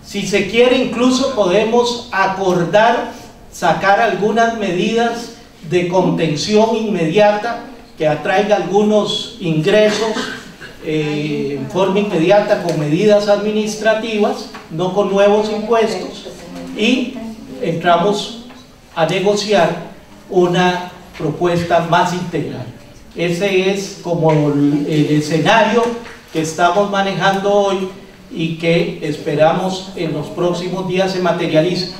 Si se quiere, incluso podemos acordar sacar algunas medidas de contención inmediata que atraiga algunos ingresos Eh, en forma inmediata, con medidas administrativas, no con nuevos impuestos, y entramos a negociar una propuesta más integral. Ese es como el, el escenario que estamos manejando hoy y que esperamos en los próximos días se materialice.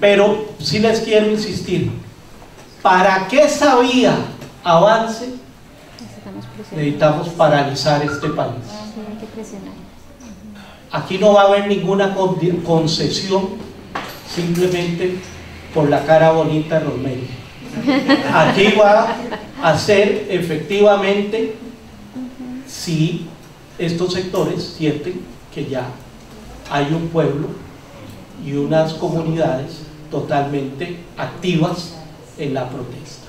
Pero sí les quiero insistir: ¿para qué sabía avance? Necesitamos paralizar este país. Aquí no va a haber ninguna concesión simplemente por la cara bonita de Rosemery. Aquí va a ser efectivamente si estos sectores sienten que ya hay un pueblo y unas comunidades totalmente activas en la protesta.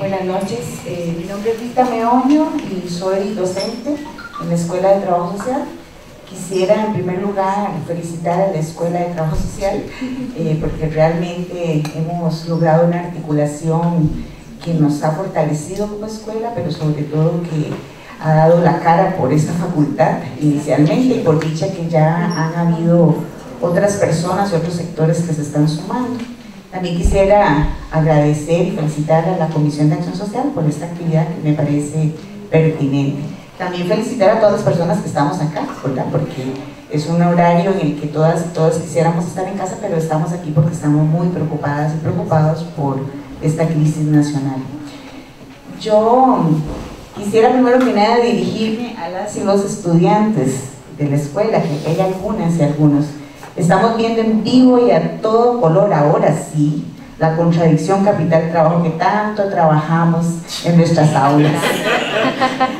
Buenas noches, eh, mi nombre es Rita Meoño y soy docente en la Escuela de Trabajo Social. Quisiera en primer lugar felicitar a la Escuela de Trabajo Social eh, porque realmente hemos logrado una articulación que nos ha fortalecido como escuela, pero sobre todo que ha dado la cara por esta facultad inicialmente, y por dicha que ya han habido otras personas y otros sectores que se están sumando. También quisiera agradecer y felicitar a la Comisión de Acción Social por esta actividad que me parece pertinente. También felicitar a todas las personas que estamos acá, ¿verdad? Porque es un horario en el que todas y todos quisiéramos estar en casa, pero estamos aquí porque estamos muy preocupadas y preocupados por esta crisis nacional. Yo quisiera primero que nada dirigirme a las y los estudiantes de la escuela, que hay algunas y algunos. Estamos viendo en vivo y a todo color, ahora sí, la contradicción capital-trabajo que tanto trabajamos en nuestras aulas.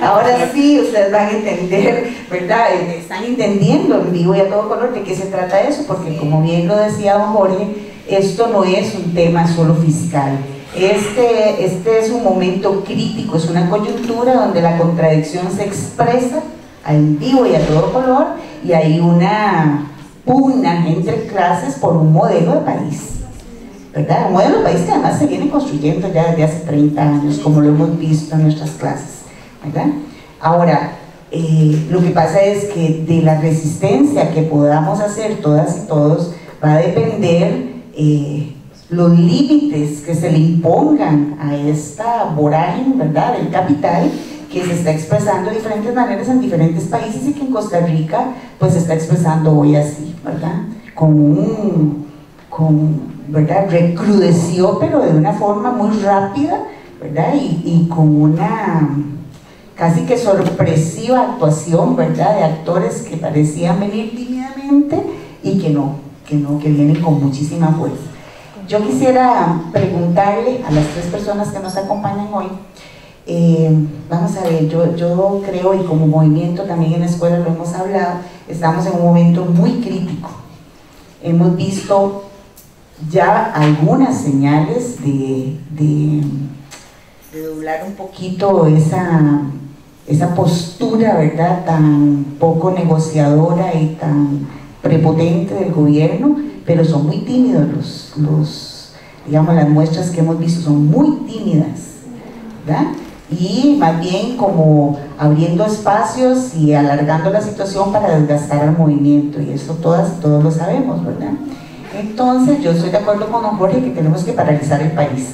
Ahora sí, ustedes van a entender, ¿verdad? Están entendiendo en vivo y a todo color de qué se trata eso, porque como bien lo decía don Jorge, esto no es un tema solo fiscal. Este, este es un momento crítico, es una coyuntura donde la contradicción se expresa en vivo y a todo color, y hay una pugna entre clases por un modelo de país, ¿verdad? Un modelo de país que además se viene construyendo ya desde hace treinta años, como lo hemos visto en nuestras clases, ¿verdad? Ahora, eh, lo que pasa es que de la resistencia que podamos hacer todas y todos va a depender eh, los límites que se le impongan a esta vorágine, ¿verdad?, del capital, que se está expresando de diferentes maneras en diferentes países y que en Costa Rica pues se está expresando hoy así, ¿verdad? Con un, con, ¿verdad? Recrudeció, pero de una forma muy rápida, ¿verdad? Y, y con una casi que sorpresiva actuación, ¿verdad? De actores que parecían venir tímidamente y que no, que no, que vienen con muchísima fuerza. Yo quisiera preguntarle a las tres personas que nos acompañan hoy. Eh, vamos a ver, yo, yo creo, y como movimiento también en la escuela lo hemos hablado, estamos en un momento muy crítico. Hemos visto ya algunas señales de, de, de doblar un poquito esa, esa postura, ¿verdad?, tan poco negociadora y tan prepotente del gobierno, pero son muy tímidos los, los, digamos, las muestras que hemos visto son muy tímidas, ¿verdad? Y más bien como abriendo espacios y alargando la situación para desgastar al movimiento, y eso todas y todos lo sabemos, ¿verdad? Entonces yo estoy de acuerdo con don Jorge que tenemos que paralizar el país,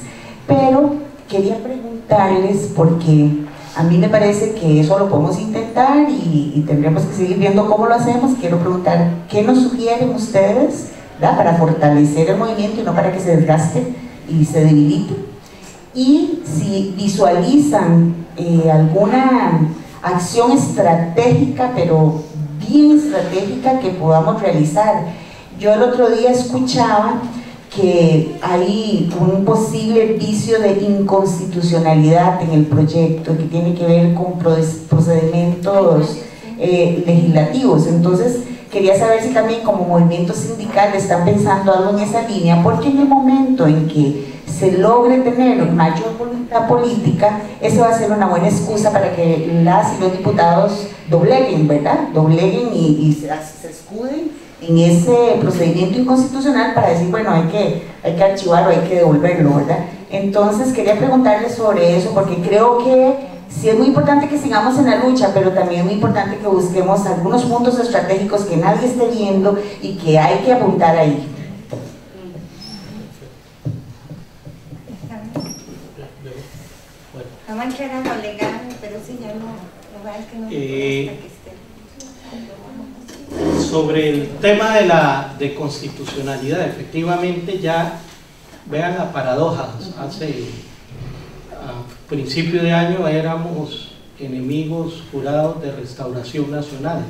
pero quería preguntarles, porque a mí me parece que eso lo podemos intentar y, y tendremos que seguir viendo cómo lo hacemos. Quiero preguntar, ¿qué nos sugieren ustedes, ¿verdad?, para fortalecer el movimiento y no para que se desgaste y se debilite? Y si visualizan eh, alguna acción estratégica, pero bien estratégica, que podamos realizar. Yo el otro día escuchaba que hay un posible vicio de inconstitucionalidad en el proyecto, que tiene que ver con procedimientos eh, legislativos. Entonces, quería saber si también como movimiento sindical están pensando algo en esa línea, porque en el momento en que se logre tener mayor voluntad política, eso va a ser una buena excusa para que las y los diputados dobleguen, ¿verdad? Dobleguen y, y se, se escuden en ese procedimiento inconstitucional para decir, bueno, hay que, hay que archivarlo, hay que devolverlo, ¿verdad? Entonces quería preguntarle sobre eso, porque creo que sí es muy importante que sigamos en la lucha, pero también es muy importante que busquemos algunos puntos estratégicos que nadie esté viendo y que hay que apuntar ahí. Eh, sobre el tema de la de constitucionalidad, efectivamente ya vean la paradoja. Hace a principio de año éramos enemigos jurados de Restauración Nacional.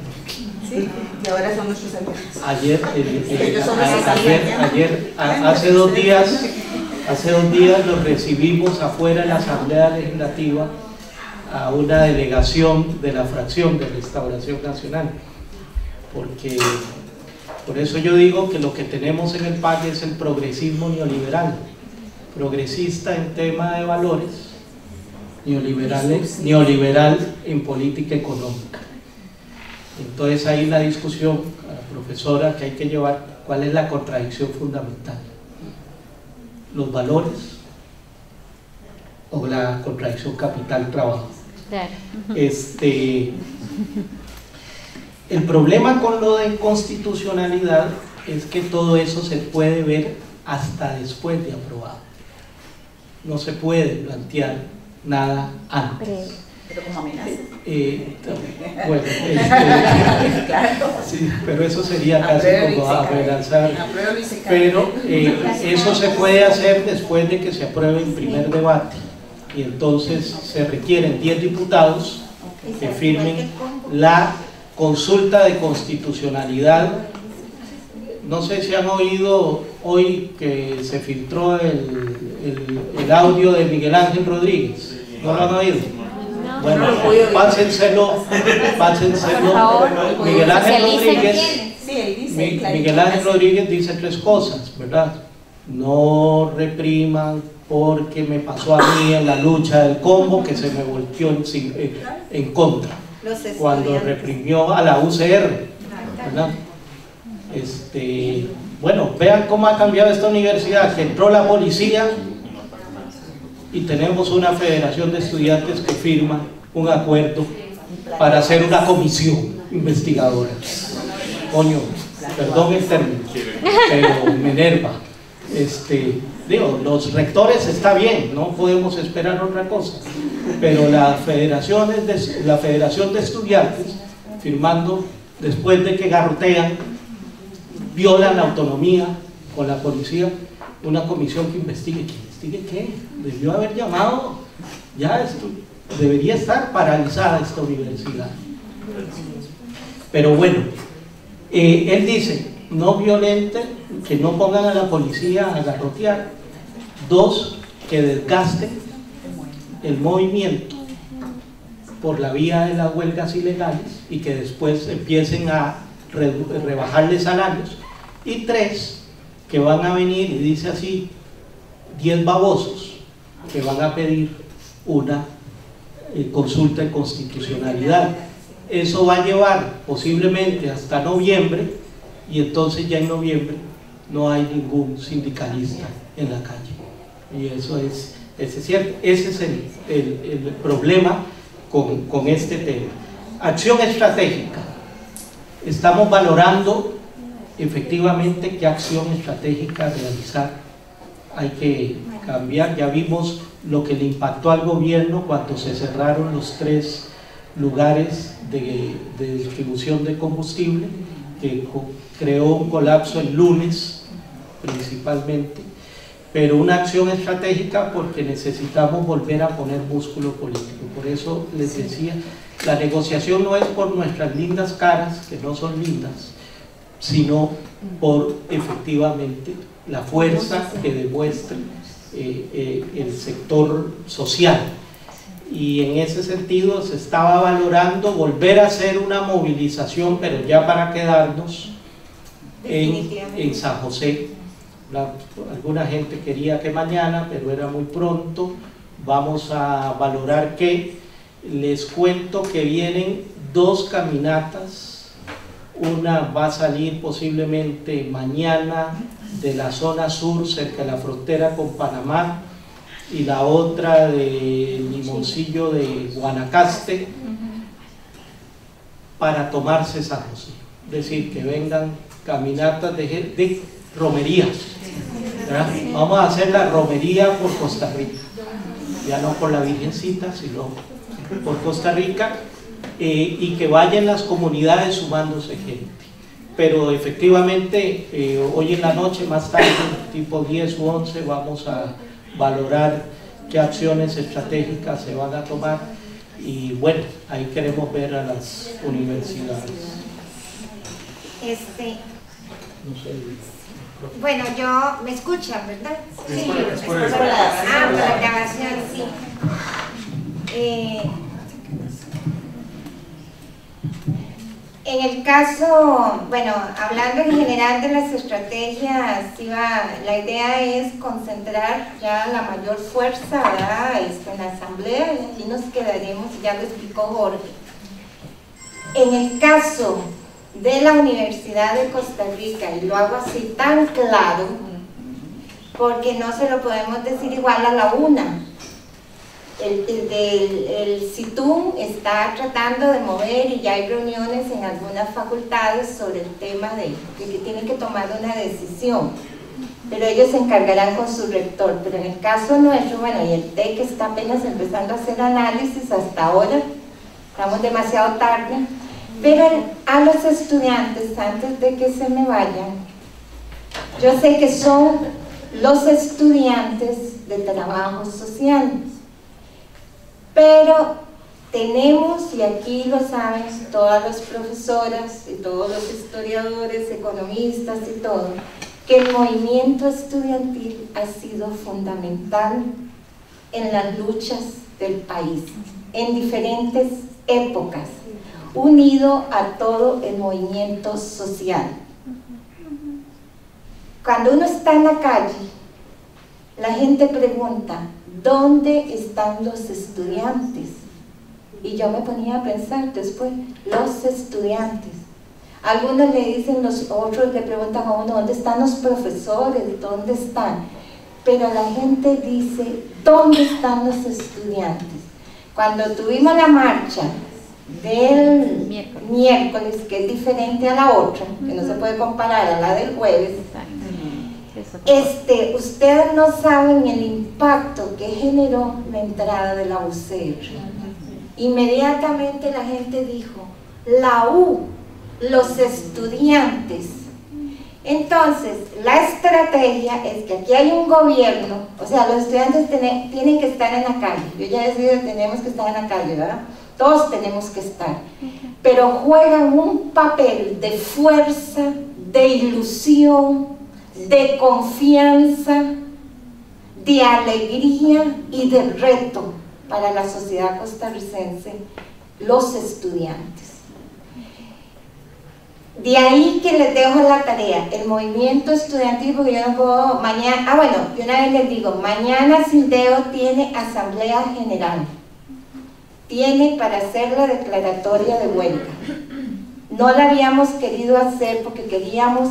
Sí, y ahora son nuestros amigos. Ayer, eh, eh, a, ayer, ayer a, hace dos días. Hace dos días los recibimos afuera en la Asamblea Legislativa a una delegación de la fracción de Restauración Nacional, porque por eso yo digo que lo que tenemos en el país es el progresismo neoliberal, progresista en tema de valores, neoliberal, neoliberal en política económica. Entonces ahí la discusión, profesora, que hay que llevar, ¿cuál es la contradicción fundamental? ¿Los valores o la contradicción capital-trabajo? Claro. Este, el problema con lo de inconstitucionalidad es que todo eso se puede ver hasta después de aprobado. No se puede plantear nada antes. Pero como amenaza. Eh, bueno, este, claro. Sí, pero eso sería casi como amenazar. Pero eh, eso se puede hacer después de que se apruebe el primer sí. debate. Y entonces se requieren diez diputados que firmen la consulta de constitucionalidad. No sé si han oído hoy que se filtró el, el, el audio de Miguel Ángel Rodríguez. ¿No lo han oído? Bueno, pásenselo, pásenselo. Miguel Ángel Rodríguez, Miguel Ángel Rodríguez dice tres cosas, ¿verdad? No repriman porque me pasó a mí en la lucha del combo que se me volteó en, en contra cuando reprimió a la U C R, ¿verdad? Este, bueno, vean cómo ha cambiado esta universidad, que entró la policía y tenemos una Federación de Estudiantes que firma un acuerdo para hacer una comisión investigadora. Coño, perdón el término, pero me enerva. Este, digo, los rectores está bien, no podemos esperar otra cosa, pero la Federación de, la Federación de Estudiantes firmando después de que garrotean, violan la autonomía con la policía, una comisión que investigue, que investigue qué, debió haber llamado, ya esto, debería estar paralizada esta universidad. Pero bueno, eh, él dice, no violente, que no pongan a la policía a garrotear. Dos, que desgaste el movimiento por la vía de las huelgas ilegales y que después empiecen a re rebajarle salarios. Y tres, que van a venir, y dice así, diez babosos que van a pedir una eh, consulta de constitucionalidad. Eso va a llevar posiblemente hasta noviembre, y entonces ya en noviembre no hay ningún sindicalista en la calle. Y eso es, ese es, cierto. Ese es el, el, el problema con, con este tema. Acción estratégica. Estamos valorando efectivamente qué acción estratégica realizar. Hay que cambiar. Ya vimos lo que le impactó al gobierno cuando se cerraron los tres lugares de, de distribución de combustible, que creó un colapso el lunes principalmente, pero una acción estratégica porque necesitamos volver a poner músculo político. Por eso les decía, la negociación no es por nuestras lindas caras, que no son lindas, sino por efectivamente la fuerza que demuestre eh, eh, el sector social. Y en ese sentido se estaba valorando volver a hacer una movilización, pero ya para quedarnos en, en San José. La, alguna gente quería que mañana, pero era muy pronto. Vamos a valorar que les cuento que vienen dos caminatas. Una va a salir posiblemente mañana de la zona sur, cerca de la frontera con Panamá, y la otra de Limoncillo de Guanacaste, para tomarse San José. Es decir, que vengan caminatas de, de romerías. Vamos a hacer la romería por Costa Rica, ya no por la Virgencita, sino por Costa Rica, eh, y que vayan las comunidades sumándose gente. Pero efectivamente, eh, hoy en la noche, más tarde, tipo diez u once, vamos a valorar qué acciones estratégicas se van a tomar, y bueno, ahí queremos ver a las universidades. Este, no sé, bueno, yo, ¿me escuchan, verdad? Sí, sí, es por, es por, por la, ah, por la grabación, sí. Eh, En el caso, bueno, hablando en general de las estrategias, la idea es concentrar ya la mayor fuerza, ¿verdad?, en la asamblea, y aquí nos quedaremos, ya lo explicó Jorge. En el caso de la Universidad de Costa Rica, y lo hago así tan claro, porque no se lo podemos decir igual a la UNA. El, el, el, el SITUM está tratando de mover, y ya hay reuniones en algunas facultades sobre el tema de, de que tienen que tomar una decisión, pero ellos se encargarán con su rector. Pero en el caso nuestro, bueno, y el TEC está apenas empezando a hacer análisis hasta ahora, estamos demasiado tarde, pero a los estudiantes, antes de que se me vayan, yo sé que son los estudiantes de trabajo social. Pero tenemos, y aquí lo saben todas las profesoras y todos los historiadores, economistas y todo, que el movimiento estudiantil ha sido fundamental en las luchas del país, en diferentes épocas, unido a todo el movimiento social. Cuando uno está en la calle, la gente pregunta, ¿dónde están los estudiantes? Y yo me ponía a pensar después, los estudiantes. Algunos le dicen, los otros le preguntan a uno, ¿dónde están los profesores? ¿Dónde están? Pero la gente dice, ¿dónde están los estudiantes? Cuando tuvimos la marcha del miércoles, miércoles que es diferente a la otra, que no se puede comparar a la del jueves, Este, ustedes no saben el impacto que generó la entrada de la U C R. Inmediatamente la gente dijo, la U, los estudiantes. Entonces, la estrategia es que aquí hay un gobierno, o sea, los estudiantes tienen, tienen que estar en la calle. Yo ya decía, tenemos que estar en la calle, ¿verdad? Todos tenemos que estar. Pero juegan un papel de fuerza, de ilusión, de confianza, de alegría y de reto para la sociedad costarricense, los estudiantes. De ahí que les dejo la tarea, el movimiento estudiantil, porque yo no puedo mañana, ah bueno, yo una vez les digo, mañana SINDEU tiene asamblea general, tiene para hacer la declaratoria de huelga. No la habíamos querido hacer porque queríamos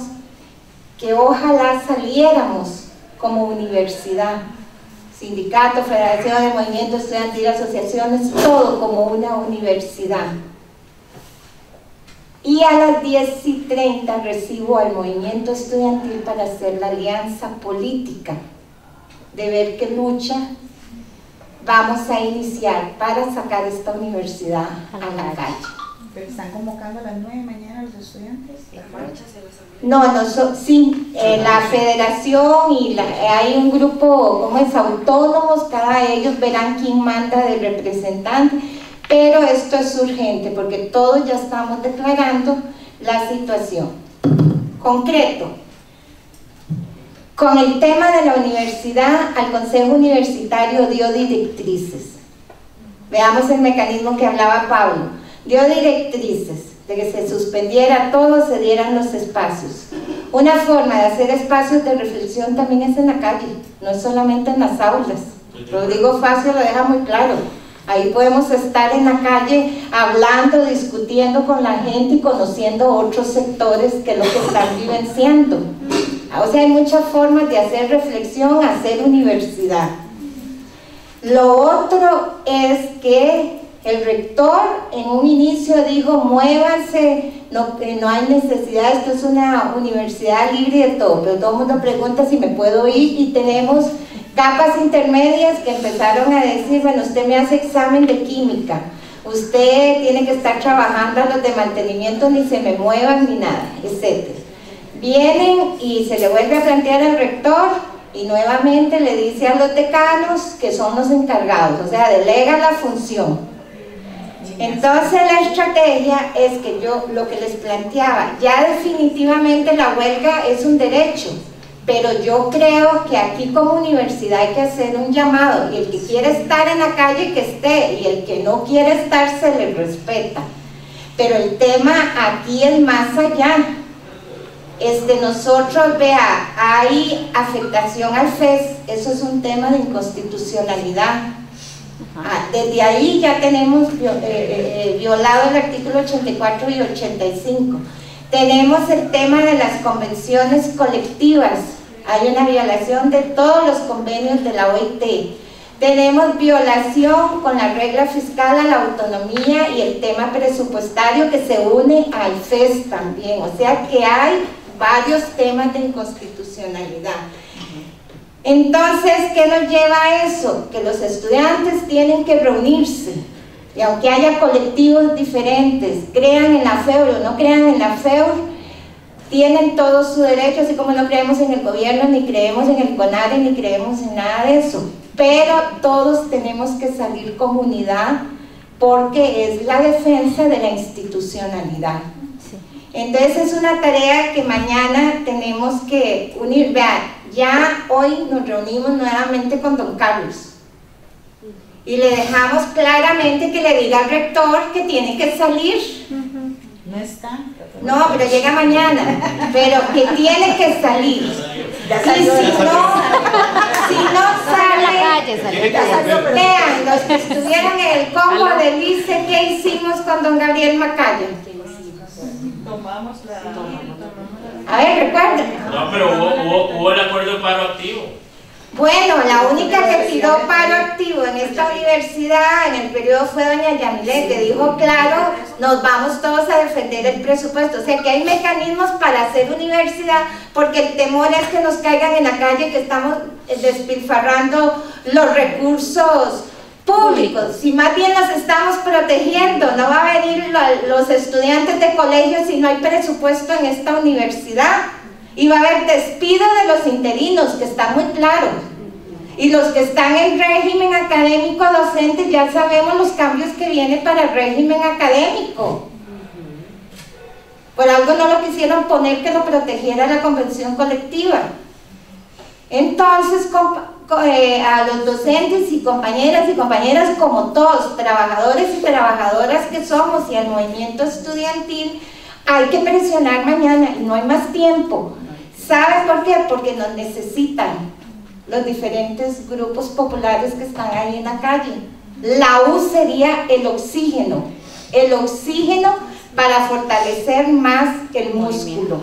que ojalá saliéramos como universidad, sindicato, federación, movimiento estudiantil, asociaciones, todo como una universidad. Y a las diez y treinta recibo al movimiento estudiantil para hacer la alianza política, de ver qué lucha vamos a iniciar para sacar esta universidad a la calle. ¿Pero están convocando a las nueve de mañana los estudiantes? No, no, so, sí, eh, la federación y la, eh, hay un grupo, ¿cómo es?, autónomos, cada ellos verán quién manda de representante, pero esto es urgente porque todos ya estamos declarando la situación. Concreto, con el tema de la universidad, al Consejo Universitario dio directrices. Veamos el mecanismo que hablaba Pablo. Dio directrices de que se suspendiera todo, se dieran los espacios. Una forma de hacer espacios de reflexión también es en la calle, no es solamente en las aulas. Rodrigo Facio lo deja muy claro. Ahí podemos estar en la calle hablando, discutiendo con la gente y conociendo otros sectores que es lo que están vivenciando. O sea, hay muchas formas de hacer reflexión, hacer universidad. Lo otro es que el rector en un inicio dijo, muévanse, no, no hay necesidad, esto es una universidad libre de todo, pero todo el mundo pregunta si me puedo ir, y tenemos capas intermedias que empezaron a decir, bueno, usted me hace examen de química, usted tiene que estar trabajando a los de mantenimiento, ni se me muevan ni nada, etcétera. Vienen y se le vuelve a plantear al rector, y nuevamente le dice a los decanos que son los encargados, o sea, delega la función. Entonces la estrategia es que yo lo que les planteaba, ya definitivamente la huelga es un derecho, pero yo creo que aquí como universidad hay que hacer un llamado, y el que quiere estar en la calle que esté, y el que no quiere estar se le respeta. Pero el tema aquí es más allá. Este, nosotros, vea, hay afectación al F E S, eso es un tema de inconstitucionalidad. Ah, desde ahí ya tenemos eh, eh, violado el artículo ochenta y cuatro y ochenta y cinco. Tenemos el tema de las convenciones colectivas, hay una violación de todos los convenios de la O I T. Tenemos violación con la regla fiscal a la autonomía y el tema presupuestario que se une al F E S también, o sea que hay varios temas de inconstitucionalidad. Entonces, ¿qué nos lleva a eso? Que los estudiantes tienen que reunirse, y aunque haya colectivos diferentes, crean en la FEUR o no crean en la FEUR, tienen todos sus derechos, así como no creemos en el gobierno, ni creemos en el CONARE, ni creemos en nada de eso. Pero todos tenemos que salir como unidad porque es la defensa de la institucionalidad. Sí. Entonces es una tarea que mañana tenemos que unir. Vean, ya hoy nos reunimos nuevamente con don Carlos y le dejamos claramente que le diga al rector que tiene que salir. Uh-huh. No está. No, pero llega mañana, pero que tiene que salir. Ya salió, y si ya no, si no sale, sale. Vean, los que estuvieron en el combo del I C E, ¿qué hicimos con don Gabriel Macaya? Tomamos la... A ver, recuerden. No, pero hubo, hubo, hubo el acuerdo de paro activo. Bueno, la única que tiró paro activo en esta universidad en el periodo fue doña Yamilet, que dijo, claro, nos vamos todos a defender el presupuesto. O sea que hay mecanismos para hacer universidad, porque el temor es que nos caigan en la calle, que estamos despilfarrando los recursos públicos. Si más bien los estamos protegiendo, no va a venir los estudiantes de colegio si no hay presupuesto en esta universidad. Y va a haber despido de los interinos, que está muy claro. Y los que están en régimen académico docente, ya sabemos los cambios que vienen para el régimen académico. Por algo no lo quisieron poner que lo protegiera la convención colectiva. Entonces, a los docentes y compañeras y compañeras, como todos, trabajadores y trabajadoras que somos, y al movimiento estudiantil, hay que presionar mañana y no hay más tiempo. ¿Sabes por qué? Porque nos necesitan los diferentes grupos populares que están ahí en la calle. La U sería el oxígeno, el oxígeno para fortalecer más que el músculo.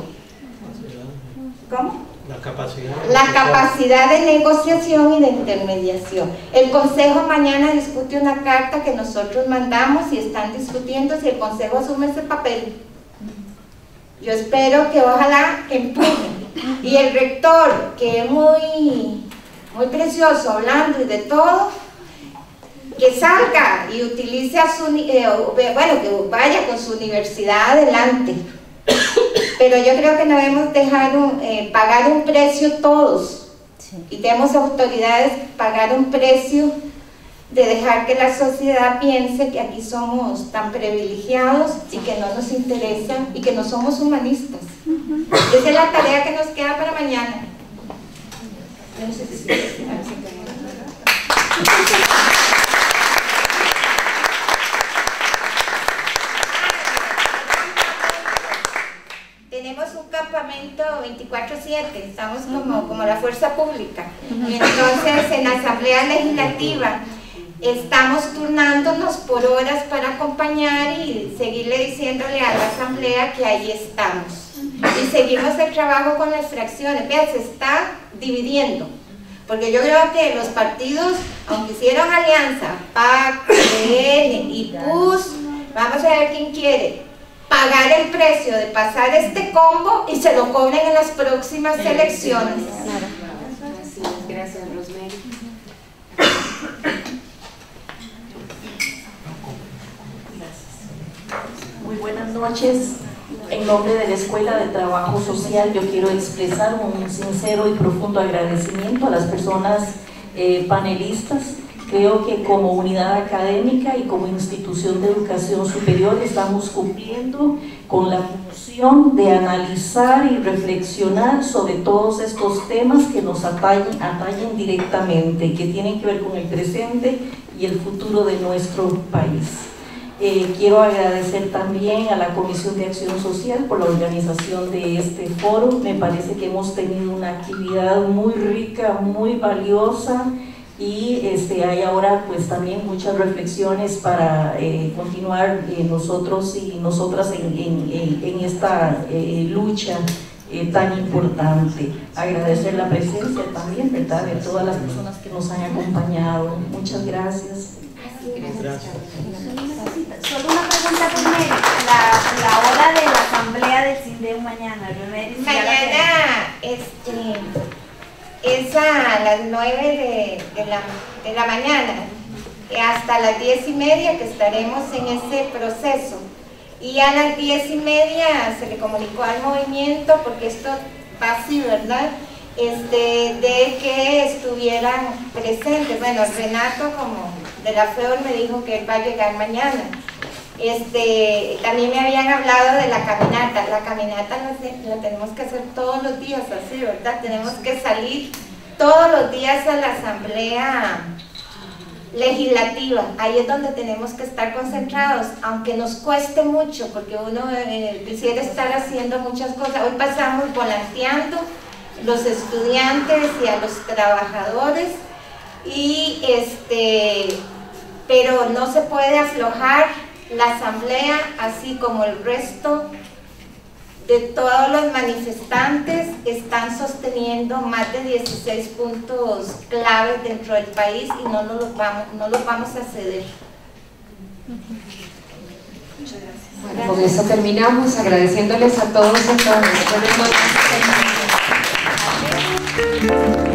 ¿Cómo? La capacidad. La capacidad de negociación y de intermediación. El Consejo mañana discute una carta que nosotros mandamos y están discutiendo si el Consejo asume ese papel. Yo espero que ojalá que empuje. Y el rector, que es muy, muy precioso hablando y de todo, que salga y utilice a su, eh, bueno, que vaya con su universidad adelante. Pero yo creo que no debemos dejar un, eh, pagar un precio todos. Y debemos autoridades pagar un precio de dejar que la sociedad piense que aquí somos tan privilegiados y que no nos interesa y que no somos humanistas. Uh-huh. Esa es la tarea que nos queda para mañana. Tenemos un campamento veinticuatro siete, estamos como, como la fuerza pública. Y entonces en la Asamblea Legislativa estamos turnándonos por horas para acompañar y seguirle diciéndole a la asamblea que ahí estamos. Y seguimos el trabajo con las fracciones. Vean, se está dividiendo. Porque yo creo que los partidos, aunque hicieron alianza, P A C, P N y P U S, vamos a ver quién quiere pagar el precio de pasar este combo y se lo cobren en las próximas elecciones. Gracias, Rosemery. Muy buenas noches. En nombre de la Escuela de Trabajo Social yo quiero expresar un sincero y profundo agradecimiento a las personas eh, panelistas. Creo que como unidad académica y como institución de educación superior estamos cumpliendo con la función de analizar y reflexionar sobre todos estos temas que nos atañen, atañen directamente, que tienen que ver con el presente y el futuro de nuestro país. Eh, quiero agradecer también a la Comisión de Acción Social por la organización de este foro. Me parece que hemos tenido una actividad muy rica, muy valiosa, y este, hay ahora pues también muchas reflexiones para eh, continuar eh, nosotros y nosotras en, en, en esta eh, lucha eh, tan importante. Agradecer la presencia también, ¿verdad?, de todas las personas que nos han acompañado. Muchas gracias. Gracias. Solo una pregunta con él. La, la hora de la asamblea del SINDEU mañana. Mañana este, es a las nueve de, de, la, de la mañana, hasta las diez y media que estaremos en ese proceso. Y a las diez y media se le comunicó al movimiento, porque esto va así, ¿verdad?, Este, de que estuvieran presentes. Bueno, Renato como de la FEUR me dijo que él va a llegar mañana. Este, también me habían hablado de la caminata. La caminata la, la tenemos que hacer todos los días así, ¿verdad? Tenemos que salir todos los días a la asamblea legislativa. Ahí es donde tenemos que estar concentrados, aunque nos cueste mucho, porque uno eh, quisiera estar haciendo muchas cosas. Hoy pasamos volanteando los estudiantes y a los trabajadores, y este, pero no se puede aflojar la asamblea, así como el resto de todos los manifestantes están sosteniendo más de dieciséis puntos claves dentro del país, y no los vamos, no los vamos a ceder. Muchas gracias. Bueno, con eso terminamos, agradeciéndoles a todos y a todas.